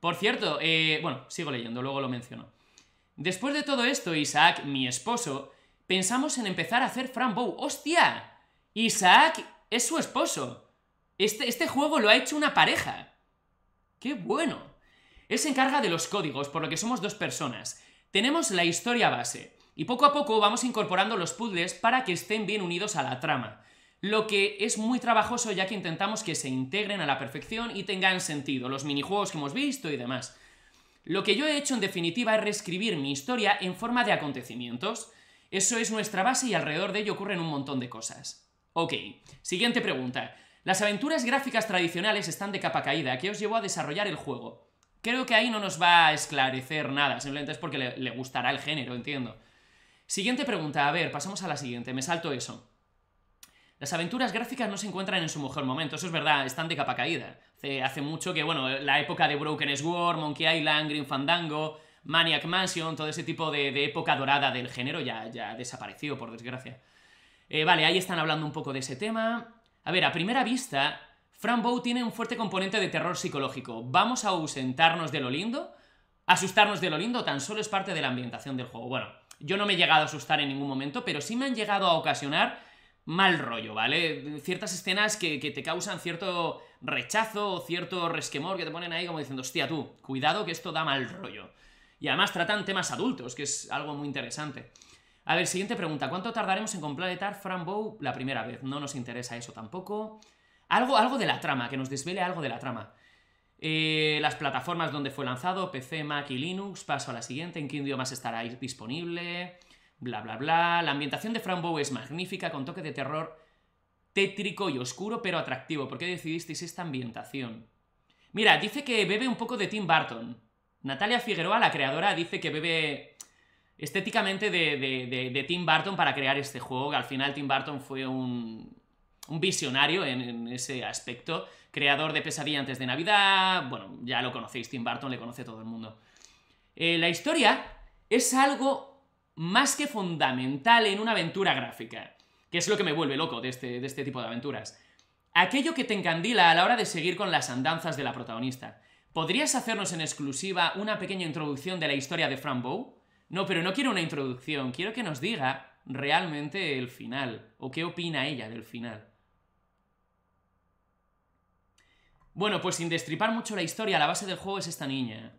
Por cierto, eh, bueno, sigo leyendo, luego lo menciono. Después de todo esto, Isaac, mi esposo, pensamos en empezar a hacer Fran Bow. ¡Hostia! Isaac es su esposo. Este, este juego lo ha hecho una pareja. ¡Qué bueno! Él se encarga de los códigos, por lo que somos dos personas. Tenemos la historia base, y poco a poco vamos incorporando los puzzles para que estén bien unidos a la trama. Lo que es muy trabajoso ya que intentamos que se integren a la perfección y tengan sentido, los minijuegos que hemos visto y demás. Lo que yo he hecho en definitiva es reescribir mi historia en forma de acontecimientos. Eso es nuestra base y alrededor de ello ocurren un montón de cosas. Ok, siguiente pregunta. Las aventuras gráficas tradicionales están de capa caída. ¿Qué os llevó a desarrollar el juego? Creo que ahí no nos va a esclarecer nada, simplemente es porque le, le gustará el género, entiendo. Siguiente pregunta, a ver, pasamos a la siguiente, me salto eso. Las aventuras gráficas no se encuentran en su mejor momento, eso es verdad, están de capa caída. Hace, hace mucho que, bueno, la época de Broken Sword, Monkey Island, Grim Fandango, Maniac Mansion, todo ese tipo de, de época dorada del género ya, ya desapareció, por desgracia. Eh, vale, ahí están hablando un poco de ese tema. A ver, a primera vista, Fran Bow tiene un fuerte componente de terror psicológico. ¿Vamos a ausentarnos de lo lindo? ¿Asustarnos de lo lindo? Tan solo es parte de la ambientación del juego. Bueno, yo no me he llegado a asustar en ningún momento, pero sí me han llegado a ocasionar... mal rollo, ¿vale? Ciertas escenas que, que te causan cierto rechazo o cierto resquemor que te ponen ahí como diciendo, hostia, tú, cuidado que esto da mal rollo. Y además tratan temas adultos, que es algo muy interesante. A ver, siguiente pregunta. ¿Cuánto tardaremos en completar Fran Bow la primera vez? No nos interesa eso tampoco. Algo, algo de la trama, que nos desvele algo de la trama. Eh, las plataformas donde fue lanzado, P C, Mac y Linux. Paso a la siguiente. ¿En qué idiomas estará disponible? Bla, bla, bla. La ambientación de Fran Bow es magnífica, con toque de terror tétrico y oscuro, pero atractivo. ¿Por qué decidisteis esta ambientación? Mira, dice que bebe un poco de Tim Burton. Natalia Figueroa, la creadora, dice que bebe estéticamente de, de, de, de Tim Burton para crear este juego. Al final Tim Burton fue un, un visionario en, en ese aspecto. Creador de Pesadilla antes de Navidad... Bueno, ya lo conocéis, Tim Burton le conoce todo el mundo. Eh, la historia es algo... más que fundamental en una aventura gráfica, que es lo que me vuelve loco de este, de este tipo de aventuras. Aquello que te encandila a la hora de seguir con las andanzas de la protagonista. ¿Podrías hacernos en exclusiva una pequeña introducción de la historia de Fran Bow? No, pero no quiero una introducción, quiero que nos diga realmente el final, o qué opina ella del final. Bueno, pues sin destripar mucho la historia, la base del juego es esta niña.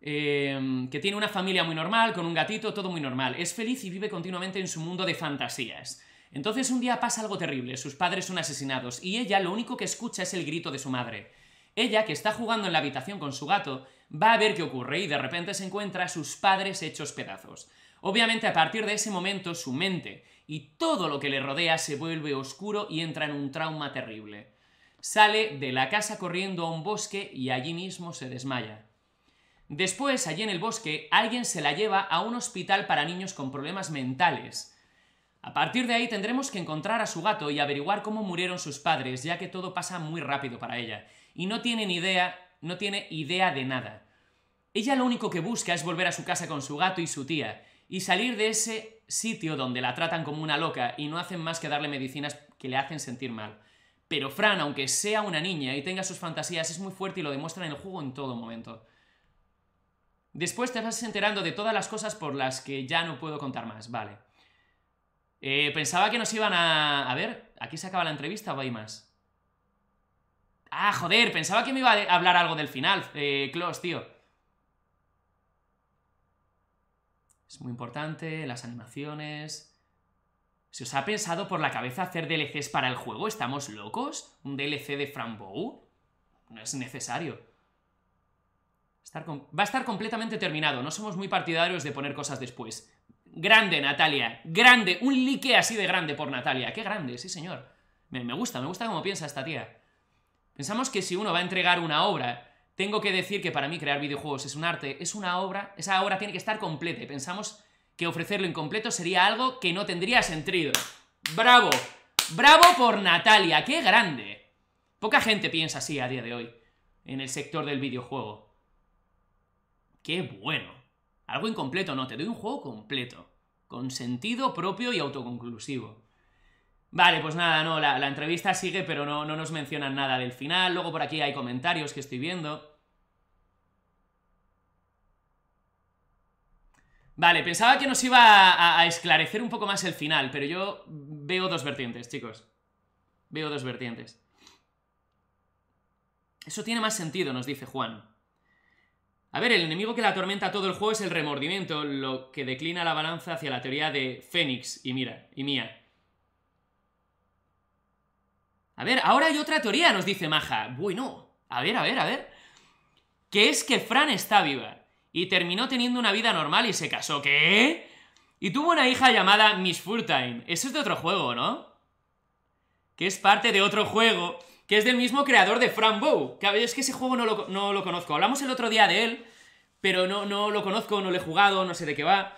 Eh, que tiene una familia muy normal, con un gatito, todo muy normal. Es feliz y vive continuamente en su mundo de fantasías. Entonces un día pasa algo terrible, sus padres son asesinados, y ella lo único que escucha es el grito de su madre. Ella, que está jugando en la habitación con su gato, va a ver qué ocurre y de repente se encuentra a sus padres hechos pedazos. Obviamente a partir de ese momento su mente y todo lo que le rodea se vuelve oscuro y entra en un trauma terrible. Sale de la casa corriendo a un bosque y allí mismo se desmaya. Después, allí en el bosque, alguien se la lleva a un hospital para niños con problemas mentales. A partir de ahí tendremos que encontrar a su gato y averiguar cómo murieron sus padres, ya que todo pasa muy rápido para ella. Y no tiene ni idea, no tiene idea de nada. Ella lo único que busca es volver a su casa con su gato y su tía, y salir de ese sitio donde la tratan como una loca y no hacen más que darle medicinas que le hacen sentir mal. Pero Fran, aunque sea una niña y tenga sus fantasías, es muy fuerte y lo demuestra en el juego en todo momento. Después te vas enterando de todas las cosas por las que ya no puedo contar más, vale. Eh, pensaba que nos iban a... A ver, ¿aquí se acaba la entrevista o hay más? Ah, joder, pensaba que me iba a hablar algo del final, eh, Klaus, tío. Es muy importante, las animaciones... ¿Se os ha pensado por la cabeza hacer D L Cs para el juego? ¿Estamos locos? ¿Un D L C de Fran Bow? No es necesario. Estar con... Va a estar completamente terminado. No somos muy partidarios de poner cosas después. Grande, Natalia. Grande. Un like así de grande por Natalia. Qué grande, sí señor. Me, me gusta, me gusta cómo piensa esta tía. Pensamos que si uno va a entregar una obra... Tengo que decir que para mí crear videojuegos es un arte, es una obra... Esa obra tiene que estar completa y pensamos... que ofrecerlo incompleto sería algo que no tendría sentido. ¡Bravo! ¡Bravo por Natalia! ¡Qué grande! Poca gente piensa así a día de hoy, en el sector del videojuego. ¡Qué bueno! Algo incompleto no, te doy un juego completo, con sentido propio y autoconclusivo. Vale, pues nada, no, la, la entrevista sigue, pero no, no nos mencionan nada del final. Luego por aquí hay comentarios que estoy viendo... Vale, pensaba que nos iba a, a, a esclarecer un poco más el final, pero yo veo dos vertientes, chicos. Veo dos vertientes. Eso tiene más sentido, nos dice Juan. A ver, el enemigo que la atormenta todo el juego es el remordimiento, lo que declina la balanza hacia la teoría de Fénix y mira, y mía. A ver, ahora hay otra teoría, nos dice Maja. Bueno, a ver, a ver, a ver. Que es que Fran está viva. Y terminó teniendo una vida normal y se casó. ¿Qué? Y tuvo una hija llamada Miss Furtime. Eso es de otro juego, ¿no? Que es parte de otro juego, que es del mismo creador de Fran Bow. Es que ese juego no lo, no lo conozco. Hablamos el otro día de él, pero no, no lo conozco, no lo he jugado, no sé de qué va.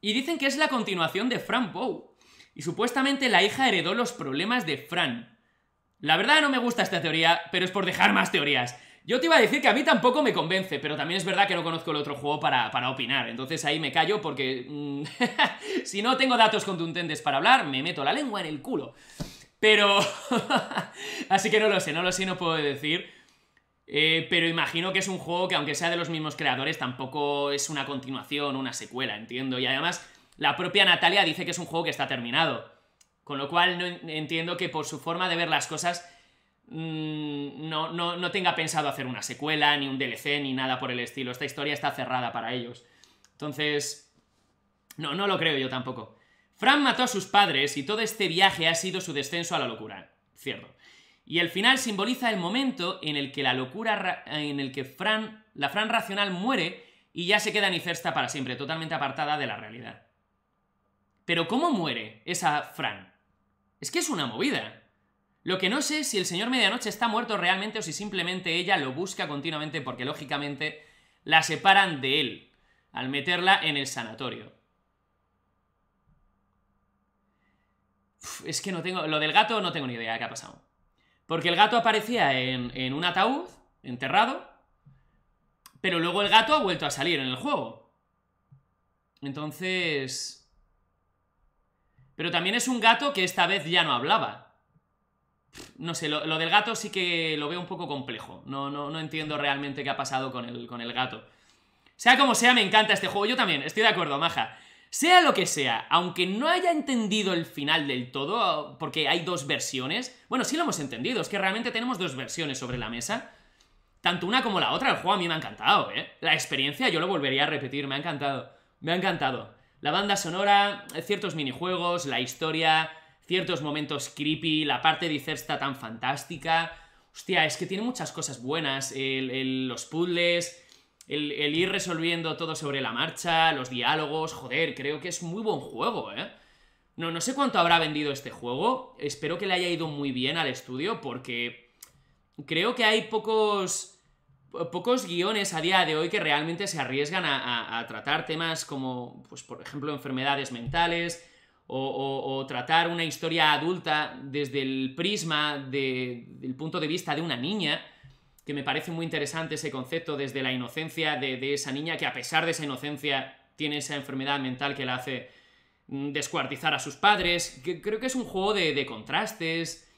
Y dicen que es la continuación de Fran Bow. Y supuestamente la hija heredó los problemas de Fran. La verdad no me gusta esta teoría, pero es por dejar más teorías. Yo te iba a decir que a mí tampoco me convence, pero también es verdad que no conozco el otro juego para, para opinar. Entonces ahí me callo porque... Mmm, si no tengo datos contundentes para hablar, me meto la lengua en el culo. Pero... así que no lo sé, no lo sé, no puedo decir. Eh, pero imagino que es un juego que aunque sea de los mismos creadores, tampoco es una continuación, una secuela, entiendo. Y además, la propia Natalia dice que es un juego que está terminado. Con lo cual no entiendo que por su forma de ver las cosas... No, no, no tenga pensado hacer una secuela, ni un D L C, ni nada por el estilo. Esta historia está cerrada para ellos. Entonces, no, no lo creo yo tampoco. Fran mató a sus padres y todo este viaje ha sido su descenso a la locura. Cierto. Y el final simboliza el momento en el que la locura, en el que Fran, la Fran racional muere y ya se queda en Icersta para siempre, totalmente apartada de la realidad. Pero ¿cómo muere esa Fran? Es que es una movida. Lo que no sé es si el señor Medianoche está muerto realmente o si simplemente ella lo busca continuamente porque, lógicamente, la separan de él al meterla en el sanatorio. Uf, es que no tengo... Lo del gato no tengo ni idea de qué ha pasado. Porque el gato aparecía en, en un ataúd, enterrado, pero luego el gato ha vuelto a salir en el juego. Entonces... Pero también es un gato que esta vez ya no hablaba. No sé, lo, lo del gato sí que lo veo un poco complejo. No, no, no entiendo realmente qué ha pasado con el, con el gato. Sea como sea, me encanta este juego. Yo también, estoy de acuerdo, Maja. Sea lo que sea, aunque no haya entendido el final del todo, porque hay dos versiones... Bueno, sí lo hemos entendido, es que realmente tenemos dos versiones sobre la mesa. Tanto una como la otra, el juego a mí me ha encantado, ¿eh? La experiencia yo lo volvería a repetir, me ha encantado. Me ha encantado. La banda sonora, ciertos minijuegos, la historia, ciertos momentos creepy, la parte de Icersta tan fantástica... Hostia, es que tiene muchas cosas buenas, el, el, los puzzles... El, el ir resolviendo todo sobre la marcha, los diálogos, joder, creo que es muy buen juego, ¿eh? No, no sé cuánto habrá vendido este juego, espero que le haya ido muy bien al estudio, porque creo que hay pocos, pocos guiones a día de hoy que realmente se arriesgan a, a, a tratar temas como, pues por ejemplo, enfermedades mentales, o, o, o tratar una historia adulta desde el prisma de, del punto de vista de una niña, que me parece muy interesante ese concepto desde la inocencia de, de esa niña que a pesar de esa inocencia tiene esa enfermedad mental que la hace descuartizar a sus padres. Que creo que es un juego de, de contrastes,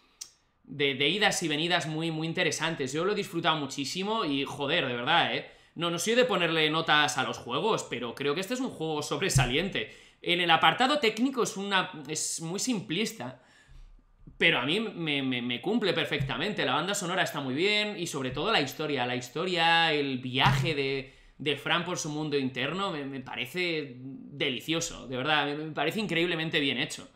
de, de idas y venidas muy, muy interesantes. Yo lo he disfrutado muchísimo y joder, de verdad, ¿eh? No, no soy de ponerle notas a los juegos, pero creo que este es un juego sobresaliente. En el apartado técnico es, una, es muy simplista. Pero a mí me, me, me cumple perfectamente, la banda sonora está muy bien y sobre todo la historia, la historia, el viaje de, de Fran por su mundo interno me, me parece delicioso, de verdad, me, me parece increíblemente bien hecho.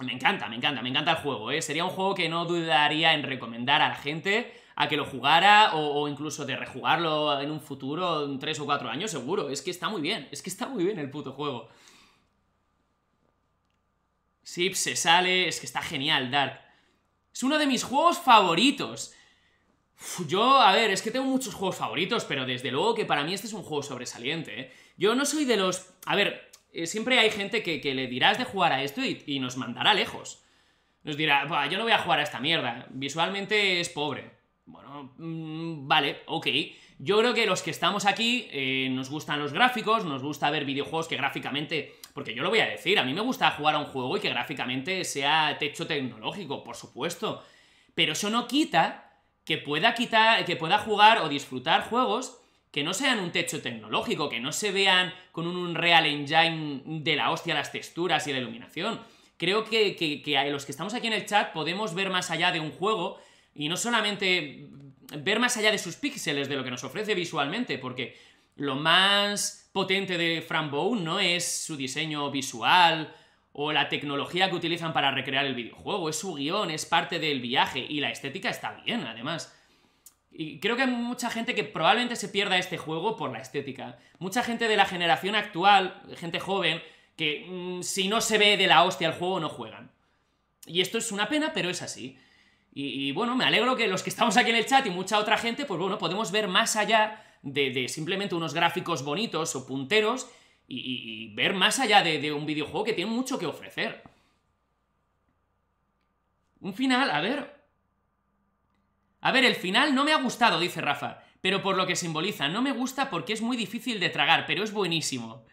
Me encanta, me encanta, me encanta el juego, ¿eh? Sería un juego que no dudaría en recomendar a la gente a que lo jugara o, o incluso de rejugarlo en un futuro, en tres o cuatro años seguro, es que está muy bien, es que está muy bien el puto juego. Sí, se sale... Es que está genial, Dark. Es uno de mis juegos favoritos. Uf, yo, a ver, es que tengo muchos juegos favoritos, pero desde luego que para mí este es un juego sobresaliente, ¿eh? Yo no soy de los... A ver, eh, siempre hay gente que, que le dirás de jugar a esto y, y nos mandará lejos. Nos dirá, bah, yo no voy a jugar a esta mierda. Visualmente es pobre. Bueno, mmm, vale, ok. Yo creo que los que estamos aquí eh, nos gustan los gráficos, nos gusta ver videojuegos que gráficamente... Porque yo lo voy a decir, a mí me gusta jugar a un juego y que gráficamente sea techo tecnológico, por supuesto. Pero eso no quita que pueda, quitar, que pueda jugar o disfrutar juegos que no sean un techo tecnológico, que no se vean con un Unreal Engine de la hostia las texturas y la iluminación. Creo que, que, que los que estamos aquí en el chat podemos ver más allá de un juego y no solamente ver más allá de sus píxeles, de lo que nos ofrece visualmente, porque lo más... potente de Fran Bow no es su diseño visual o la tecnología que utilizan para recrear el videojuego, es su guión, es parte del viaje y la estética está bien, además. Y creo que hay mucha gente que probablemente se pierda este juego por la estética. Mucha gente de la generación actual, gente joven, que mmm, si no se ve de la hostia el juego no juegan. Y esto es una pena, pero es así. Y, y bueno, me alegro que los que estamos aquí en el chat y mucha otra gente, pues bueno, podemos ver más allá... De, de simplemente unos gráficos bonitos o punteros y, y, y ver más allá de, de un videojuego que tiene mucho que ofrecer. Un final, a ver... A ver, el final no me ha gustado, dice Rafa, pero por lo que simboliza. No me gusta porque es muy difícil de tragar, pero es buenísimo.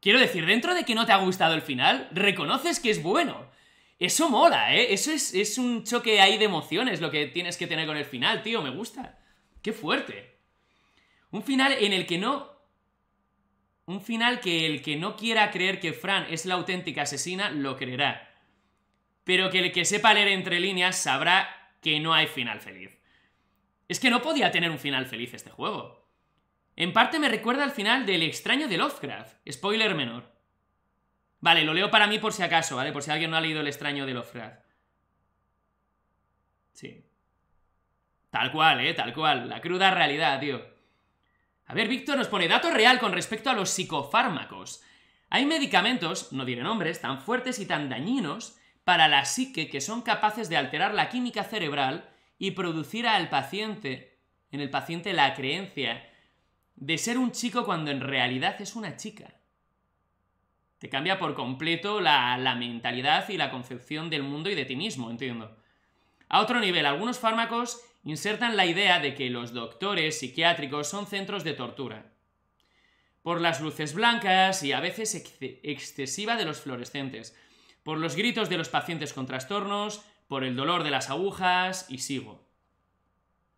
Quiero decir, dentro de que no te ha gustado el final, reconoces que es bueno. Eso mola, ¿eh? Eso es, es un choque ahí de emociones lo que tienes que tener con el final, tío, me gusta. ¡Qué fuerte! Un final en el que no... Un final que el que no quiera creer que Fran es la auténtica asesina, lo creerá. Pero que el que sepa leer entre líneas sabrá que no hay final feliz. Es que no podía tener un final feliz este juego. En parte me recuerda al final del Extraño de Lovecraft. Spoiler menor. Vale, lo leo para mí por si acaso, ¿vale? Por si alguien no ha leído El Extraño de Lovecraft. Sí. Tal cual, ¿eh? Tal cual. La cruda realidad, tío. A ver, Víctor nos pone dato real con respecto a los psicofármacos. Hay medicamentos, no diré nombres, tan fuertes y tan dañinos para la psique que son capaces de alterar la química cerebral y producir al paciente, en el paciente la creencia de ser un chico cuando en realidad es una chica. Te cambia por completo la, la mentalidad y la concepción del mundo y de ti mismo, entiendo. A otro nivel, algunos fármacos... insertan la idea de que los doctores psiquiátricos son centros de tortura. Por las luces blancas y a veces ex excesiva de los fluorescentes, por los gritos de los pacientes con trastornos, por el dolor de las agujas y sigo.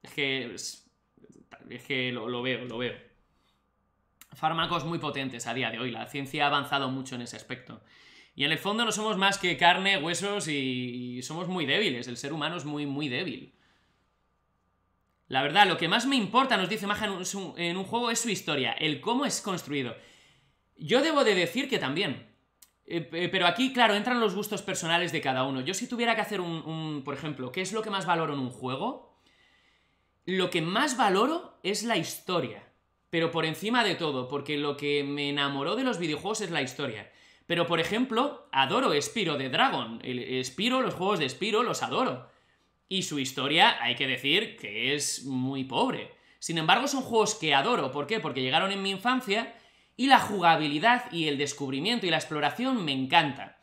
Es que, es, es que lo, lo veo, lo veo. fármacos muy potentes a día de hoy. La ciencia ha avanzado mucho en ese aspecto. Y en el fondo no somos más que carne, huesos y, y somos muy débiles. El ser humano es muy, muy débil. La verdad, lo que más me importa, nos dice Maja en un, su, en un juego, es su historia, el cómo es construido. Yo debo de decir que también. Eh, eh, pero aquí, claro, entran los gustos personales de cada uno. Yo si tuviera que hacer un, un, por ejemplo, ¿qué es lo que más valoro en un juego? Lo que más valoro es la historia. Pero por encima de todo, porque lo que me enamoró de los videojuegos es la historia. Pero, por ejemplo, adoro Spyro the Dragon. El Spyro, los juegos de Spyro, los adoro. Y su historia, hay que decir, que es muy pobre. Sin embargo, son juegos que adoro. ¿Por qué? Porque llegaron en mi infancia y la jugabilidad y el descubrimiento y la exploración me encanta.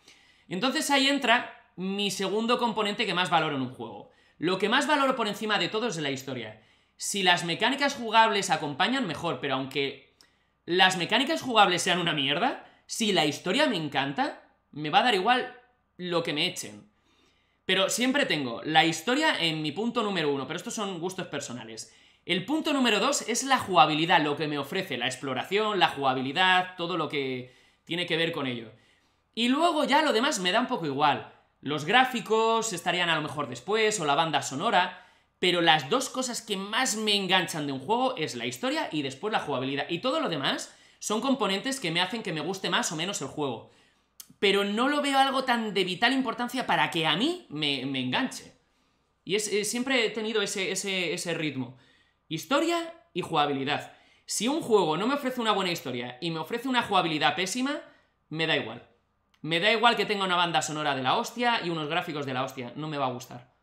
Entonces ahí entra mi segundo componente que más valoro en un juego. Lo que más valoro por encima de todo es la historia. Si las mecánicas jugables acompañan, mejor, pero aunque las mecánicas jugables sean una mierda, si la historia me encanta, me va a dar igual lo que me echen. Pero siempre tengo la historia en mi punto número uno, pero estos son gustos personales. El punto número dos es la jugabilidad, lo que me ofrece, la exploración, la jugabilidad, todo lo que tiene que ver con ello. Y luego ya lo demás me da un poco igual. Los gráficos estarían a lo mejor después, o la banda sonora... Pero las dos cosas que más me enganchan de un juego es la historia y después la jugabilidad. Y todo lo demás son componentes que me hacen que me guste más o menos el juego. Pero no lo veo algo tan de vital importancia para que a mí me, me enganche. Y es, es, siempre he tenido ese, ese, ese ritmo. Historia y jugabilidad. Si un juego no me ofrece una buena historia y me ofrece una jugabilidad pésima, me da igual. Me da igual que tenga una banda sonora de la hostia y unos gráficos de la hostia. No me va a gustar.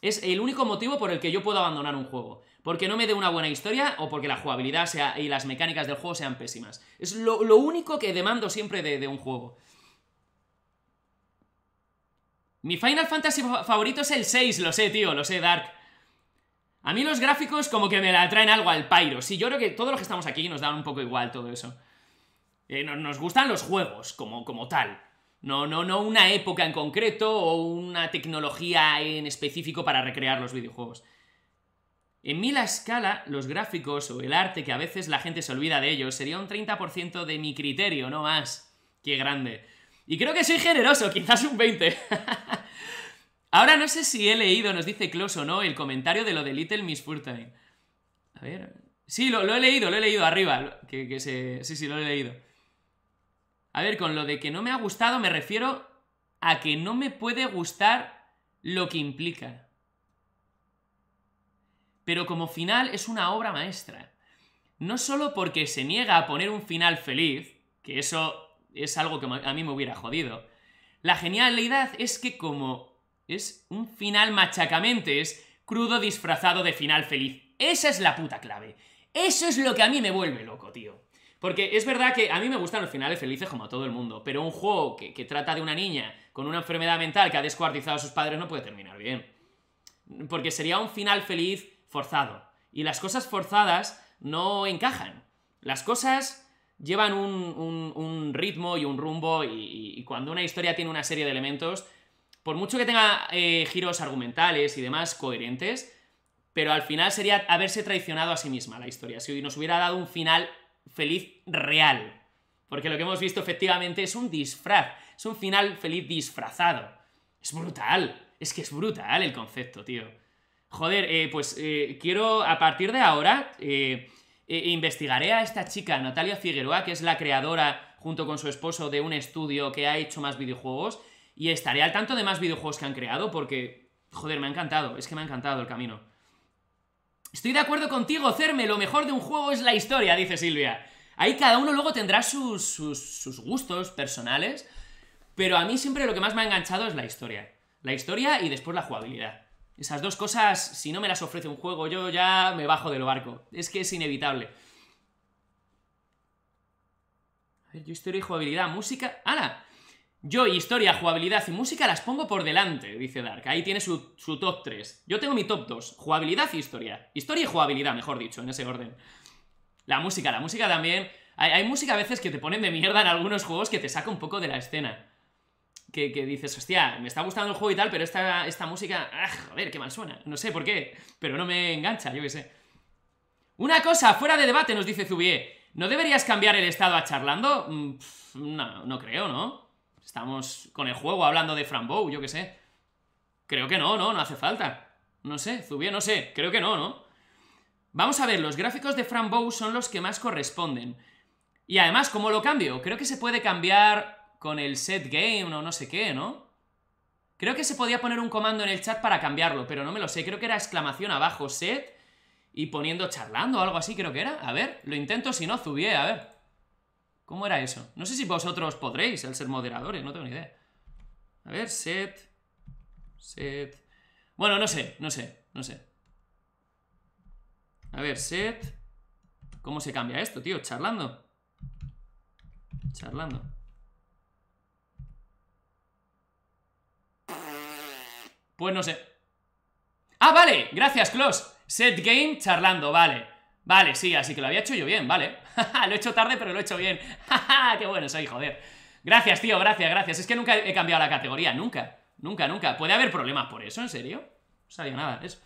Es el único motivo por el que yo puedo abandonar un juego. Porque no me dé una buena historia o porque la jugabilidad sea, y las mecánicas del juego sean pésimas. Es lo, lo único que demando siempre de, de un juego. Mi Final Fantasy favorito es el seis, lo sé, tío, lo sé, Dark. A mí los gráficos como que me la traen algo al pairo. Sí, yo creo que todos los que estamos aquí nos dan un poco igual todo eso. Eh, no, nos gustan los juegos como, como tal. No, no, no una época en concreto o una tecnología en específico para recrear los videojuegos. En mí la escala, los gráficos o el arte, que a veces la gente se olvida de ellos, sería un treinta por ciento de mi criterio, no más. ¡Qué grande! Y creo que soy generoso, quizás un veinte por ciento. Ahora no sé si he leído, nos dice Klaus o no, el comentario de lo de Little Miss Fortune. A ver... Sí, lo, lo he leído, lo he leído arriba. Que, que se... Sí, sí, lo he leído. A ver, con lo de que no me ha gustado me refiero a que no me puede gustar lo que implica. Pero como final es una obra maestra. No solo porque se niega a poner un final feliz, que eso es algo que a mí me hubiera jodido. La genialidad es que como es un final machacamentes, crudo disfrazado de final feliz. Esa es la puta clave. Eso es lo que a mí me vuelve loco, tío. Porque es verdad que a mí me gustan los finales felices como a todo el mundo, pero un juego que, que trata de una niña con una enfermedad mental que ha descuartizado a sus padres no puede terminar bien. Porque sería un final feliz forzado. Y las cosas forzadas no encajan. Las cosas llevan un, un, un ritmo y un rumbo y, y cuando una historia tiene una serie de elementos, por mucho que tenga eh, giros argumentales y demás coherentes, pero al final sería haberse traicionado a sí misma la historia. Si nos hubiera dado un final... feliz real, porque lo que hemos visto efectivamente es un disfraz, es un final feliz disfrazado. Es brutal, es que es brutal el concepto, tío. Joder, eh, pues eh, quiero a partir de ahora eh, eh, investigaré a esta chica, Natalia Figueroa, que es la creadora junto con su esposo de un estudio que ha hecho más videojuegos, y estaré al tanto de más videojuegos que han creado porque, joder, me ha encantado, es que me ha encantado el camino. Estoy de acuerdo contigo, Cerme, lo mejor de un juego es la historia, dice Silvia. Ahí cada uno luego tendrá sus, sus, sus gustos personales, pero a mí siempre lo que más me ha enganchado es la historia. La historia y después la jugabilidad. Esas dos cosas, si no me las ofrece un juego, yo ya me bajo del barco. Es que es inevitable. A ver, yo historia y jugabilidad, música... ¡Hala! Yo historia, jugabilidad y música las pongo por delante, dice Dark. Ahí tiene su, su top tres. Yo tengo mi top dos, jugabilidad y historia. Historia y jugabilidad, mejor dicho, en ese orden. La música, la música también. Hay, hay música a veces que te ponen de mierda en algunos juegos que te saca un poco de la escena. Que, que dices, hostia, me está gustando el juego y tal, pero esta, esta música... Ah, joder, qué mal suena. No sé por qué, pero no me engancha, yo qué sé. Una cosa, fuera de debate, nos dice Zubié. ¿No deberías cambiar el estado a charlando? Pff, no, no creo, ¿no? Estamos con el juego hablando de Fran Bow, yo qué sé. Creo que no, ¿no? No hace falta. No sé, Zubie, no sé. Creo que no, ¿no? Vamos a ver, los gráficos de Fran Bow son los que más corresponden. Y además, ¿cómo lo cambio? Creo que se puede cambiar con el set game o no sé qué, ¿no? Creo que se podía poner un comando en el chat para cambiarlo, pero no me lo sé. Creo que era exclamación abajo, set, y poniendo charlando o algo así, creo que era. A ver, lo intento, si no, Zubie, a ver. ¿Cómo era eso? No sé si vosotros podréis, al ser moderadores, no tengo ni idea. A ver, set... Set... Bueno, no sé, no sé, no sé. A ver, set... ¿Cómo se cambia esto, tío? Charlando. Charlando. Pues no sé. ¡Ah, vale! Gracias, Klaus. Set game, charlando, vale. Vale, sí, así que lo había hecho yo bien, vale. Lo he hecho tarde, pero lo he hecho bien. ¡Qué bueno soy, joder! Gracias, tío, gracias, gracias. Es que nunca he cambiado la categoría, nunca. Nunca, nunca. ¿Puede haber problemas por eso, en serio? No sabía nada de eso.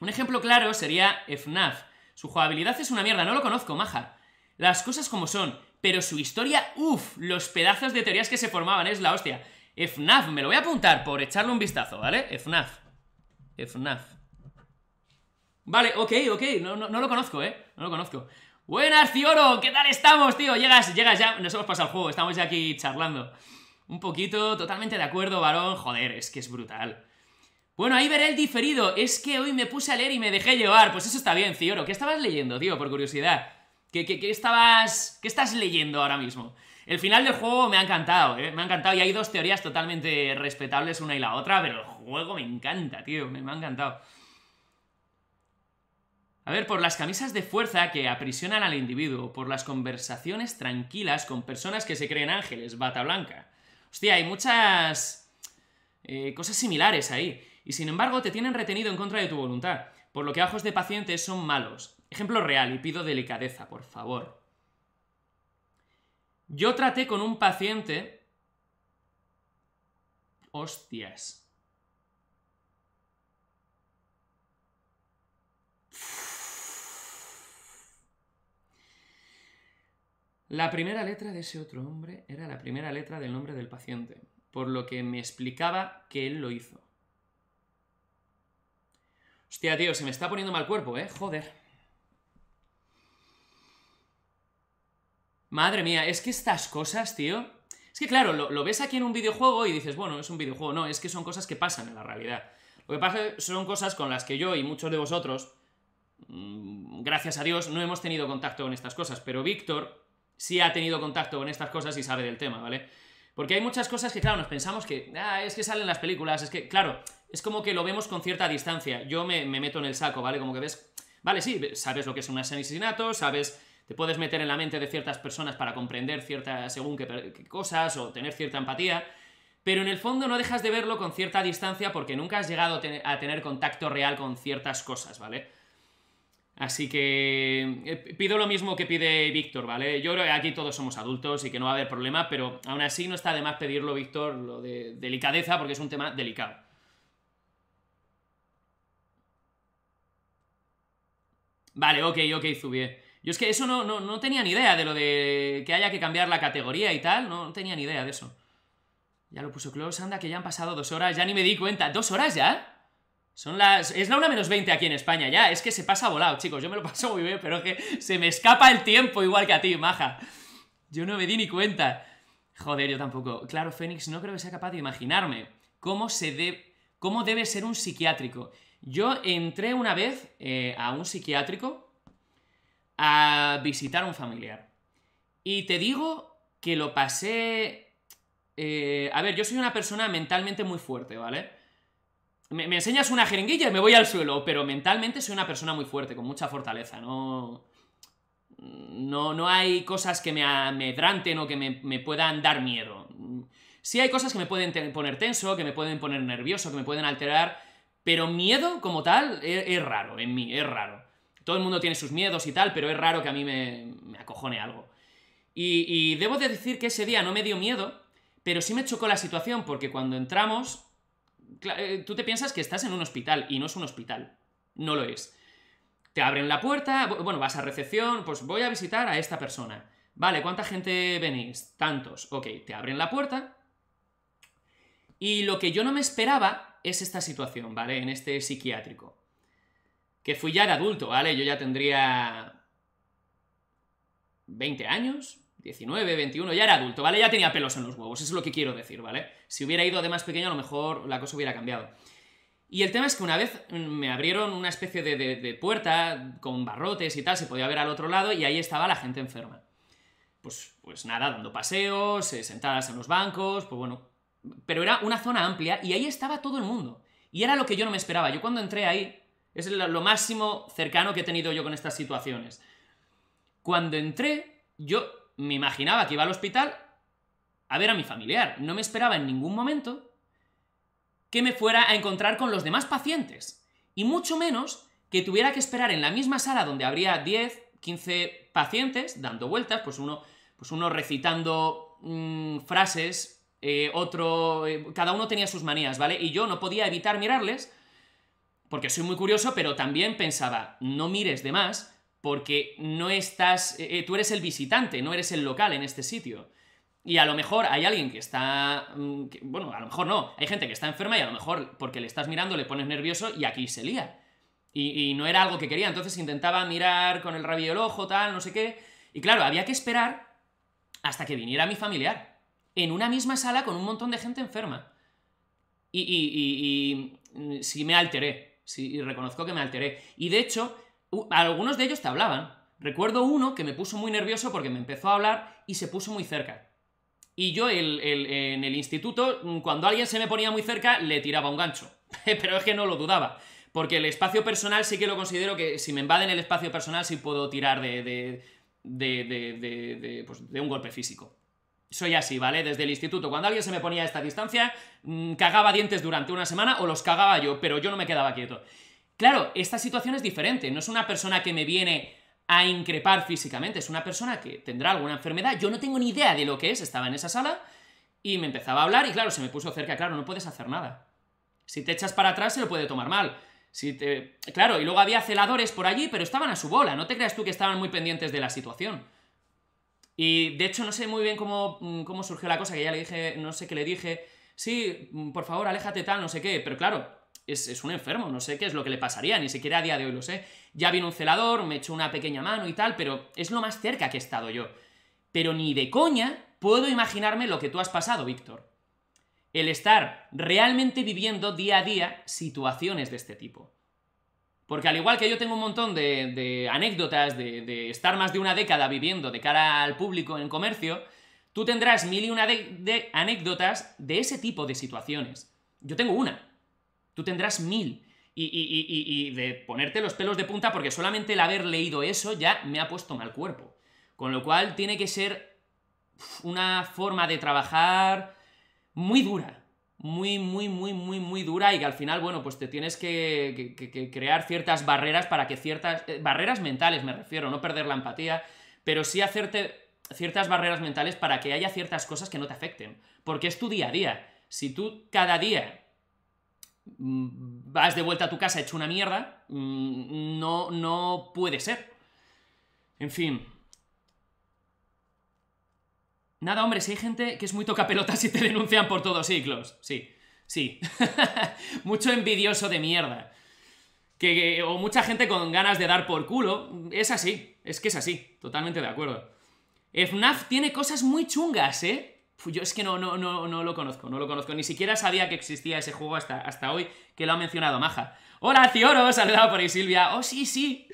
Un ejemplo claro sería F NAF. Su jugabilidad es una mierda, no lo conozco, maja. Las cosas como son, pero su historia, uff, los pedazos de teorías que se formaban, es la hostia. F NAF, me lo voy a apuntar por echarle un vistazo, ¿vale? F NAF. F NAF. Vale, ok, ok, no, no, no lo conozco, ¿eh? No lo conozco. Buenas, Cioro, ¿qué tal estamos, tío? Llegas, llegas ya, nos hemos pasado el juego, estamos ya aquí charlando. Un poquito, totalmente de acuerdo, varón, joder, es que es brutal. Bueno, ahí veré el diferido, es que hoy me puse a leer y me dejé llevar, pues eso está bien, Cioro. ¿Qué estabas leyendo, tío, por curiosidad? ¿Qué, qué, qué estabas... ¿Qué estás leyendo ahora mismo? El final del juego me ha encantado, ¿eh? Me ha encantado y hay dos teorías totalmente respetables una y la otra, pero el juego me encanta, tío, me, me ha encantado. A ver, por las camisas de fuerza que aprisionan al individuo, por las conversaciones tranquilas con personas que se creen ángeles, bata blanca. Hostia, hay muchas... Eh, cosas similares ahí. Y sin embargo, te tienen retenido en contra de tu voluntad, por lo que ojos de pacientes son malos. Ejemplo real, y pido delicadeza, por favor. Yo traté con un paciente... Hostias. La primera letra de ese otro hombre era la primera letra del nombre del paciente, por lo que me explicaba que él lo hizo. Hostia, tío, se me está poniendo mal cuerpo, ¿eh? Joder. Madre mía, es que estas cosas, tío... Es que claro, lo, lo ves aquí en un videojuego y dices, bueno, es un videojuego. No, es que son cosas que pasan en la realidad. Lo que pasa son cosas con las que yo y muchos de vosotros, mmm, gracias a Dios, no hemos tenido contacto con estas cosas. Pero Víctor sí ha tenido contacto con estas cosas y sabe del tema, ¿vale? Porque hay muchas cosas que, claro, nos pensamos que... Ah, es que salen las películas, es que... Claro, es como que lo vemos con cierta distancia. Yo me, me meto en el saco, ¿vale? Como que ves... Vale, sí, sabes lo que es un asesinato, sabes... Te puedes meter en la mente de ciertas personas para comprender ciertas según qué cosas o tener cierta empatía, pero en el fondo no dejas de verlo con cierta distancia porque nunca has llegado a tener contacto real con ciertas cosas, ¿vale? Así que pido lo mismo que pide Víctor, ¿vale? Yo creo que aquí todos somos adultos y que no va a haber problema, pero aún así no está de más pedirlo, Víctor, lo de delicadeza, porque es un tema delicado. Vale, ok, ok, Zubie. Yo es que eso no, no, no tenía ni idea de lo de que haya que cambiar la categoría y tal. No, no tenía ni idea de eso. Ya lo puso Klaus. Anda, que ya han pasado dos horas. Ya ni me di cuenta. ¿Dos horas ya? Son las... Es la una menos veinte aquí en España ya. Es que se pasa volado, chicos. Yo me lo paso muy bien, pero es que se me escapa el tiempo igual que a ti, maja. Yo no me di ni cuenta. Joder, yo tampoco. Claro, Fénix, no creo que sea capaz de imaginarme cómo se de... cómo debe ser un psiquiátrico. Yo entré una vez eh, a un psiquiátrico... a visitar a un familiar. Y te digo que lo pasé... Eh, a ver, yo soy una persona mentalmente muy fuerte, ¿vale? Me, me enseñas una jeringuilla y me voy al suelo, pero mentalmente soy una persona muy fuerte, con mucha fortaleza. No, no, no hay cosas que me amedranten o que me, me puedan dar miedo. Sí hay cosas que me pueden ten, poner tenso, que me pueden poner nervioso, que me pueden alterar, pero miedo como tal es, es raro, en mí, es raro. Todo el mundo tiene sus miedos y tal, pero es raro que a mí me, me acojone algo. Y, y debo de decir que ese día no me dio miedo, pero sí me chocó la situación, porque cuando entramos... Tú te piensas que estás en un hospital, y no es un hospital. No lo es. Te abren la puerta, bueno, vas a recepción, pues voy a visitar a esta persona. Vale, ¿cuánta gente venís? Tantos. Ok, te abren la puerta. Y lo que yo no me esperaba es esta situación, ¿vale? En este psiquiátrico. Que fui ya de adulto, ¿vale? Yo ya tendría veinte años, diecinueve, veintiuno, ya era adulto, ¿vale? Ya tenía pelos en los huevos, eso es lo que quiero decir, ¿vale? Si hubiera ido de más pequeño, a lo mejor la cosa hubiera cambiado. Y el tema es que una vez me abrieron una especie de, de, de puerta con barrotes y tal, se podía ver al otro lado y ahí estaba la gente enferma. Pues, pues nada, dando paseos, sentadas en los bancos, pues bueno. Pero era una zona amplia y ahí estaba todo el mundo. Y era lo que yo no me esperaba. Yo cuando entré ahí, es lo máximo cercano que he tenido yo con estas situaciones. Cuando entré, yo me imaginaba que iba al hospital a ver a mi familiar. No me esperaba en ningún momento que me fuera a encontrar con los demás pacientes. Y mucho menos que tuviera que esperar en la misma sala donde habría diez, quince pacientes dando vueltas, pues uno, pues uno recitando mmm, frases, eh, otro... Eh, cada uno tenía sus manías, ¿vale? Y yo no podía evitar mirarles, porque soy muy curioso, pero también pensaba, no mires de más, porque no estás... Eh, tú eres el visitante, no eres el local en este sitio. Y a lo mejor hay alguien que está... Que, bueno, a lo mejor no. Hay gente que está enferma y a lo mejor porque le estás mirando le pones nervioso y aquí se lía. Y, y no era algo que quería. Entonces intentaba mirar con el rabillo del ojo, tal, no sé qué. Y claro, había que esperar hasta que viniera mi familiar. En una misma sala con un montón de gente enferma. Y, y, y, y sí me alteré. Sí, reconozco que me alteré. Y de hecho, algunos de ellos te hablaban. Recuerdo uno que me puso muy nervioso porque me empezó a hablar y se puso muy cerca. Y yo el, el, en el instituto, cuando alguien se me ponía muy cerca, le tiraba un gancho. Pero es que no lo dudaba. Porque el espacio personal sí que lo considero que si me invaden el espacio personal sí puedo tirar de, de, de, de, de, de, pues, de un golpe físico. Soy así, ¿vale? Desde el instituto. Cuando alguien se me ponía a esta distancia, cagaba dientes durante una semana o los cagaba yo, pero yo no me quedaba quieto. Claro, esta situación es diferente. No es una persona que me viene a increpar físicamente, es una persona que tendrá alguna enfermedad, yo no tengo ni idea de lo que es, estaba en esa sala y me empezaba a hablar y claro, se me puso cerca, claro, no puedes hacer nada. Si te echas para atrás se lo puede tomar mal. Si te... Claro, y luego había celadores por allí, pero estaban a su bola, no te creas tú que estaban muy pendientes de la situación. Y de hecho no sé muy bien cómo, cómo surgió la cosa, que ya le dije, no sé qué le dije, sí, por favor, aléjate tal, no sé qué, pero claro... Es, es un enfermo, no sé qué es lo que le pasaría, ni siquiera a día de hoy lo sé. Ya vino un celador, me echó una pequeña mano y tal, pero es lo más cerca que he estado yo. Pero ni de coña puedo imaginarme lo que tú has pasado, Víctor. El estar realmente viviendo día a día situaciones de este tipo. Porque al igual que yo tengo un montón de, de anécdotas de, de estar más de una década viviendo de cara al público en comercio, tú tendrás mil y una de, de anécdotas de ese tipo de situaciones. Yo tengo una. Tú tendrás mil. Y, y, y, y de ponerte los pelos de punta, porque solamente el haber leído eso ya me ha puesto mal cuerpo. Con lo cual tiene que ser una forma de trabajar muy dura. Muy, muy, muy, muy, muy dura. Y que al final, bueno, pues te tienes que, que, que crear ciertas barreras para que ciertas... Eh, barreras mentales, me refiero, no perder la empatía. Pero sí hacerte ciertas barreras mentales para que haya ciertas cosas que no te afecten. Porque es tu día a día. Si tú cada día... vas de vuelta a tu casa hecho una mierda, no, no puede ser. En fin. Nada, hombre, si hay gente que es muy tocapelotas y te denuncian por todos ciclos. Sí, sí. Mucho envidioso de mierda. Que, que, o mucha gente con ganas de dar por culo. Es así, es que es así. Totalmente de acuerdo. F NAF tiene cosas muy chungas, ¿eh? Yo es que no, no, no, no lo conozco, no lo conozco. Ni siquiera sabía que existía ese juego hasta, hasta hoy, que lo ha mencionado Maja. ¡Hola, Cioro! Saludado por ahí, Silvia. ¡Oh, sí, sí!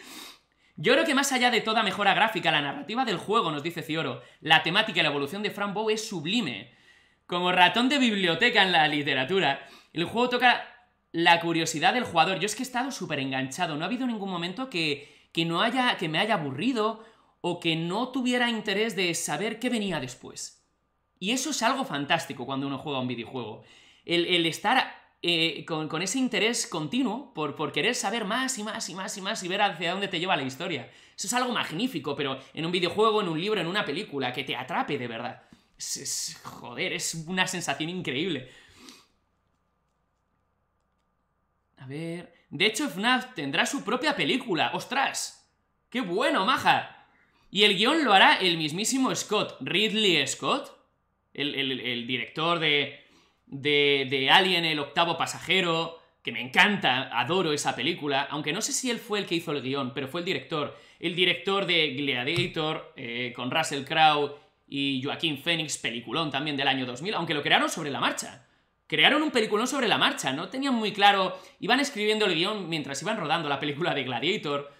Yo creo que más allá de toda mejora gráfica, la narrativa del juego, nos dice Cioro, la temática y la evolución de Fran Bow es sublime. Como ratón de biblioteca en la literatura, el juego toca la curiosidad del jugador. Yo es que he estado súper enganchado. No ha habido ningún momento que, que, no haya, que me haya aburrido o que no tuviera interés de saber qué venía después. Y eso es algo fantástico cuando uno juega un videojuego. El, el estar eh, con, con ese interés continuo por, por querer saber más y más y más y más y ver hacia dónde te lleva la historia. Eso es algo magnífico, pero en un videojuego, en un libro, en una película, que te atrape de verdad. Es, es, joder, es una sensación increíble. A ver... De hecho, FNAF tendrá su propia película. ¡Ostras! ¡Qué bueno, maja! Y el guión lo hará el mismísimo Scott, Ridley Scott, el, el, el director de, de, de Alien, el octavo pasajero, que me encanta, adoro esa película, aunque no sé si él fue el que hizo el guión, pero fue el director. El director de Gladiator, eh, con Russell Crowe y Joaquín Phoenix, peliculón también del año dos mil, aunque lo crearon sobre la marcha. Crearon un peliculón sobre la marcha, no tenían muy claro... Iban escribiendo el guión mientras iban rodando la película de Gladiator.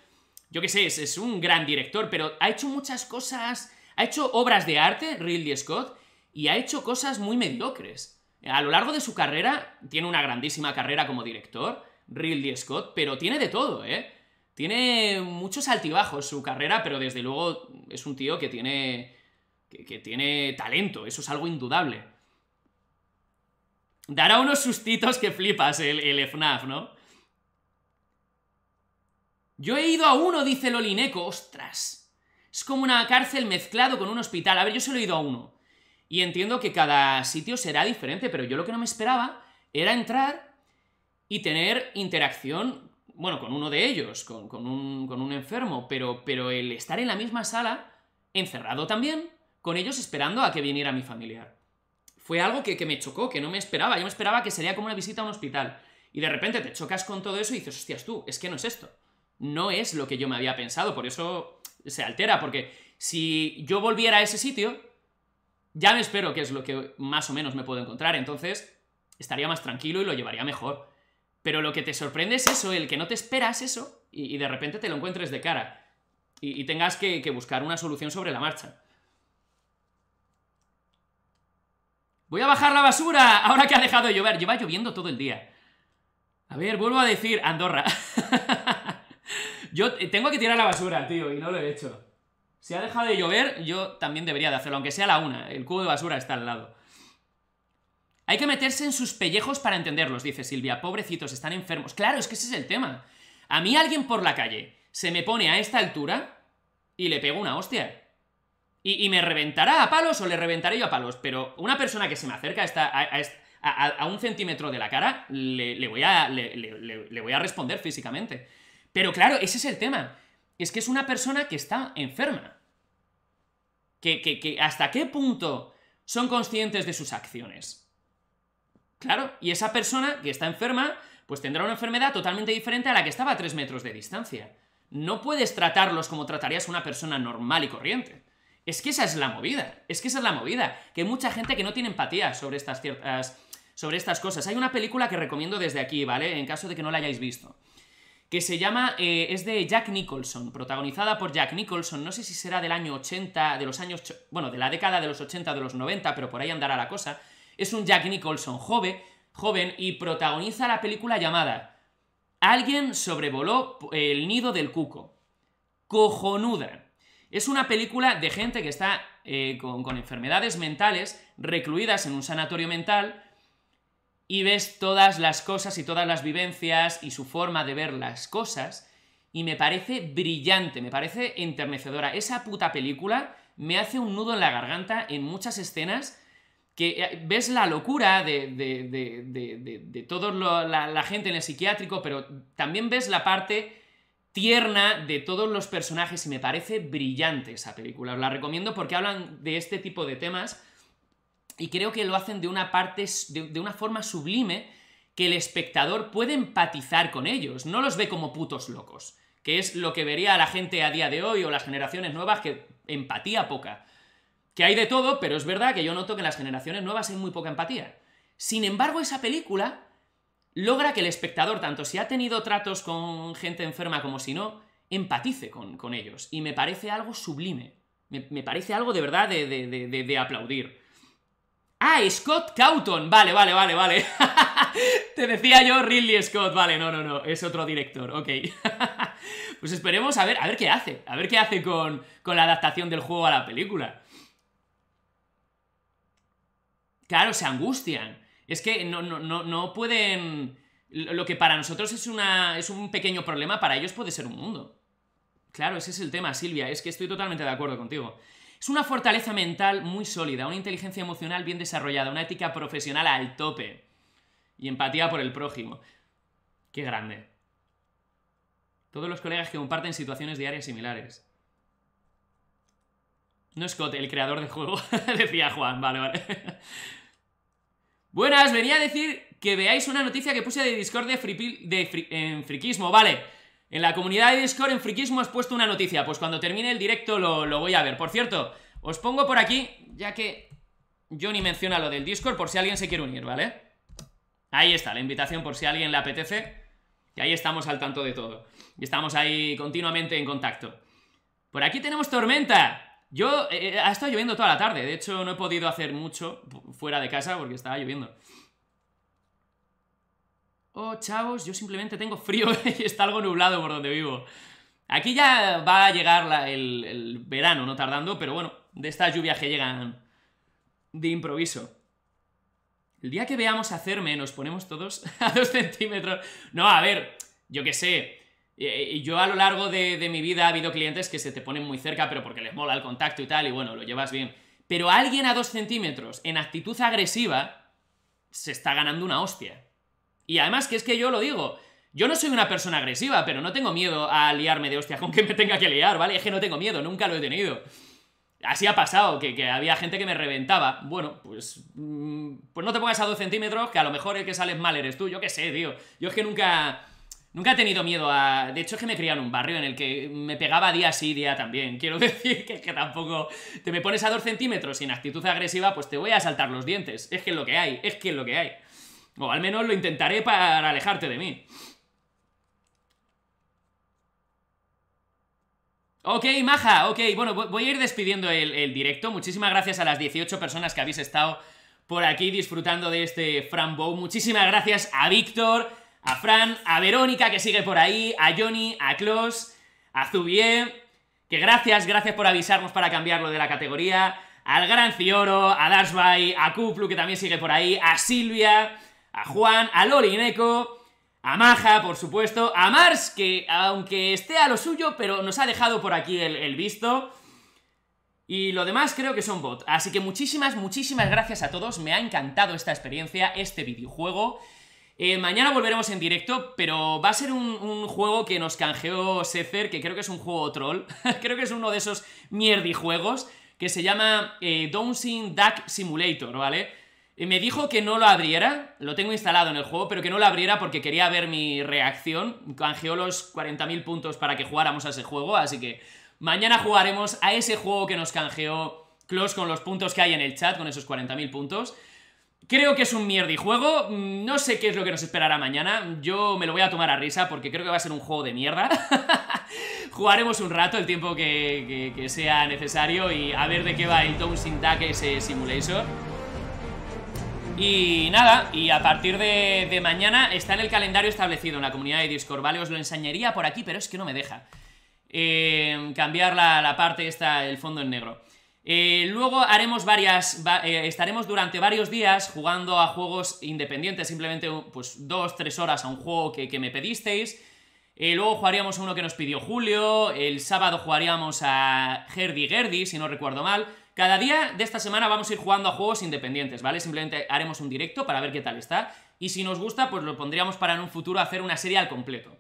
Yo qué sé, es, es un gran director, pero ha hecho muchas cosas... Ha hecho obras de arte, Ridley Scott, y ha hecho cosas muy mediocres. A lo largo de su carrera, tiene una grandísima carrera como director, Ridley Scott, pero tiene de todo, ¿eh? Tiene muchos altibajos su carrera, pero desde luego es un tío que tiene... Que, que tiene talento, eso es algo indudable. Dará unos sustitos que flipas el, el FNAF, ¿no? Yo he ido a uno, dice Lolineco. ¡Ostras! Es como una cárcel mezclado con un hospital. A ver, yo solo he ido a uno. Y entiendo que cada sitio será diferente, pero yo lo que no me esperaba era entrar y tener interacción, bueno, con uno de ellos, con, con, un, con un enfermo, pero, pero el estar en la misma sala, encerrado también, con ellos esperando a que viniera mi familiar. Fue algo que, que me chocó, que no me esperaba. Yo me esperaba que sería como una visita a un hospital. Y de repente te chocas con todo eso y dices, hostias tú, es que no es esto. No es lo que yo me había pensado, por eso se altera. Porque si yo volviera a ese sitio, ya me espero que es lo que más o menos me puedo encontrar. Entonces estaría más tranquilo y lo llevaría mejor. Pero lo que te sorprende es eso, el que no te esperas eso y, y de repente te lo encuentres de cara. Y, y tengas que, que buscar una solución sobre la marcha. Voy a bajar la basura, ahora que ha dejado de llover. Lleva lloviendo todo el día. A ver, vuelvo a decir, Andorra. Yo tengo que tirar la basura, tío, y no lo he hecho. Si ha dejado de llover, yo también debería de hacerlo, aunque sea la una. El cubo de basura está al lado. Hay que meterse en sus pellejos para entenderlos, dice Silvia. Pobrecitos, están enfermos. Claro, es que ese es el tema. A mí alguien por la calle se me pone a esta altura y le pego una hostia. Y, y me reventará a palos o le reventaré yo a palos, pero una persona que se me acerca a, a, a, a un centímetro de la cara, le, le, voy a, le, le, le voy a responder físicamente. Pero claro, ese es el tema. Es que es una persona que está enferma. Que, que, que hasta qué punto son conscientes de sus acciones. Claro, y esa persona que está enferma, pues tendrá una enfermedad totalmente diferente a la que estaba a tres metros de distancia. No puedes tratarlos como tratarías a una persona normal y corriente. Es que esa es la movida, es que esa es la movida, que hay mucha gente que no tiene empatía sobre estas ciertas, sobre estas cosas. Hay una película que recomiendo desde aquí, ¿vale? En caso de que no la hayáis visto, que se llama, eh, es de Jack Nicholson, protagonizada por Jack Nicholson, no sé si será del año ochenta, de los años, bueno, de la década de los ochenta, de los noventa, pero por ahí andará la cosa. Es un Jack Nicholson joven, joven y protagoniza la película llamada Alguien sobrevoló el nido del cuco. Cojonuda. Es una película de gente que está eh, con, con enfermedades mentales, recluidas en un sanatorio mental, y ves todas las cosas y todas las vivencias y su forma de ver las cosas, y me parece brillante, me parece enternecedora. Esa puta película me hace un nudo en la garganta en muchas escenas, que ves la locura de, de, de, de, de, de toda la, la gente en el psiquiátrico, pero también ves la parte... tierna de todos los personajes y me parece brillante esa película. Os la recomiendo porque hablan de este tipo de temas y creo que lo hacen de una parte, de, de una forma sublime que el espectador puede empatizar con ellos, no los ve como putos locos, que es lo que vería a la gente a día de hoy o las generaciones nuevas, que empatía poca. Que hay de todo, pero es verdad que yo noto que en las generaciones nuevas hay muy poca empatía. Sin embargo, esa película... logra que el espectador, tanto si ha tenido tratos con gente enferma como si no, empatice con, con ellos. Y me parece algo sublime. Me, me parece algo de verdad de, de, de, de aplaudir. ¡Ah, Scott Cawthon! Vale, vale, vale, vale. Te decía yo Ridley Scott. Vale, no, no, no. Es otro director. Ok. Pues esperemos a ver, a ver qué hace. A ver qué hace con, con la adaptación del juego a la película. Claro, se angustian. Es que no, no, no, no pueden... Lo que para nosotros es, una, es un pequeño problema, para ellos puede ser un mundo. Claro, ese es el tema, Silvia. Es que estoy totalmente de acuerdo contigo. Es una fortaleza mental muy sólida, una inteligencia emocional bien desarrollada, una ética profesional al tope y empatía por el prójimo. ¡Qué grande! Todos los colegas que comparten situaciones diarias similares. No Scott, el creador del juego. Decía Juan, vale, vale. Buenas, venía a decir que veáis una noticia que puse de Discord de, fripil, de fri, en friquismo, vale. En la comunidad de Discord en friquismo has puesto una noticia. Pues cuando termine el directo lo, lo voy a ver. Por cierto, os pongo por aquí, ya que Johnny menciona lo del Discord, por si alguien se quiere unir, ¿vale? Ahí está la invitación por si a alguien le apetece. Que ahí estamos al tanto de todo. Y estamos ahí continuamente en contacto. Por aquí tenemos tormenta. Yo, eh, ha estado lloviendo toda la tarde. De hecho, no he podido hacer mucho fuera de casa porque estaba lloviendo. Oh, chavos, yo simplemente tengo frío y está algo nublado por donde vivo. Aquí ya va a llegar la, el, el verano, no tardando, pero bueno, de estas lluvias que llegan de improviso. El día que veamos hacerme, nos ponemos todos a dos centímetros. No, a ver, yo qué sé. Yo a lo largo de, de mi vida ha habido clientes que se te ponen muy cerca, pero porque les mola el contacto y tal, y bueno, lo llevas bien. Pero alguien a dos centímetros, en actitud agresiva, se está ganando una hostia. Y además, que es que yo lo digo, yo no soy una persona agresiva, pero no tengo miedo a liarme de hostia con que me tenga que liar, ¿vale? Es que no tengo miedo, nunca lo he tenido. Así ha pasado, que, que había gente que me reventaba. Bueno, pues... Pues no te pongas a dos centímetros, que a lo mejor el que sales mal eres tú, yo qué sé, tío. Yo es que nunca... Nunca he tenido miedo a... De hecho, es que me crié en un barrio en el que me pegaba día sí, día también. Quiero decir que, que tampoco... Te me pones a dos centímetros y en actitud agresiva, pues te voy a saltar los dientes. Es que es lo que hay, es que es lo que hay. O al menos lo intentaré para alejarte de mí. Ok, Maja, ok. Bueno, voy a ir despidiendo el, el directo. Muchísimas gracias a las dieciocho personas que habéis estado por aquí disfrutando de este Fran Bow. Muchísimas gracias a Víctor... A Fran, a Verónica, que sigue por ahí, a Johnny, a Klaus, a Zubie, que gracias, gracias por avisarnos para cambiarlo de la categoría, al Gran Cioro, a Dashby, a Kuplu, que también sigue por ahí, a Silvia, a Juan, a Lorineco, a Maja, por supuesto, a Mars, que aunque esté a lo suyo, pero nos ha dejado por aquí el, el visto... Y lo demás creo que son bots. Así que muchísimas, muchísimas gracias a todos, me ha encantado esta experiencia, este videojuego... Eh, mañana volveremos en directo, pero va a ser un, un juego que nos canjeó Sezer, que creo que es un juego troll, creo que es uno de esos mierdijuegos, que se llama eh, Dancing Duck Simulator, ¿vale? Eh, me dijo que no lo abriera, lo tengo instalado en el juego, pero que no lo abriera porque quería ver mi reacción, canjeó los cuarenta mil puntos para que jugáramos a ese juego, así que mañana jugaremos a ese juego que nos canjeó Klaus con los puntos que hay en el chat, con esos cuarenta mil puntos. Creo que es un mierdijuego, no sé qué es lo que nos esperará mañana, yo me lo voy a tomar a risa porque creo que va a ser un juego de mierda. Jugaremos un rato, el tiempo que, que, que sea necesario y a ver de qué va el Dancing Duck ese Simulator. Y nada, y a partir de, de mañana está en el calendario establecido en la comunidad de Discord, ¿vale? Os lo enseñaría por aquí, pero es que no me deja. Eh, cambiar la, la parte esta, el fondo en negro. Eh, luego haremos varias, va, eh, estaremos durante varios días jugando a juegos independientes, simplemente pues dos, tres horas a un juego que, que me pedisteis. Eh, luego jugaríamos a uno que nos pidió Julio, el sábado jugaríamos a Herdy Gerdy, si no recuerdo mal. Cada día de esta semana vamos a ir jugando a juegos independientes, ¿vale? Simplemente haremos un directo para ver qué tal está y si nos gusta pues lo pondríamos para en un futuro hacer una serie al completo.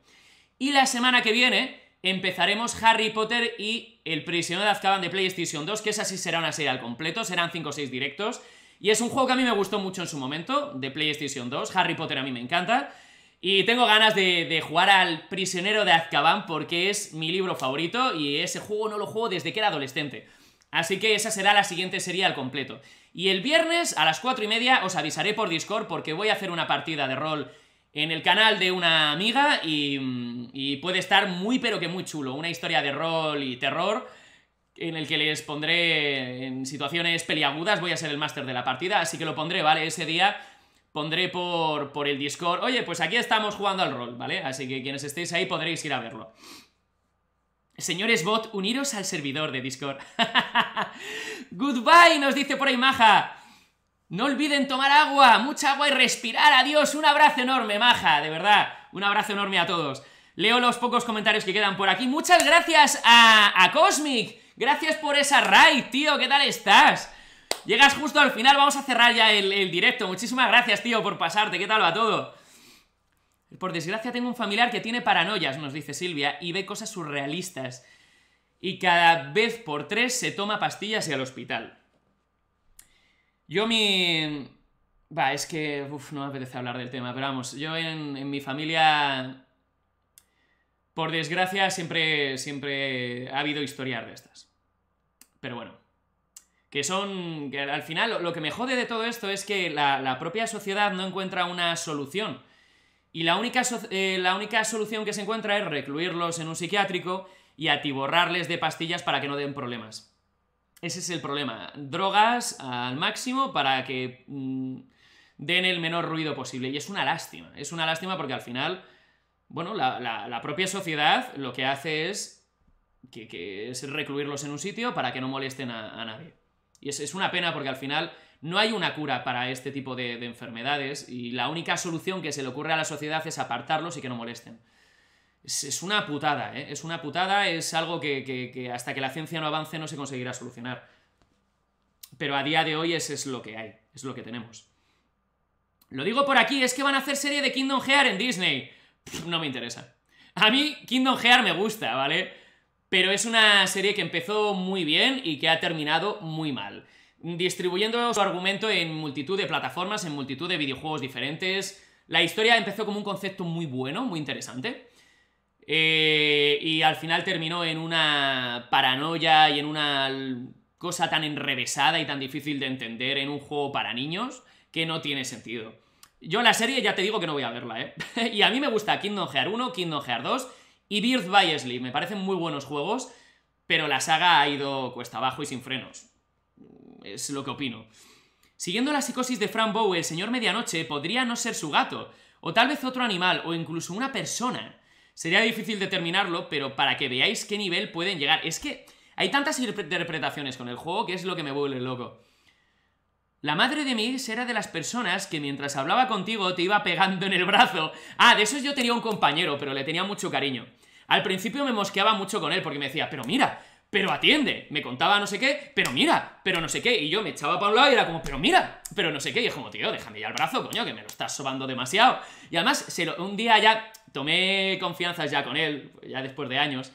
Y la semana que viene... Empezaremos Harry Potter y el Prisionero de Azkaban de PlayStation dos, que esa sí será una serie al completo, serán cinco o seis directos. Y es un juego que a mí me gustó mucho en su momento, de PlayStation dos, Harry Potter a mí me encanta. Y tengo ganas de, de jugar al Prisionero de Azkaban porque es mi libro favorito y ese juego no lo juego desde que era adolescente. Así que esa será la siguiente serie al completo. Y el viernes a las cuatro y media os avisaré por Discord porque voy a hacer una partida de rol... en el canal de una amiga y, y puede estar muy pero que muy chulo, una historia de rol y terror en el que les pondré en situaciones peliagudas, voy a ser el máster de la partida, así que lo pondré, ¿vale? Ese día pondré por, por el Discord, oye, pues aquí estamos jugando al rol, ¿vale? Así que quienes estéis ahí podréis ir a verlo. Señores bot, uniros al servidor de Discord. Goodbye, nos dice por ahí Maja. No olviden tomar agua, mucha agua y respirar, adiós, un abrazo enorme, Maja, de verdad, un abrazo enorme a todos. Leo los pocos comentarios que quedan por aquí, muchas gracias a, a Cosmic, gracias por esa raid, tío, ¿qué tal estás? Llegas justo al final, vamos a cerrar ya el, el directo, muchísimas gracias, tío, por pasarte, ¿qué tal va todo? Por desgracia tengo un familiar que tiene paranoias, nos dice Silvia, y ve cosas surrealistas. Y cada vez por tres se toma pastillas y al hospital. Yo mi... Va, es que... Uf, no me apetece hablar del tema, pero vamos, yo en, en mi familia... Por desgracia siempre, siempre ha habido historias de estas. Pero bueno. Que son... Que al final lo, lo que me jode de todo esto es que la, la propia sociedad no encuentra una solución. Y la única, so eh, la única solución que se encuentra es recluirlos en un psiquiátrico y atiborrarles de pastillas para que no den problemas. Ese es el problema. Drogas al máximo para que mmm, den el menor ruido posible. Y es una lástima. Es una lástima porque al final, bueno, la, la, la propia sociedad lo que hace es, que, que es recluirlos en un sitio para que no molesten a, a nadie. Y es, es una pena porque al final... No hay una cura para este tipo de, de enfermedades y la única solución que se le ocurre a la sociedad es apartarlos y que no molesten. Es, es una putada, ¿eh? Es una putada, es algo que, que, que hasta que la ciencia no avance no se conseguirá solucionar. Pero a día de hoy es, es lo que hay, es lo que tenemos. Lo digo por aquí, es que van a hacer serie de Kingdom Hearts en Disney. Pff, no me interesa. A mí Kingdom Hearts me gusta, ¿vale? Pero es una serie que empezó muy bien y que ha terminado muy mal. Distribuyendo su argumento en multitud de plataformas, en multitud de videojuegos diferentes. La historia empezó como un concepto muy bueno, muy interesante, eh, y al final terminó en una paranoia y en una cosa tan enrevesada y tan difícil de entender en un juego para niños que no tiene sentido. Yo la serie ya te digo que no voy a verla, ¿eh? Y a mí me gusta Kingdom Hearts uno, Kingdom Hearts dos y Birth by Sleep. Me parecen muy buenos juegos, pero la saga ha ido cuesta abajo y sin frenos. Es lo que opino. Siguiendo la psicosis de Fran Bow, el señor Medianoche podría no ser su gato, o tal vez otro animal, o incluso una persona. Sería difícil determinarlo, pero para que veáis qué nivel pueden llegar. Es que hay tantas interpretaciones con el juego que es lo que me vuelve loco. La madre de Migs era de las personas que mientras hablaba contigo te iba pegando en el brazo. Ah, de esos yo tenía un compañero, pero le tenía mucho cariño. Al principio me mosqueaba mucho con él porque me decía, pero mira... pero atiende, me contaba no sé qué, pero mira, pero no sé qué, y yo me echaba para un lado y era como, pero mira, pero no sé qué, y es como, tío, déjame ya el brazo, coño, que me lo estás sobando demasiado. Y además, se lo, un día ya tomé confianzas ya con él, ya después de años,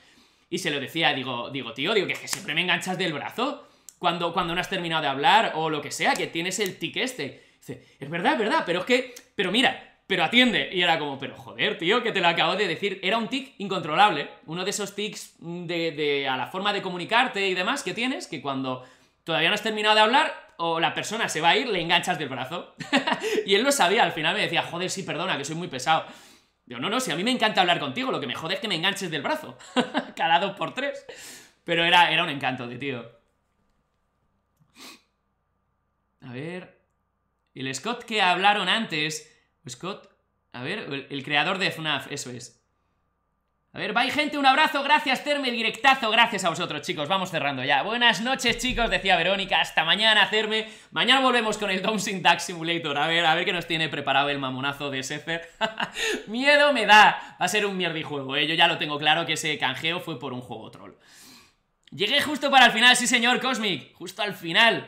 y se lo decía, digo, digo tío, digo, que, es que siempre me enganchas del brazo cuando, cuando no has terminado de hablar o lo que sea, que tienes el tic este. Dice, es verdad, es verdad, pero es que, pero mira, pero atiende. Y era como, pero joder, tío, que te lo acabo de decir. Era un tic incontrolable. Uno de esos tics de, de a la forma de comunicarte y demás que tienes, que cuando todavía no has terminado de hablar o la persona se va a ir, le enganchas del brazo. Y él lo sabía, al final me decía, joder, sí, perdona, que soy muy pesado. Digo, no, no, si a mí me encanta hablar contigo, lo que me jode es que me enganches del brazo. Cada dos por tres. Pero era, era un encanto de tío. A ver... El Scott que hablaron antes... Scott, a ver, el, el creador de FNAF, eso es. A ver, bye gente, un abrazo, gracias Terme, directazo, gracias a vosotros chicos, vamos cerrando ya. Buenas noches chicos, decía Verónica, hasta mañana Terme. Mañana volvemos con el Dancing Duck Simulator, a ver, a ver qué nos tiene preparado el mamonazo de Sefer. Miedo me da, va a ser un mierdijuego, ¿eh? Yo ya lo tengo claro que ese canjeo fue por un juego troll. Llegué justo para el final, sí señor Cosmic, justo al final.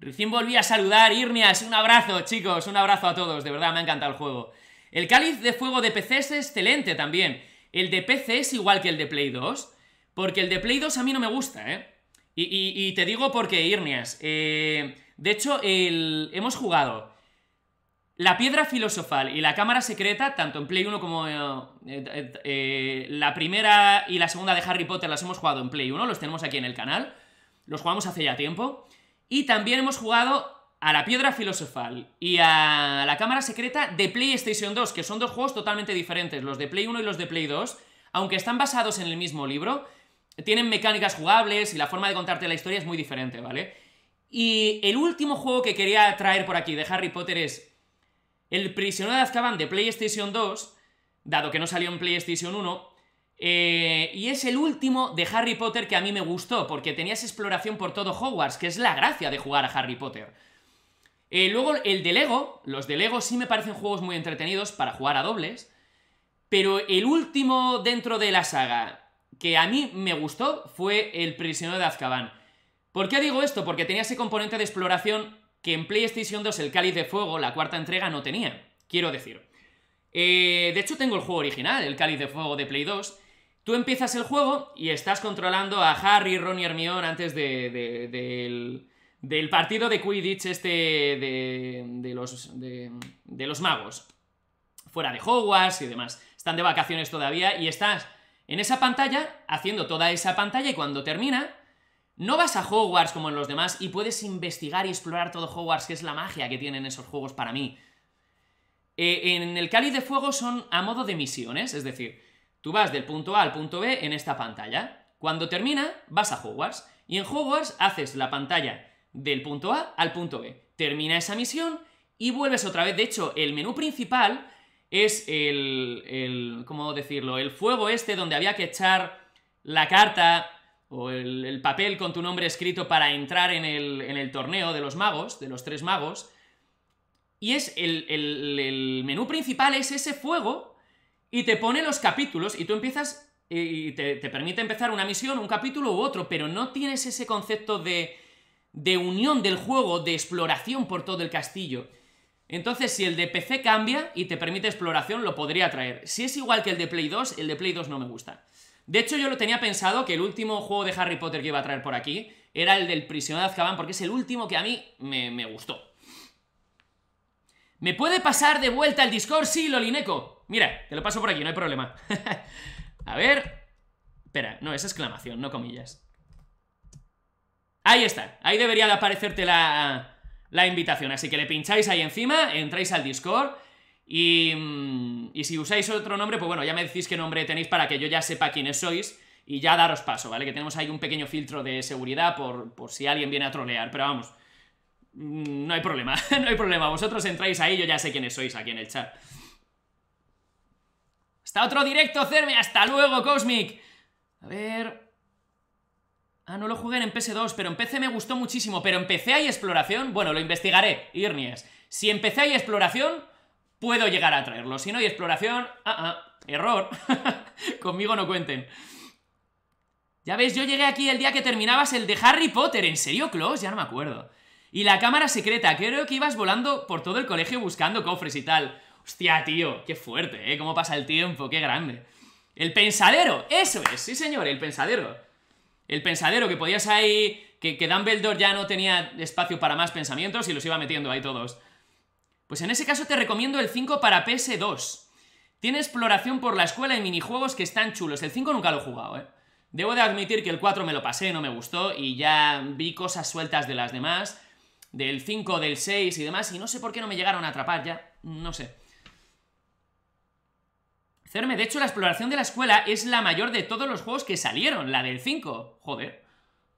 Recién volví a saludar, Irmias, un abrazo, chicos, un abrazo a todos, de verdad, me ha encantado el juego. El Cáliz de Fuego de P C es excelente también. El de P C es igual que el de Play dos, porque el de Play dos a mí no me gusta, ¿eh? Y, y, y te digo porque, Irmias, eh, de hecho, el, hemos jugado la Piedra Filosofal y la Cámara Secreta, tanto en Play uno como... Eh, eh, eh, la primera y la segunda de Harry Potter las hemos jugado en Play uno, los tenemos aquí en el canal, los jugamos hace ya tiempo... Y también hemos jugado a la Piedra Filosofal y a la Cámara Secreta de PlayStation dos, que son dos juegos totalmente diferentes, los de Play uno y los de Play dos, aunque están basados en el mismo libro, tienen mecánicas jugables y la forma de contarte la historia es muy diferente, ¿vale? Y el último juego que quería traer por aquí de Harry Potter es el Prisionero de Azkaban de PlayStation dos, dado que no salió en PlayStation uno, Eh, y es el último de Harry Potter que a mí me gustó, porque tenías exploración por todo Hogwarts, que es la gracia de jugar a Harry Potter. Eh, luego el de Lego, los de Lego sí me parecen juegos muy entretenidos para jugar a dobles, pero el último dentro de la saga que a mí me gustó fue el Prisionero de Azkaban. ¿Por qué digo esto? Porque tenía ese componente de exploración que en PlayStation dos el Cáliz de Fuego, la cuarta entrega, no tenía, quiero decir. Eh, de hecho, tengo el juego original, el Cáliz de Fuego de Play dos. Tú empiezas el juego y estás controlando a Harry, Ron y Hermione antes de, de, de, del, del partido de Quidditch este de, de, los, de, de los magos. Fuera de Hogwarts y demás. Están de vacaciones todavía y estás en esa pantalla, haciendo toda esa pantalla, y cuando termina, no vas a Hogwarts como en los demás y puedes investigar y explorar todo Hogwarts, que es la magia que tienen esos juegos para mí. Eh, en el Cáliz de Fuego son a modo de misiones, es decir, tú vas del punto A al punto B en esta pantalla. Cuando termina, vas a Hogwarts. Y en Hogwarts haces la pantalla del punto A al punto B. Termina esa misión y vuelves otra vez. De hecho, el menú principal es el... el ¿cómo decirlo? El fuego este donde había que echar la carta o el, el papel con tu nombre escrito para entrar en el, en el torneo de los magos, de los tres magos. Y es el, el, el menú principal es ese fuego... Y te pone los capítulos y tú empiezas y te, te permite empezar una misión, un capítulo u otro, pero no tienes ese concepto de, de unión del juego, de exploración por todo el castillo. Entonces, si el de P C cambia y te permite exploración, lo podría traer. Si es igual que el de Play dos, el de Play dos no me gusta. De hecho, yo lo tenía pensado que el último juego de Harry Potter que iba a traer por aquí era el del Prisionero de Azkaban, porque es el último que a mí me, me gustó. ¿Me puede pasar de vuelta el Discord? Sí, Lolineco. Mira, te lo paso por aquí, no hay problema. A ver... Espera, no, es exclamación, no comillas. Ahí está, ahí debería de aparecerte la, la invitación. Así que le pincháis ahí encima, entráis al Discord y, y si usáis otro nombre, pues bueno, ya me decís qué nombre tenéis para que yo ya sepa quiénes sois y ya daros paso, ¿vale? Que tenemos ahí un pequeño filtro de seguridad por, por si alguien viene a trolear, pero vamos, no hay problema, no hay problema. Vosotros entráis ahí, yo ya sé quiénes sois aquí en el chat. Hasta otro directo, Cerme. Hasta luego, Cosmic. A ver... Ah, no lo jugué en P S dos, pero en P C me gustó muchísimo. Pero en P C hay exploración... Bueno, lo investigaré, Irnies. Si en P C hay exploración, puedo llegar a traerlo. Si no hay exploración... Ah, ah, error. Conmigo no cuenten. Ya ves, yo llegué aquí el día que terminabas el de Harry Potter. ¿En serio, Klaus? Ya no me acuerdo. Y la cámara secreta. Creo que ibas volando por todo el colegio buscando cofres y tal... Hostia, tío, qué fuerte, ¿eh? Cómo pasa el tiempo, qué grande. El pensadero, eso es, sí señor, el pensadero. El pensadero, que podías ahí... Que, que Dumbledore ya no tenía espacio para más pensamientos y los iba metiendo ahí todos. Pues en ese caso te recomiendo el cinco para P S dos. Tiene exploración por la escuela y minijuegos que están chulos. El cinco nunca lo he jugado, ¿eh? Debo de admitir que el cuatro me lo pasé, no me gustó y ya vi cosas sueltas de las demás. Del cinco, del seis y demás, y no sé por qué no me llegaron a atrapar ya, no sé. Cerme, de hecho la exploración de la escuela es la mayor de todos los juegos que salieron, la del cinco. Joder,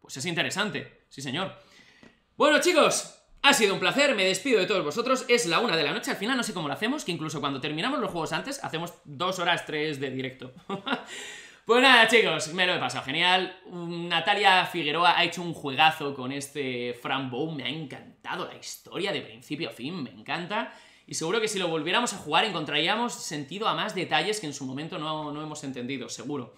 pues es interesante, sí señor. Bueno chicos, ha sido un placer, me despido de todos vosotros. Es la una de la noche, al final no sé cómo lo hacemos, que incluso cuando terminamos los juegos antes, hacemos dos horas tres de directo. Pues nada chicos, me lo he pasado genial. Natalia Figueroa ha hecho un juegazo con este Fran Bow, me ha encantado la historia de principio a fin, me encanta. Y seguro que si lo volviéramos a jugar encontraríamos sentido a más detalles que en su momento no, no hemos entendido, seguro.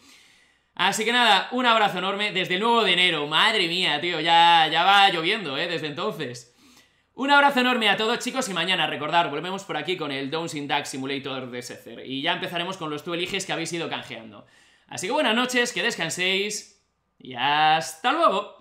Así que nada, un abrazo enorme desde el nueve de enero. Madre mía, tío, ya, ya va lloviendo, ¿eh? Desde entonces. Un abrazo enorme a todos, chicos, y mañana, recordad, volvemos por aquí con el Dancing Duck Simulator de Secer. Y ya empezaremos con los tú eliges que habéis ido canjeando. Así que buenas noches, que descanséis y hasta luego.